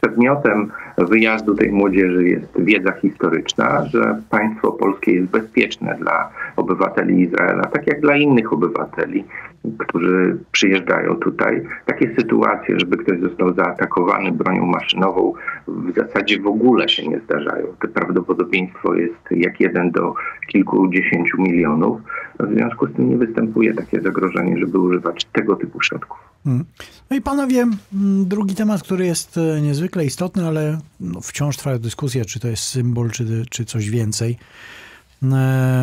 przedmiotem wyjazdu tej młodzieży jest wiedza historyczna, że państwo polskie jest bezpieczne dla obywateli Izraela, tak jak dla innych obywateli, którzy przyjeżdżają tutaj. Takie sytuacje, żeby ktoś został zaatakowany bronią maszynową, w zasadzie w ogóle się nie zdarzają. To prawdopodobieństwo jest jak 1 do kilkudziesięciu milionów. W związku z tym nie występuje takie zagrożenie, żeby używać tego typu środków. No i panowie, drugi temat, który jest niezwykle istotny, ale no wciąż trwa dyskusja, czy to jest symbol, czy coś więcej.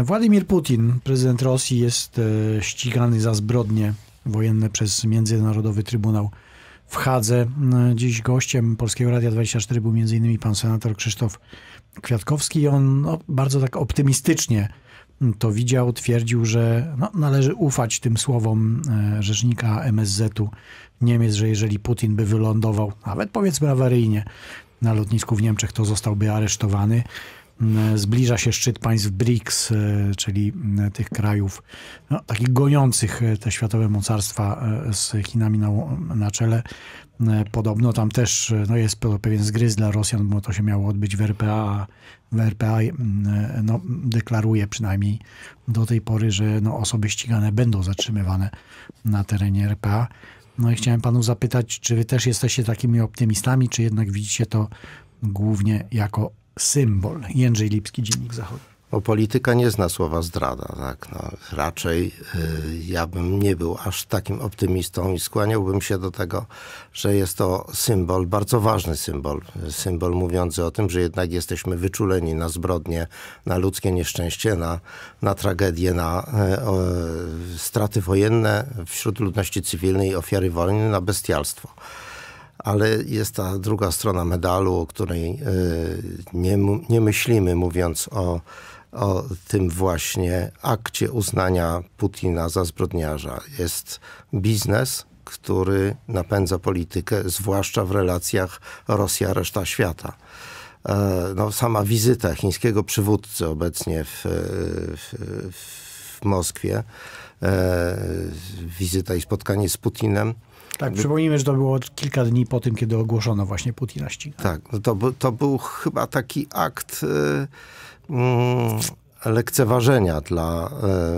Władimir Putin, prezydent Rosji, jest ścigany za zbrodnie wojenne przez Międzynarodowy Trybunał w Hadze. Dziś gościem Polskiego Radia 24 był m.in. pan senator Krzysztof Kwiatkowski i on no, bardzo tak optymistycznie to widział, twierdził, że no, należy ufać tym słowom rzecznika MSZ-u Niemiec, że jeżeli Putin by wylądował, nawet powiedzmy awaryjnie, na lotnisku w Niemczech, to zostałby aresztowany. Zbliża się szczyt państw BRICS, czyli tych krajów no, takich goniących te światowe mocarstwa z Chinami na czele. Podobno tam też no, jest pewien zgryz dla Rosjan, bo to się miało odbyć w RPA. W RPA no, deklaruje przynajmniej do tej pory, że no, osoby ścigane będą zatrzymywane na terenie RPA. No i chciałem panu zapytać, czy wy też jesteście takimi optymistami, czy jednak widzicie to głównie jako symbol? Jędrzej Lipski, Dziennik Zachodni. polityka nie zna słowa zdrada. Tak? No, raczej ja bym nie był aż takim optymistą i skłaniałbym się do tego, że jest to symbol, bardzo ważny symbol. Symbol mówiący o tym, że jednak jesteśmy wyczuleni na zbrodnie, na ludzkie nieszczęście, na tragedie, na straty wojenne wśród ludności cywilnej, ofiary wojny, na bestialstwo. Ale jest ta druga strona medalu, o której nie myślimy, mówiąc o tym właśnie akcie uznania Putina za zbrodniarza. Jest biznes, który napędza politykę, zwłaszcza w relacjach Rosja-reszta świata. No, sama wizyta chińskiego przywódcy obecnie w Moskwie, wizyta i spotkanie z Putinem. Tak, przypomnijmy, że to było kilka dni po tym, kiedy ogłoszono właśnie Putina ścigania. Tak, to był chyba taki akt lekceważenia dla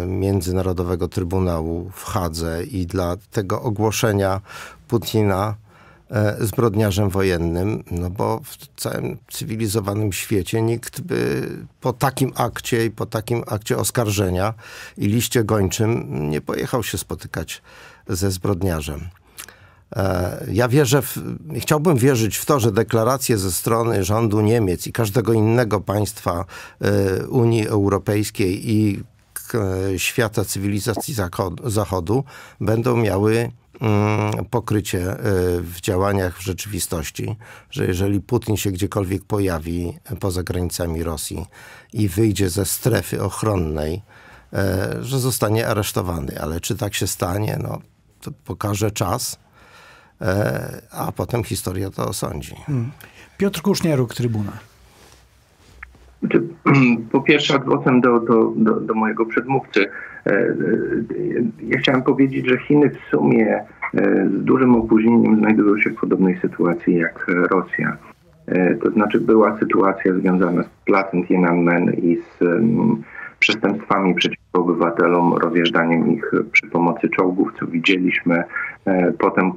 Międzynarodowego Trybunału w Hadze i dla tego ogłoszenia Putina zbrodniarzem wojennym, no bo w całym cywilizowanym świecie nikt by po takim akcie i po takim akcie oskarżenia i liście gończym nie pojechał się spotykać ze zbrodniarzem. Ja wierzę, chciałbym wierzyć w to, że deklaracje ze strony rządu Niemiec i każdego innego państwa Unii Europejskiej i świata cywilizacji Zachodu będą miały pokrycie w działaniach w rzeczywistości, że jeżeli Putin się gdziekolwiek pojawi poza granicami Rosji i wyjdzie ze strefy ochronnej, że zostanie aresztowany. Ale czy tak się stanie? No, to pokaże czas. A potem historia to osądzi. Piotr Kusznieruk, Trybuna. Po pierwsze, odwrotem do mojego przedmówcy. Ja chciałem powiedzieć, że Chiny w sumie z dużym opóźnieniem znajdują się w podobnej sytuacji jak Rosja. To znaczy była sytuacja związana z placem Tiananmen i z przestępstwami przeciwko obywatelom, rozjeżdżaniem ich przy pomocy czołgów, co widzieliśmy, potem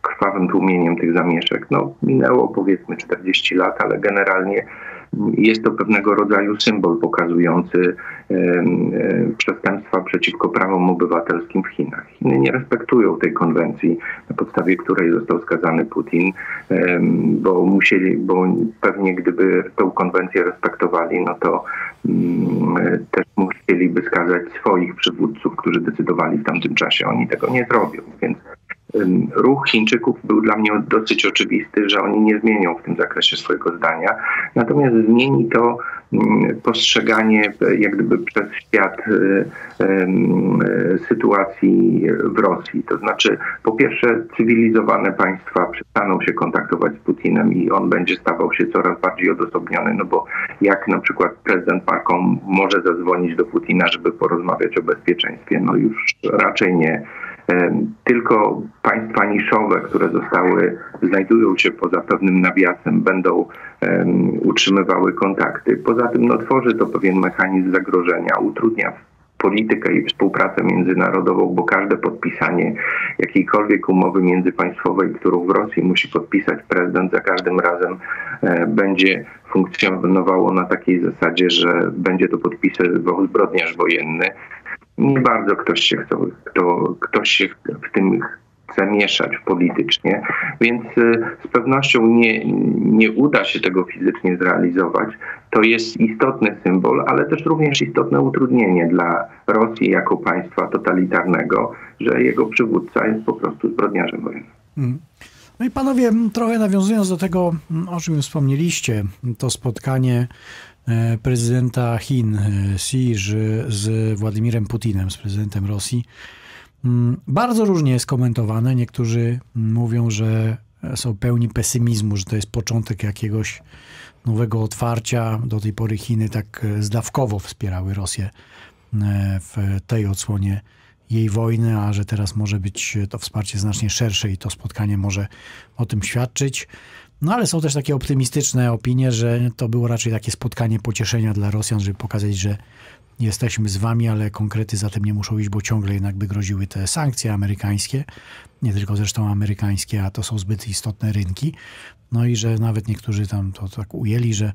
krwawym tłumieniem tych zamieszek. No, minęło powiedzmy 40 lat, ale generalnie jest to pewnego rodzaju symbol pokazujący przestępstwa przeciwko prawom obywatelskim w Chinach. Chiny nie respektują tej konwencji, na podstawie której został skazany Putin, bo pewnie gdyby tę konwencję respektowali, no to też musieliby skazać swoich przywódców, którzy decydowali w tamtym czasie. Oni tego nie zrobią, więc ruch Chińczyków był dla mnie dosyć oczywisty, że oni nie zmienią w tym zakresie swojego zdania. Natomiast zmieni to postrzeganie jak gdyby przez świat sytuacji w Rosji. To znaczy, po pierwsze, cywilizowane państwa przestaną się kontaktować z Putinem i on będzie stawał się coraz bardziej odosobniony, no bo jak na przykład prezydent Macron może zadzwonić do Putina, żeby porozmawiać o bezpieczeństwie? No już raczej nie. Tylko państwa niszowe, które znajdują się poza pewnym nawiasem, będą utrzymywały kontakty. Poza tym no, tworzy to pewien mechanizm zagrożenia, utrudnia politykę i współpracę międzynarodową, bo każde podpisanie jakiejkolwiek umowy międzypaństwowej, którą w Rosji musi podpisać prezydent, za każdym razem będzie funkcjonowało na takiej zasadzie, że będzie to podpisywał zbrodniarz wojenny. Nie bardzo ktoś się w tym chce mieszać politycznie, więc z pewnością nie uda się tego fizycznie zrealizować. To jest istotny symbol, ale też również istotne utrudnienie dla Rosji jako państwa totalitarnego, że jego przywódca jest po prostu zbrodniarzem wojennym. No i panowie, trochę nawiązując do tego, o czym wspomnieliście, to spotkanie prezydenta Chin Xi z Władimirem Putinem, z prezydentem Rosji. Bardzo różnie jest komentowane. Niektórzy mówią, że są pełni pesymizmu, że to jest początek jakiegoś nowego otwarcia. Do tej pory Chiny tak zdawkowo wspierały Rosję w tej odsłonie jej wojny, a że teraz może być to wsparcie znacznie szersze i to spotkanie może o tym świadczyć. No ale są też takie optymistyczne opinie, że to było raczej takie spotkanie pocieszenia dla Rosjan, żeby pokazać, że jesteśmy z wami, ale konkrety za tym nie muszą iść, bo ciągle jednak by groziły te sankcje amerykańskie, nie tylko zresztą amerykańskie, a to są zbyt istotne rynki. No i że nawet niektórzy tam to tak ujęli, że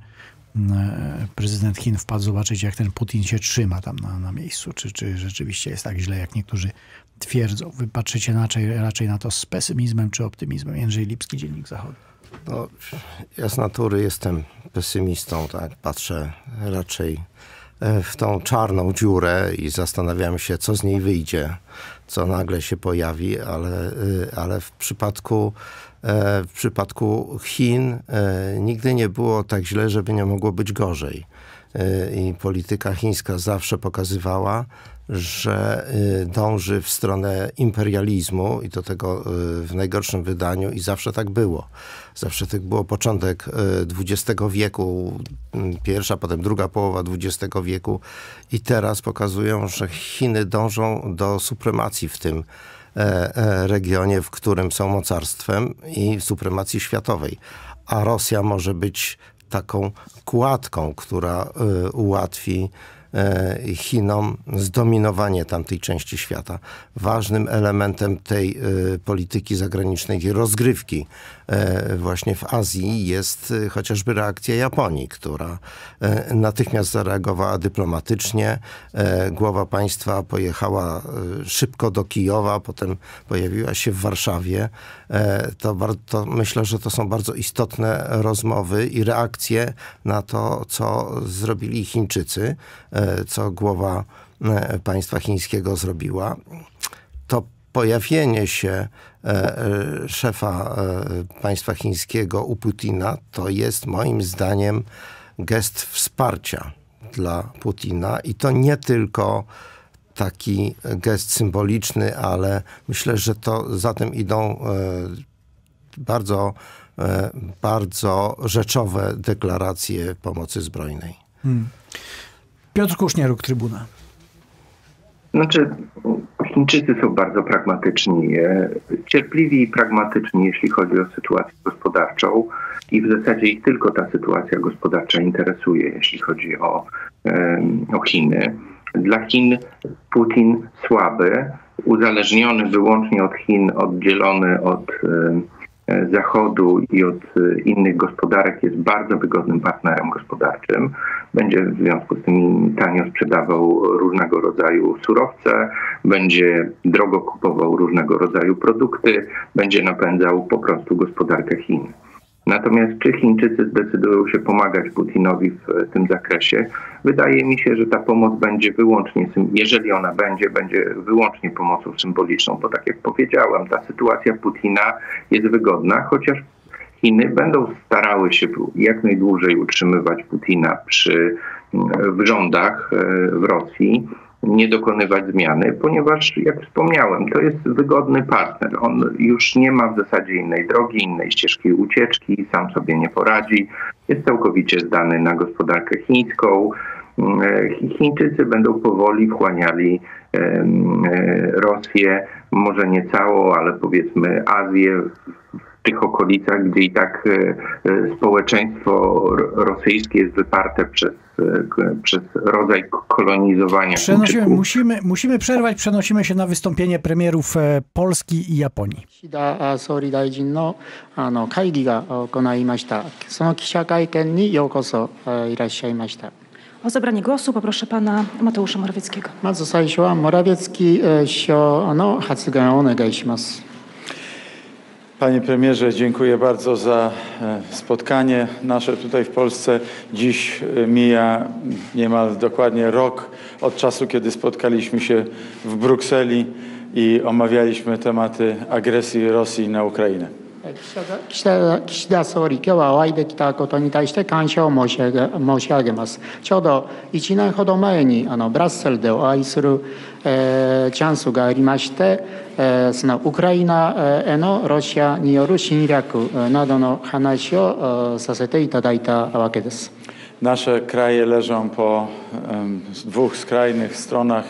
prezydent Chin wpadł zobaczyć, jak ten Putin się trzyma tam na miejscu. Czy rzeczywiście jest tak źle, jak niektórzy twierdzą. Wy patrzycie raczej na to z pesymizmem czy optymizmem? Jędrzej Lipski, Dziennik Zachodu. No, ja z natury jestem pesymistą, tak? Patrzę raczej w tą czarną dziurę i zastanawiam się, co z niej wyjdzie, co nagle się pojawi, ale w przypadku Chin nigdy nie było tak źle, żeby nie mogło być gorzej. I polityka chińska zawsze pokazywała, że dąży w stronę imperializmu i do tego w najgorszym wydaniu i zawsze tak było. Zawsze tak było początek XX wieku, pierwsza, potem druga połowa XX wieku i teraz pokazują, że Chiny dążą do supremacji w tym regionie, w którym są mocarstwem i supremacji światowej. A Rosja może być taką kładką, która ułatwi Chinom zdominowanie tamtej części świata. Ważnym elementem tej polityki zagranicznej i rozgrywki właśnie w Azji jest chociażby reakcja Japonii, która natychmiast zareagowała dyplomatycznie. Głowa państwa pojechała szybko do Kijowa, potem pojawiła się w Warszawie. To myślę, że to są bardzo istotne rozmowy i reakcje na to, co zrobili Chińczycy, co głowa państwa chińskiego zrobiła. To pojawienie się szefa państwa chińskiego u Putina to jest moim zdaniem gest wsparcia dla Putina i to nie tylko taki gest symboliczny, ale myślę, że to za tym idą bardzo rzeczowe deklaracje pomocy zbrojnej. Piotr Kusznieruk, Trybuna. Znaczy, Chińczycy są bardzo pragmatyczni, cierpliwi i pragmatyczni, jeśli chodzi o sytuację gospodarczą i w zasadzie ich tylko ta sytuacja gospodarcza interesuje, jeśli chodzi o Chiny. Dla Chin Putin słaby, uzależniony wyłącznie od Chin, oddzielony od Zachodu i od innych gospodarek jest bardzo wygodnym partnerem gospodarczym. Będzie w związku z tym tanio sprzedawał różnego rodzaju surowce, będzie drogo kupował różnego rodzaju produkty, będzie napędzał po prostu gospodarkę Chin. Natomiast czy Chińczycy zdecydują się pomagać Putinowi w tym zakresie? Wydaje mi się, że ta pomoc będzie wyłącznie, jeżeli ona będzie wyłącznie pomocą symboliczną, bo tak jak powiedziałem, ta sytuacja Putina jest wygodna, chociaż Chiny będą starały się jak najdłużej utrzymywać Putina w rządach w Rosji, nie dokonywać zmiany, ponieważ, jak wspomniałem, to jest wygodny partner. On już nie ma w zasadzie innej drogi, innej ścieżki ucieczki, sam sobie nie poradzi. Jest całkowicie zdany na gospodarkę chińską. Chińczycy będą powoli wchłaniali Rosję, może nie całą, ale powiedzmy Azję, w tych okolicach, gdzie i tak społeczeństwo rosyjskie jest wyparte przez rodzaj kolonizowania. Musimy przerwać, przenosimy się na wystąpienie premierów Polski i Japonii. O zabranie głosu poproszę pana Mateusza Morawieckiego. Panie premierze, dziękuję bardzo za spotkanie nasze tutaj w Polsce. Dziś mija niemal dokładnie rok od czasu, kiedy spotkaliśmy się w Brukseli i omawialiśmy tematy agresji Rosji na Ukrainę. Nasze kraje leżą po dwóch skrajnych stronach,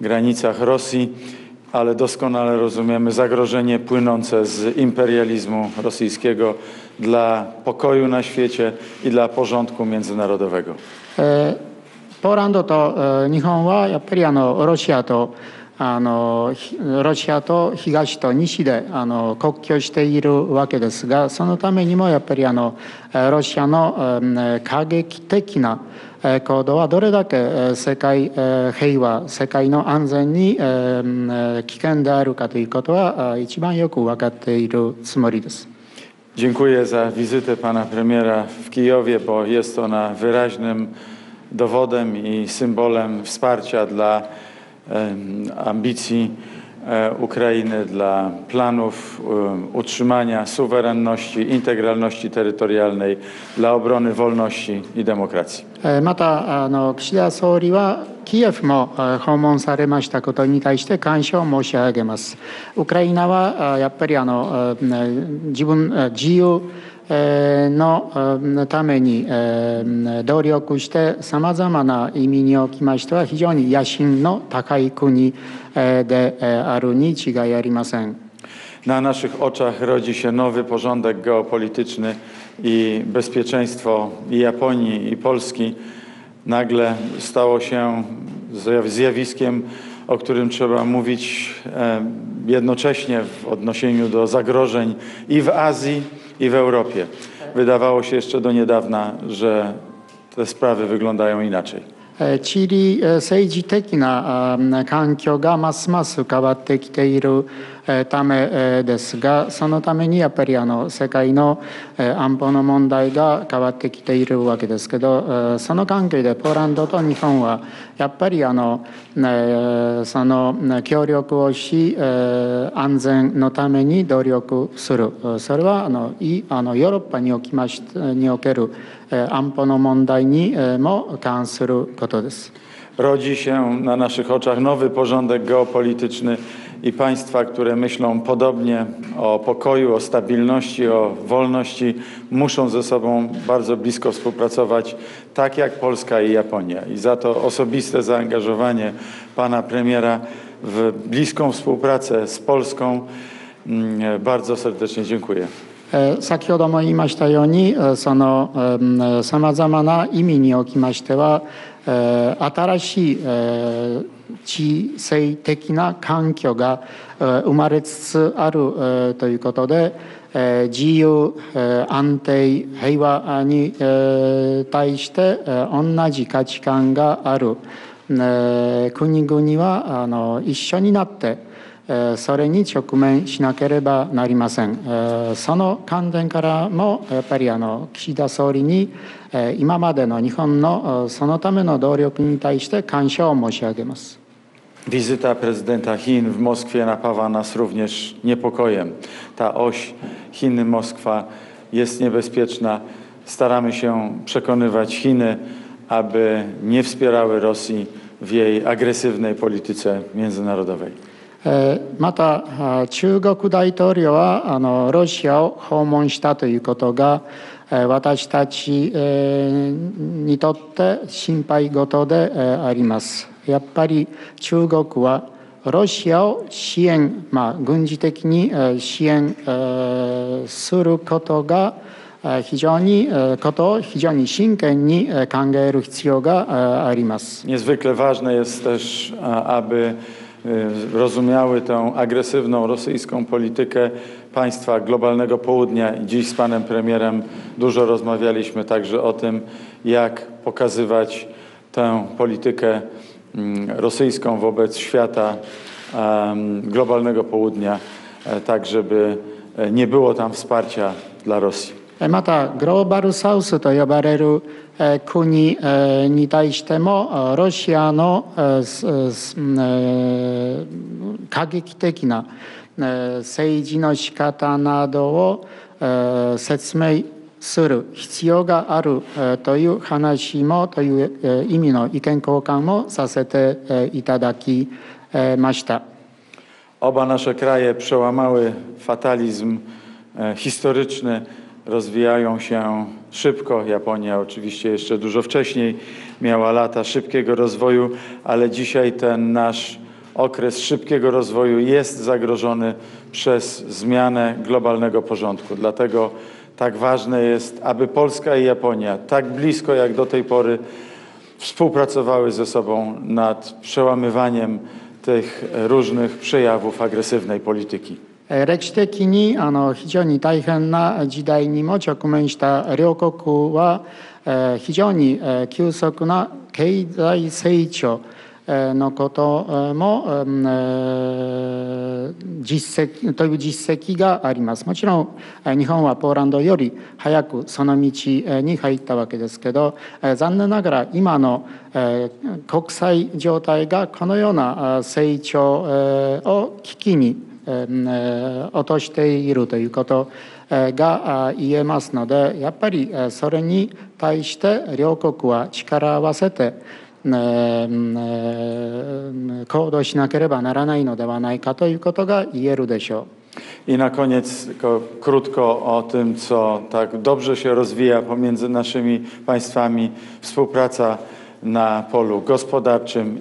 granicach Rosji, ale doskonale rozumiemy zagrożenie płynące z imperializmu rosyjskiego dla pokoju na świecie i dla porządku międzynarodowego. ロシアと東と西で国境しているわけですが、そのためにもやっぱりロシアの過激的な行動はどれだけ世界平和、世界の安全に危険であるかということは一番よく分かっているつもりです。Dziękuję za wizytę pana premiera w Kijowie, bo jest ona wyraźnym dowodem i symbolem wsparcia dla ambicji Ukrainy, dla planów utrzymania suwerenności, integralności terytorialnej, dla obrony wolności i demokracji. また岸田総理はキエフも訪問されましたことに対して感謝を申し上げます。ウクライナはやっぱり自由のために努力してさまざまな意味におきましては非常に野心の高い国であるに違いありません。Na naszych oczach rodzi się nowy porządek geopolityczny i bezpieczeństwo i Japonii, i Polski nagle stało się zjawiskiem, o którym trzeba mówić jednocześnie w odniesieniu do zagrożeń i w Azji, i w Europie. Wydawało się jeszcze do niedawna, że te sprawy wyglądają inaczej.チリ政治的な環境がますます変わってきているためですが、そのためにやっぱり世界の安保の問題が変わってきているわけですけど、その関係でポーランドと日本はやっぱりその協力をし、安全のために努力する。それはヨーロッパにおける安保の問題にも関することです。Rodzi się na naszych oczach nowy porządek geopolityczny i państwa, które myślą podobnie o pokoju, o stabilności, o wolności, muszą ze sobą bardzo blisko współpracować, tak jak Polska i Japonia. I za to osobiste zaangażowanie pana premiera w bliską współpracę z Polską bardzo serdecznie dziękuję.先ほども言いましたように、さまざまな意味におきましては、新しい地政的な環境が生まれつつあるということで、自由、安定、平和に対して同じ価値観がある国々は一緒になってそれに直面しなければなりません。その観点からもやっぱり岸田総理に今までの日本のそのための努力に対して感謝を申し上げます。Wizyta prezydenta Chin w Moskwie napawa nas również niepokojem. Ta oś Chiny-Moskwa jest niebezpieczna. Staramy się przekonywać Chiny, aby nie wspierały Rosji w jej agresywnej polityce międzynarodowej.また中国大統領はロシアを訪問したということが私たちにとって心配事であります。やっぱり中国はロシアを支援、軍事的に支援することが非常に真剣に考える必要があります。Niezwykle ważne jest też, aby rozumiały tę agresywną rosyjską politykę państwa globalnego południa. Dziś z panem premierem dużo rozmawialiśmy także o tym, jak pokazywać tę politykę rosyjską wobec świata globalnego południa, tak żeby nie było tam wsparcia dla Rosji.またグローバルサウスと呼ばれる国に対してもロシアの過激的な政治の仕方などを説明する必要があるという話もという意味の意見交換もさせていただきました。Oba nasze kraje przełamały fatalizm historyczny.Rozwijają się szybko. Japonia oczywiście jeszcze dużo wcześniej miała lata szybkiego rozwoju, ale dzisiaj ten nasz okres szybkiego rozwoju jest zagrożony przez zmianę globalnego porządku. Dlatego tak ważne jest, aby Polska i Japonia tak blisko jak do tej pory współpracowały ze sobą nad przełamywaniem tych różnych przejawów agresywnej polityki. 歴史的に非常に大変な時代にも直面した両国は非常に急速な経済成長のこともという実績があります。もちろん日本はポーランドより早くその道に入ったわけですけど、残念ながら今の国際状態がこのような成長を危機に落としているということが言えますので、やっぱりそれに対して両国は力を合わせて行動しなければならないのではないかということが言えるでしょう。I na koniec tylko krótko o tym, co tak dobrze się rozwija pomiędzy naszymi państwami współpraca na polu gospodarczym.